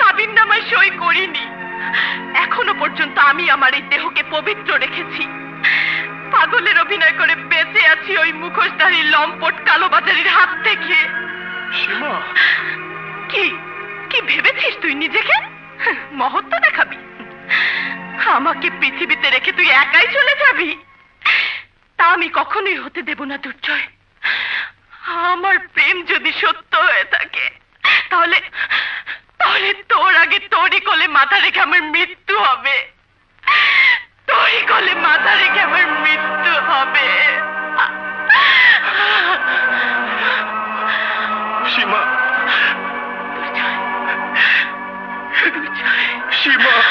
কাবিননামায় সই করিনি এখনো পর্যন্ত আমি আমার এই দেহকে পবিত্র রেখেছি পাগলের অভিনয় করে বেঁচে আছি ওই মুখোশধারী লম্পট কালোবাজারির হাত থেকে সীমা কি কি ভেবেছিস তুই নিজেকে মহত্ব দেখাবি আমাকে পৃথিবীতে রেখে তুই একাই চলে যাবি তা আমি কখনোই হতে দেব না দুর্জয় আমার প্রেম যদি সত্য হয়ে থাকে তাহলে তাহলে তোর আগে তোরই কোলে মাথা রেখে আমার মৃত্যু হবে তোরই কোলে মাথা রেখে আমার মৃত্যু হবে সীমা সীমা আমি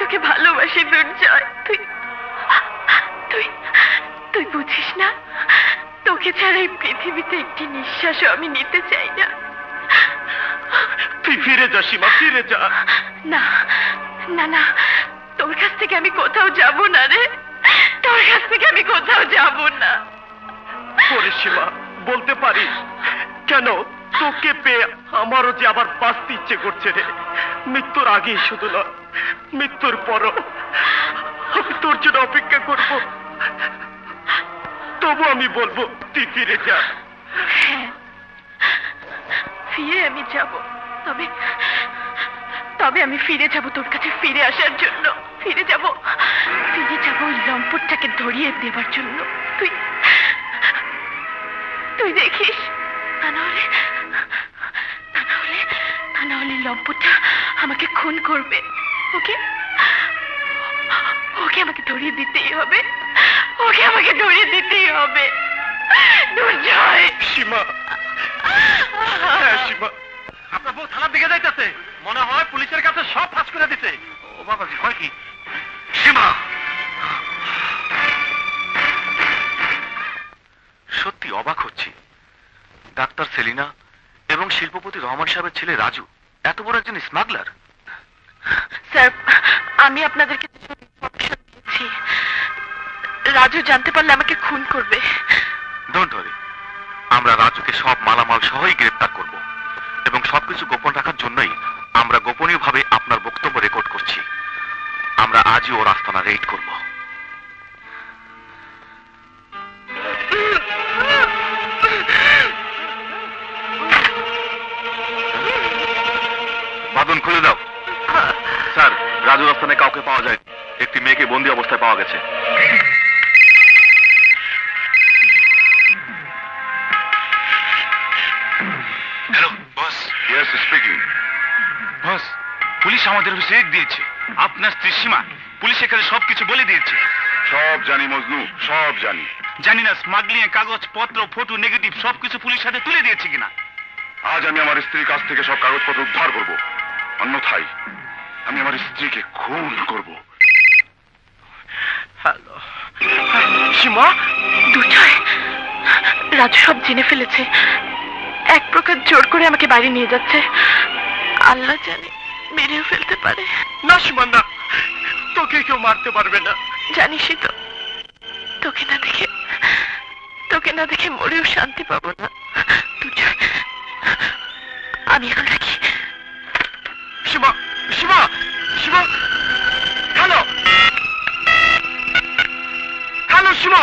তোকে ভালোবাসি দুর্জয় তুই বুঝিস না তোকে ছাড়া এই পৃথিবীতে একটি নিঃশ্বাসও আমি নিতে চাই না তুই ফিরে যা সীমা ফিরে যা না না না তোর কাছ থেকে আমি কোথাও যাব না রে তোর কাছ থেকে আমি কোথাও যাব না ওরে সীমা বলতে পারিস কেন তোকে পেয়ে আমারও যে আবার বাঁচতে ইচ্ছে করছে রে মৃত্যুর আগেই শুধু না মৃত্যুর পরও আমি তোর জন্য অপেক্ষা করবো তবু আমি বলবো তুই ফিরে যা ফিরে আমি যাব তবে তবে আমি ফিরে যাব তোর কাছে ফিরে আসার জন্য ফিরে যাব ওই লম্পটটাকে ধরিয়ে দেবার জন্য তুই তুই দেখিস তা নাহলে লম্পটটা আমাকে খুন করবে ওকে আমাকে ধরিয়ে দিতেই হবে ওকে আমাকে ধরিয়ে দিতেই হবে দুর্জয় সীমা সীমা আপনার বউ থানার দিকে যাইতেছে মনে হয় পুলিশের কাছে সব ফাঁস করে দিতে ও বাবা হয় কি সীমা সত্যি অবাক হচ্ছি ডাক্তার সেলিনা এবং শিল্পপতি রহমান সাহেবের ছেলে রাজু এত বড় একজন স্মাগলার স্যার আমি আপনাদেরকে দিচ্ছি রাজু জানতে পারলে আমাকে খুন করবে ডোন্ট ওয়ারি আমরা রাজুকে সব মালামাল সহই গ্রেফতার করব এবং সবকিছু গোপন রাখার জন্যই আমরা গোপনীয়ভাবে আপনার বক্তব্য রেকর্ড করছি আমরা আজই ওর আস্তানা রেড করব বাদন খুলে দাও স্যার রাজুর আস্তানে কাউকে পাওয়া যায় একটি মেয়েকে বন্দি অবস্থায় পাওয়া গেছে পুলিশ আমাদের চেক দিয়েছে আপনার স্ত্রী সীমা পুলিশ এখানে সবকিছু বলে দিয়েছে সব জানি মজনু সব জানি না স্মাগলিং এর কাগজপত্র ফটো নেগেটিভ সবকিছু পুলিশ হাতে তুলে দিয়েছে কিনা আজ আমি আমার স্ত্রীর কাছ থেকে সব কাগজপত্র উদ্ধার করব अन्यथाई हमें हमारी स्त्री के खून करबो। हेलो सीमा দুটাই রাজু সব জেনে ফেলেছে, এক প্রকার জোর করে আমাকে বাইরে নিয়ে যাচ্ছে, আল্লাহ জানে মেরেও ফেলতে পারে। না সীমা না, তোকে কেউ মারতে পারবে না। জানিসই তো তোকে না দেখে মরেও শান্তি পাবো না। আমি এখন রাখি। Shiva Shiva Shiva hello hello Shiva.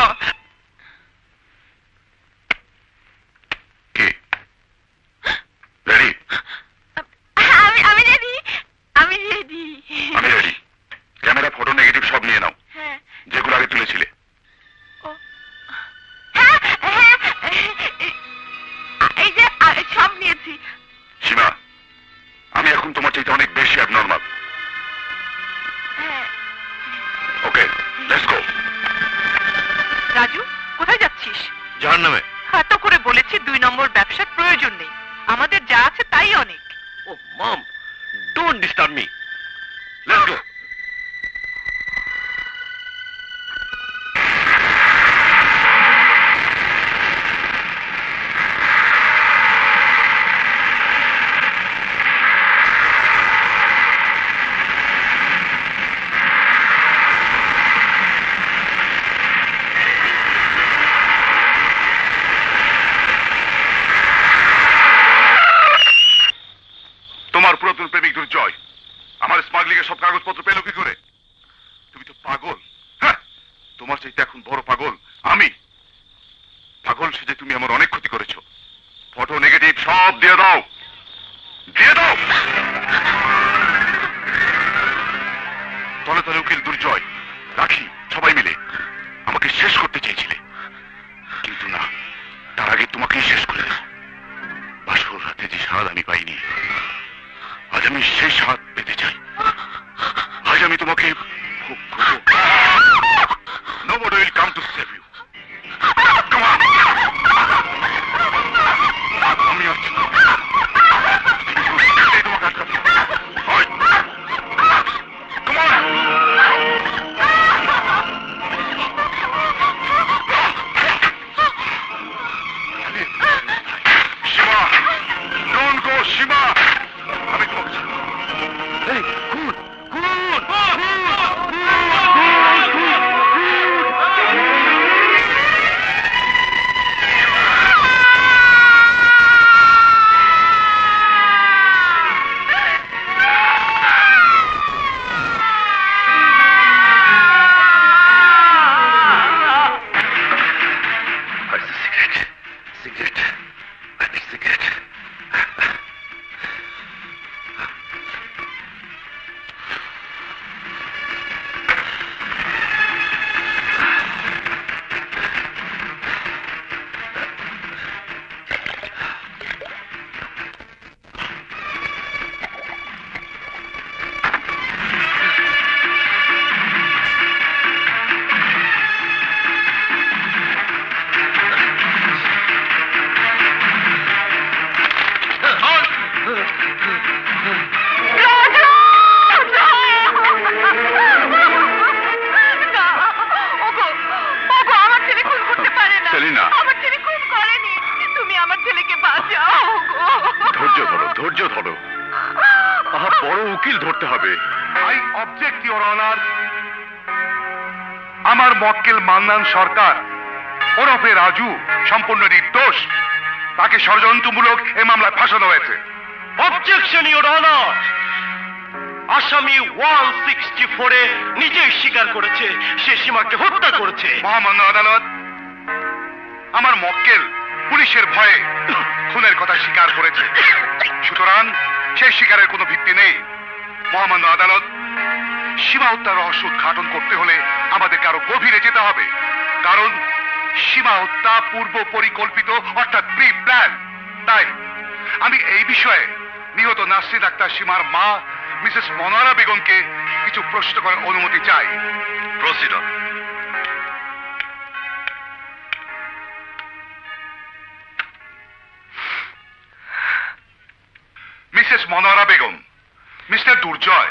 Mister Durjoy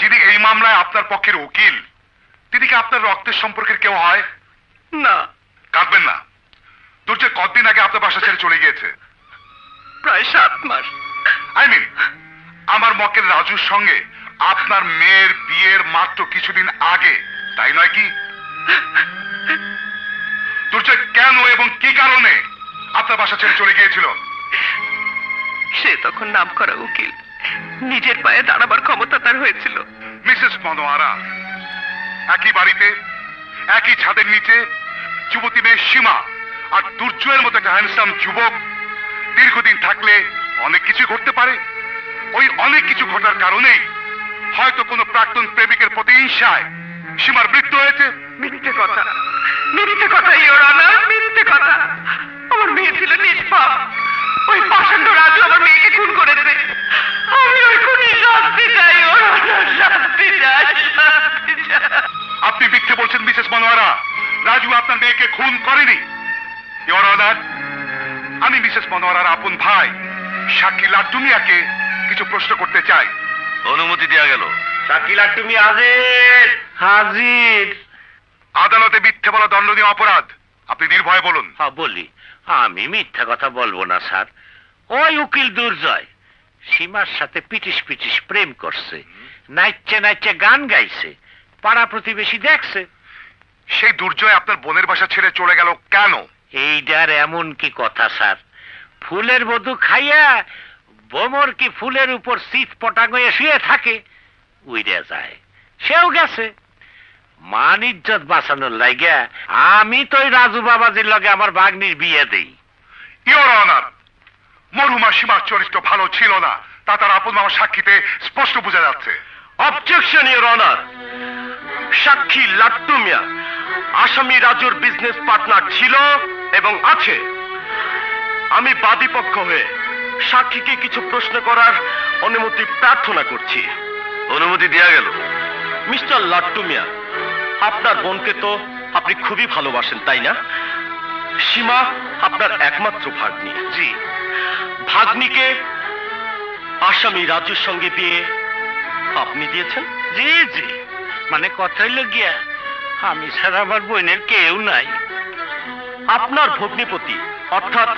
जिनी ए मामलाय आपनार पक्षेर वकिल तिनि कि आपनार रक्तेर सम्पर्केर केउ हय ना काटबेन ना दुर्जय कतदिन आगे आपनार बासा छेड़े चले गियेछे प्राय 7 मास आई मीन आमार मक्केल राजुर संगे आपनार मेयेर बियेर मात्र किछुदिन आगे ताई नय कि दुर्जय केन एबं कि कारणे आपनार बासा छेड़े चले गियेछिल से तखन नामकरा उकिल निजेर पाये दाड़ाबार क्षमता तार हयेछिल मिसेस मनोहरा একই বাড়িতে একই ছাদের নিচে যুবতী মেয়ে সীমা আর দুর্জয়ের মতো একটা হ্যান্ডসাম যুবক দীর্ঘদিন থাকলে অনেক কিছু ঘটতে পারে ওই অনেক কিছু ঘটার কারণেই হয়তো কোনো প্রাক্তন প্রেমিকের প্রতিহিংসায় সীমার মৃত্যু হয়েছে মিথ্যে কথা ইওর অনার মিথ্যে কথা আমার মেয়ে ছিল নিষ্পাপ ওই পাষণ্ড রাজু আমার মেয়েকে খুন করে দেবে আমি ওই খুনি শাস্তি চাই ইওর অনার শাস্তি চাই আপনি মিথ্যে বলছেন মিসেস মনোয়ারা রাজু আপনার মেয়েকে খুন করেনি ইওর অনার আমি মিসেস মনোয়ারার আপন ভাই শাকিল লাট্টু মিয়াকে কিছু প্রশ্ন করতে চাই অনুমতি দেয়া গেল শাকিল লাট্টু মিয়া হাজির আদালতে মিথ্যে বলা দণ্ডনীয় অপরাধ আপনি নির্ভয়ে বলুন হ্যাঁ বলি আমি মিথ্যা কথা বলবো না স্যার ওই উকিল দুর্জয় সীমার সাথে পিটিশ পিটিশ প্রেম করছে নাচছে নাচছে গান গাইছে পাড়া প্রতিবেশী দেখছে সেই দুর্জয় আপনার বোনের বাসা ছেড়ে চলে গেল কেন এইটার এমন কি কথা স্যার ফুলের মধু খাইয়া বোমর কি ফুলের উপর শীত পটাং হয়ে শুয়ে থাকে উইরা যায় সেও গেছে মান ইজ্জত বাঁচানোর লাগিয়া আমি তো ওই রাজু বাবাজির লগে আমার ভাগ্নির বিয়ে দেই ইওর অনার মরহুমা সীমার চরিত্র ভালো ছিল না তা তার আপন মামার সাক্ষীতে স্পষ্ট বোঝা যাচ্ছে অবজেকশন ইওর অনার সাক্ষী লাট্টু মিয়া আসামি রাজুর বিজনেস পার্টনার ছিল এবং আছে আমি বাদী পক্ষ হয়ে সাক্ষীকে কিছু প্রশ্ন করার অনুমতি প্রার্থনা করছি অনুমতি দেয়া গেল মিস্টার লাট্টু মিয়া আপনার বোনকে তো আপনি খুবই ভালোবাসেন তাই না সীমা আপনার একমাত্র ভাগ্নি জি ভাগ্নিকে আসামি রাজুর সঙ্গে বিয়ে আপনি দিয়েছেন জি জি মানে কথাই লাগিয়া আমি ছাড়া আমার বোনের কেউ নাই আপনার ভগ্নিপতি অর্থাৎ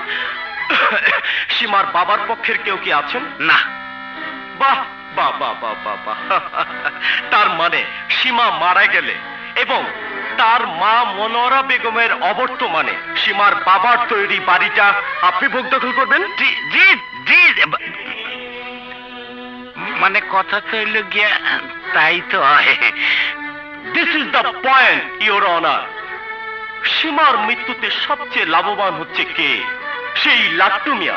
সীমার বাবার পক্ষের কেউ কি আছেন না বাহ বাহ বাহ বাহ বাহ তার মানে সীমা মারা গেলে এবং তার মা মনোরা বেগমের অবর্তমানে সীমার বাবার তৈরি বাড়িটা আপনি ভোগ দখল করবেন জি জি জি মানে কথা তো হইল গিয়া তাই তো হয় this is the point your honour সীমার মৃত্যুতে সবচেয়ে লাভবান হচ্ছে কে সেই Lattu Mia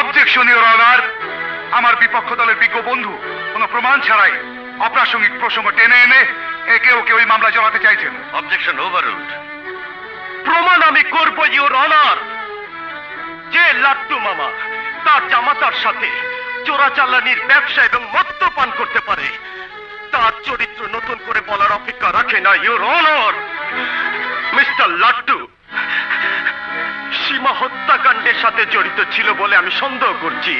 objection your honour আমার বিপক্ষ দলের বিজ্ঞ বন্ধু কোনো প্রমাণ ছাড়াই অপ্রাসঙ্গিক প্রসঙ্গ টেনে এনে একে ওকে ওই মামলা জড়াতে চাইছেন অবজেকশন ওভাররুলড প্রমাণ আমি করব ইওর অনার যে লাট্টু মামা তার জামাতার সাথে চোরাচালানির ব্যবসা এবং মদ্যপান করতে পারে তার চরিত্র নতুন করে বলার অপেক্ষা রাখে না your honour Mr Lattu Seema হত্যাকাণ্ডের সাথে জড়িত ছিল বলে আমি সন্দেহ করছি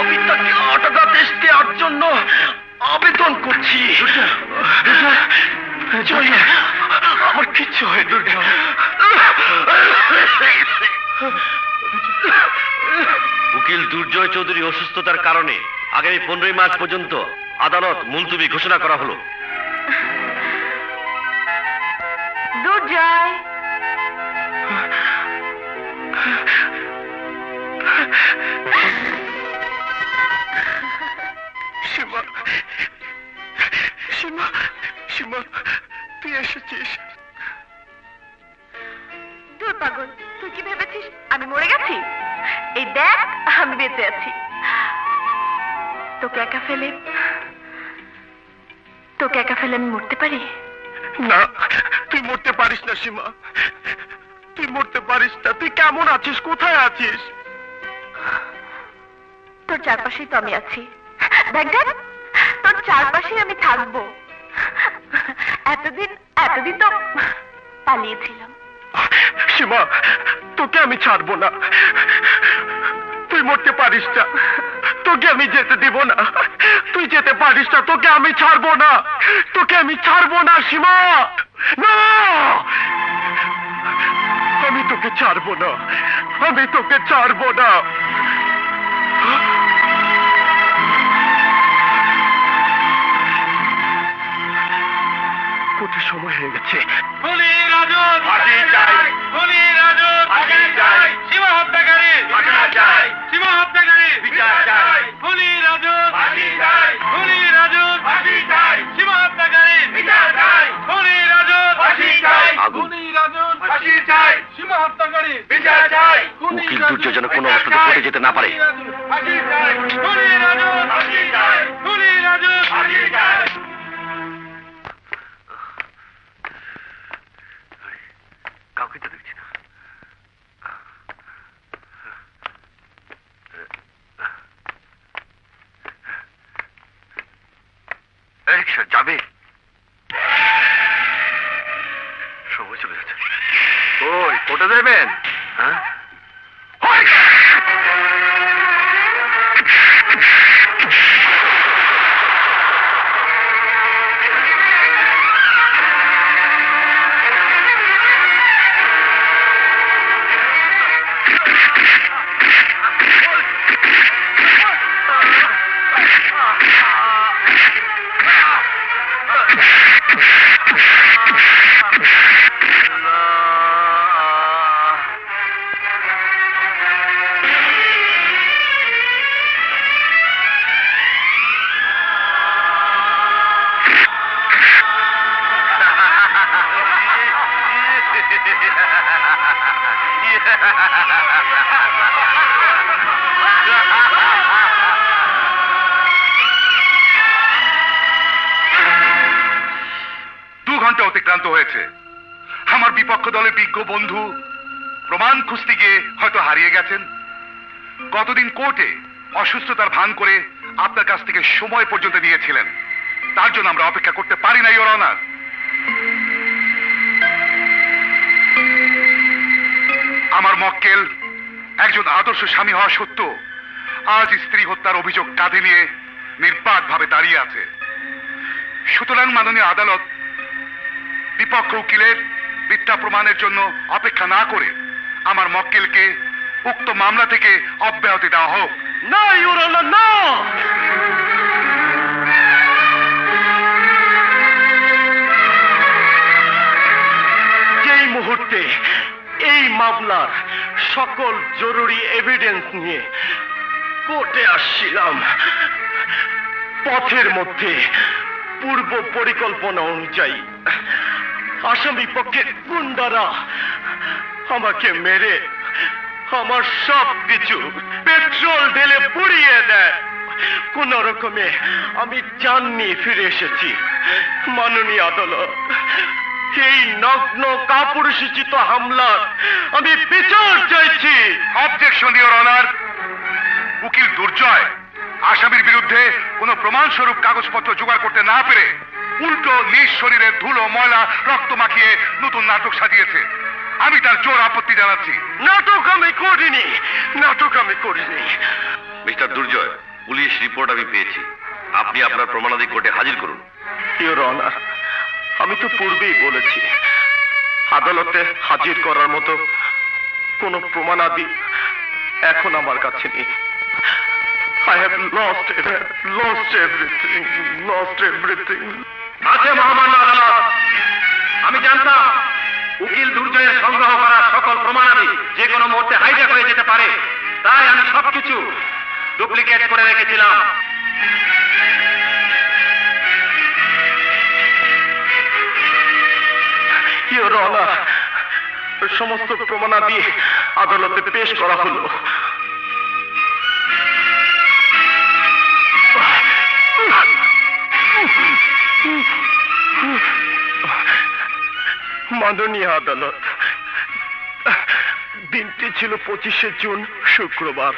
আমি তাকে অটকাদেশ দেওয়ার জন্য আবেদন করছি আমার কিচ্ছু হয় দুর্জয় উকিল দুর্জয় চৌধুরী অসুস্থতার কারণে আগামী 15 মার্চ পর্যন্ত আদালত মুলতবি ঘোষণা করা হলো দুর্জয় সীমা তুই এসেছিস দূর পাগল তুই কি ভেবেছিস আমি মরে গেছি এই দেখ আমি বেঁচে আছি তোকে একা ফেলে আমি মরতে পারি না তুই মরতে পারিস না সীমা তুই মরতে পারিস না তুই কেমন আছিস কোথায় আছিস তোর চারপাশেই তো আমি আছি দেখ দেখ তোর চারপাশেই আমি থাকবো এতদিন তো পালিয়েছিলাম সীমা তোকে আমি ছাড়বো না তুই মরতে পারিস না তোকে আমি যেতে দেব না, তুই যেতে পারিস না, তোকে আমি ছাড়বো না, তোকে আমি ছাড়বো না সীমা, না আমি তোকে ছাড়বো না, আমি তোকে ছাড়বো না। কত সময় হয়ে গেছে, উকিল দুর্যোগজনক কোনো অবস্থাতে পড়ে যেতে না পারে। কাউকে তো দেখছি না। রিক্সা যাবে, সবাই চলে যাচ্ছে। ওই কোটা দেবেন, হ্যাঁ গতদিন কোর্টে অসুস্থতার ভান করে আপনার কাছ থেকে সময় পর্যন্ত নিয়েছিলেন, তার জন্য আমরা অপেক্ষা করতে পারি না ইওর অনার। আমার মক্কেল একজন আদর্শ স্বামী হওয়া সত্ত্বেও আজ স্ত্রী হত্যার অভিযোগ কাঁধে নিয়ে নির্বাকভাবে দাঁড়িয়ে আছে। সুতরাং মাননীয় আদালত বিপক্ষ উকিলের মিথ্যা প্রমাণের জন্য অপেক্ষা না করে আমার মক্কেলকে উক্ত মামলা থেকে অব্যাহতি দেওয়া হোক। না ইওর অনার, না। যেই মুহূর্তে এই মামলার সকল জরুরি এভিডেন্স নিয়ে কোর্টে আসছিলাম, পথের মধ্যে পূর্ব পরিকল্পনা অনুযায়ী আসামি পক্ষের গুন্ডারা আমাকে মেরে আমার সব কিছু পেট্রোল ঢেলে পুড়িয়ে দেয়। কোন রকমে আমি জান নিয়ে ফিরে এসেছি। মাননীয় আদালত, এই নগ্ন কাপুরুষোচিত হামলার আমি বিচার চাইছি। Objection your honour. উকিল দুর্জয় আসামির বিরুদ্ধে কোনো প্রমাণস্বরূপ কাগজপত্র জোগাড় করতে না পেরে উল্টো নিজ শরীরে ধুলো ময়লা রক্ত মাখিয়ে নতুন নাটক সাজিয়েছে। আমি তার জোর আপত্তি জানাচ্ছি। নাটক আমি করিনি, নাটক আমি করিনি। মিস্টার দুর্জয়, পুলিশ রিপোর্ট আমি পেয়েছি, আপনি আপনার প্রমাণাদি কোর্টে হাজির করুন। ইওর অনার, আমি তো পূর্বেই বলেছি আদালতে হাজির করার মতো কোনো প্রমাণাদি এখন আমার কাছে নেই। I have lost everything, lost everything. আছে মহামান্য আদালত, আমি জানতাম উকিল দুর্জয়ের সংগ্রহ করা সকল প্রমাণাদি যে কোনো মুহূর্তে হাইজ্যাক হয়ে যেতে পারে, তাই আমি সবকিছু ডুপ্লিকেট করে রেখেছিলাম। ইওর অনার, সমস্ত প্রমাণাদি আদালতে পেশ করা হলো। মাননীয় আদালত, দিনটি ছিল 25শে জুন শুক্রবার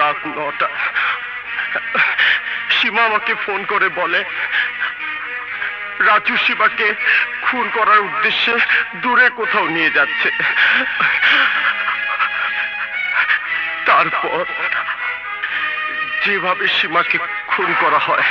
রাত 9টা। সীমা আমাকে ফোন করে বলে রাজু সীমাকে খুন করার উদ্দেশ্যে দূরে কোথাও নিয়ে যাচ্ছে। তারপর যেভাবে সীমাকে খুন করা হয়।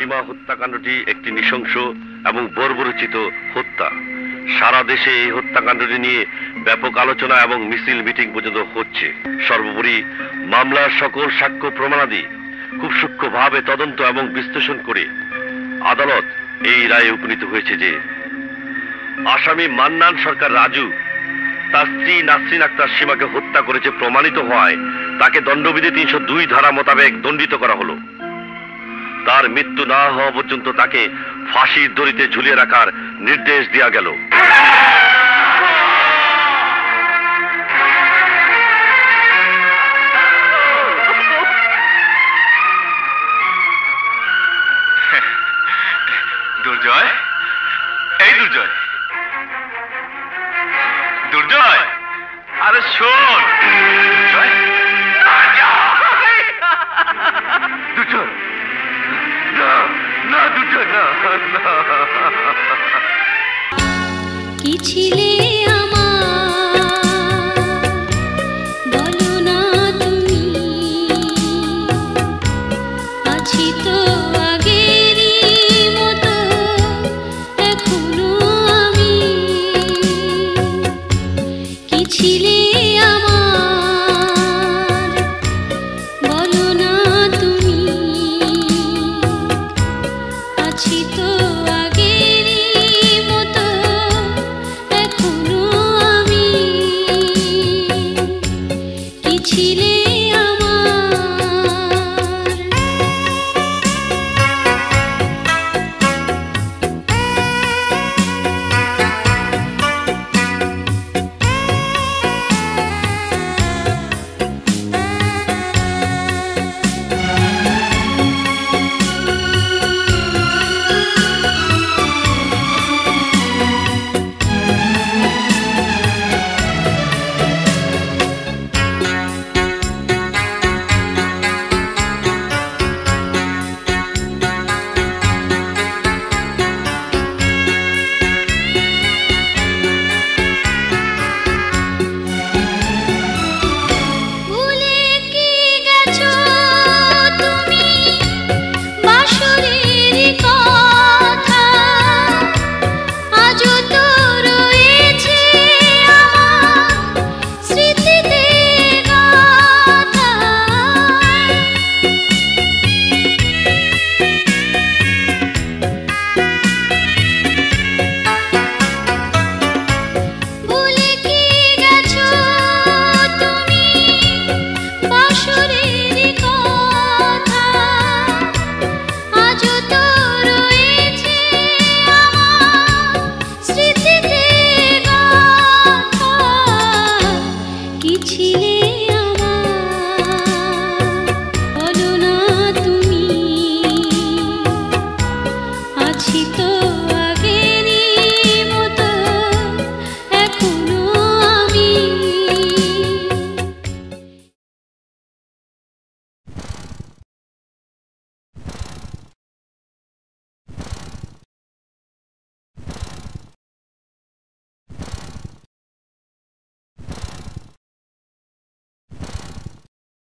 সীমা হত্যাকাণ্ডটি একটি নৃশংস এবং বর্বরোচিত হত্যা। সারা দেশে এই হত্যাকাণ্ডটি নিয়ে ব্যাপক আলোচনা এবং মিছিল মিটিং পর্যন্ত হচ্ছে। সর্বোপরি মামলার সকল সাক্ষ্য প্রমাণাদি খুব সূক্ষ্মভাবে তদন্ত এবং বিশ্লেষণ করে আদালত এই রায়ে উপনীত হয়েছে যে আসামি মান্নান সরকার রাজু তার স্ত্রী নাসরিন আক্তার সীমাকে হত্যা করেছে প্রমাণিত হওয়ায় তাকে দণ্ডবিধি ৩০২ ধারা মোতাবেক দণ্ডিত করা হলো। তার মৃত্যু না হওয়া পর্যন্ত তাকে ফাঁসির দড়িতে ঝুলিয়ে রাখার নির্দেশ দেয়া গেল।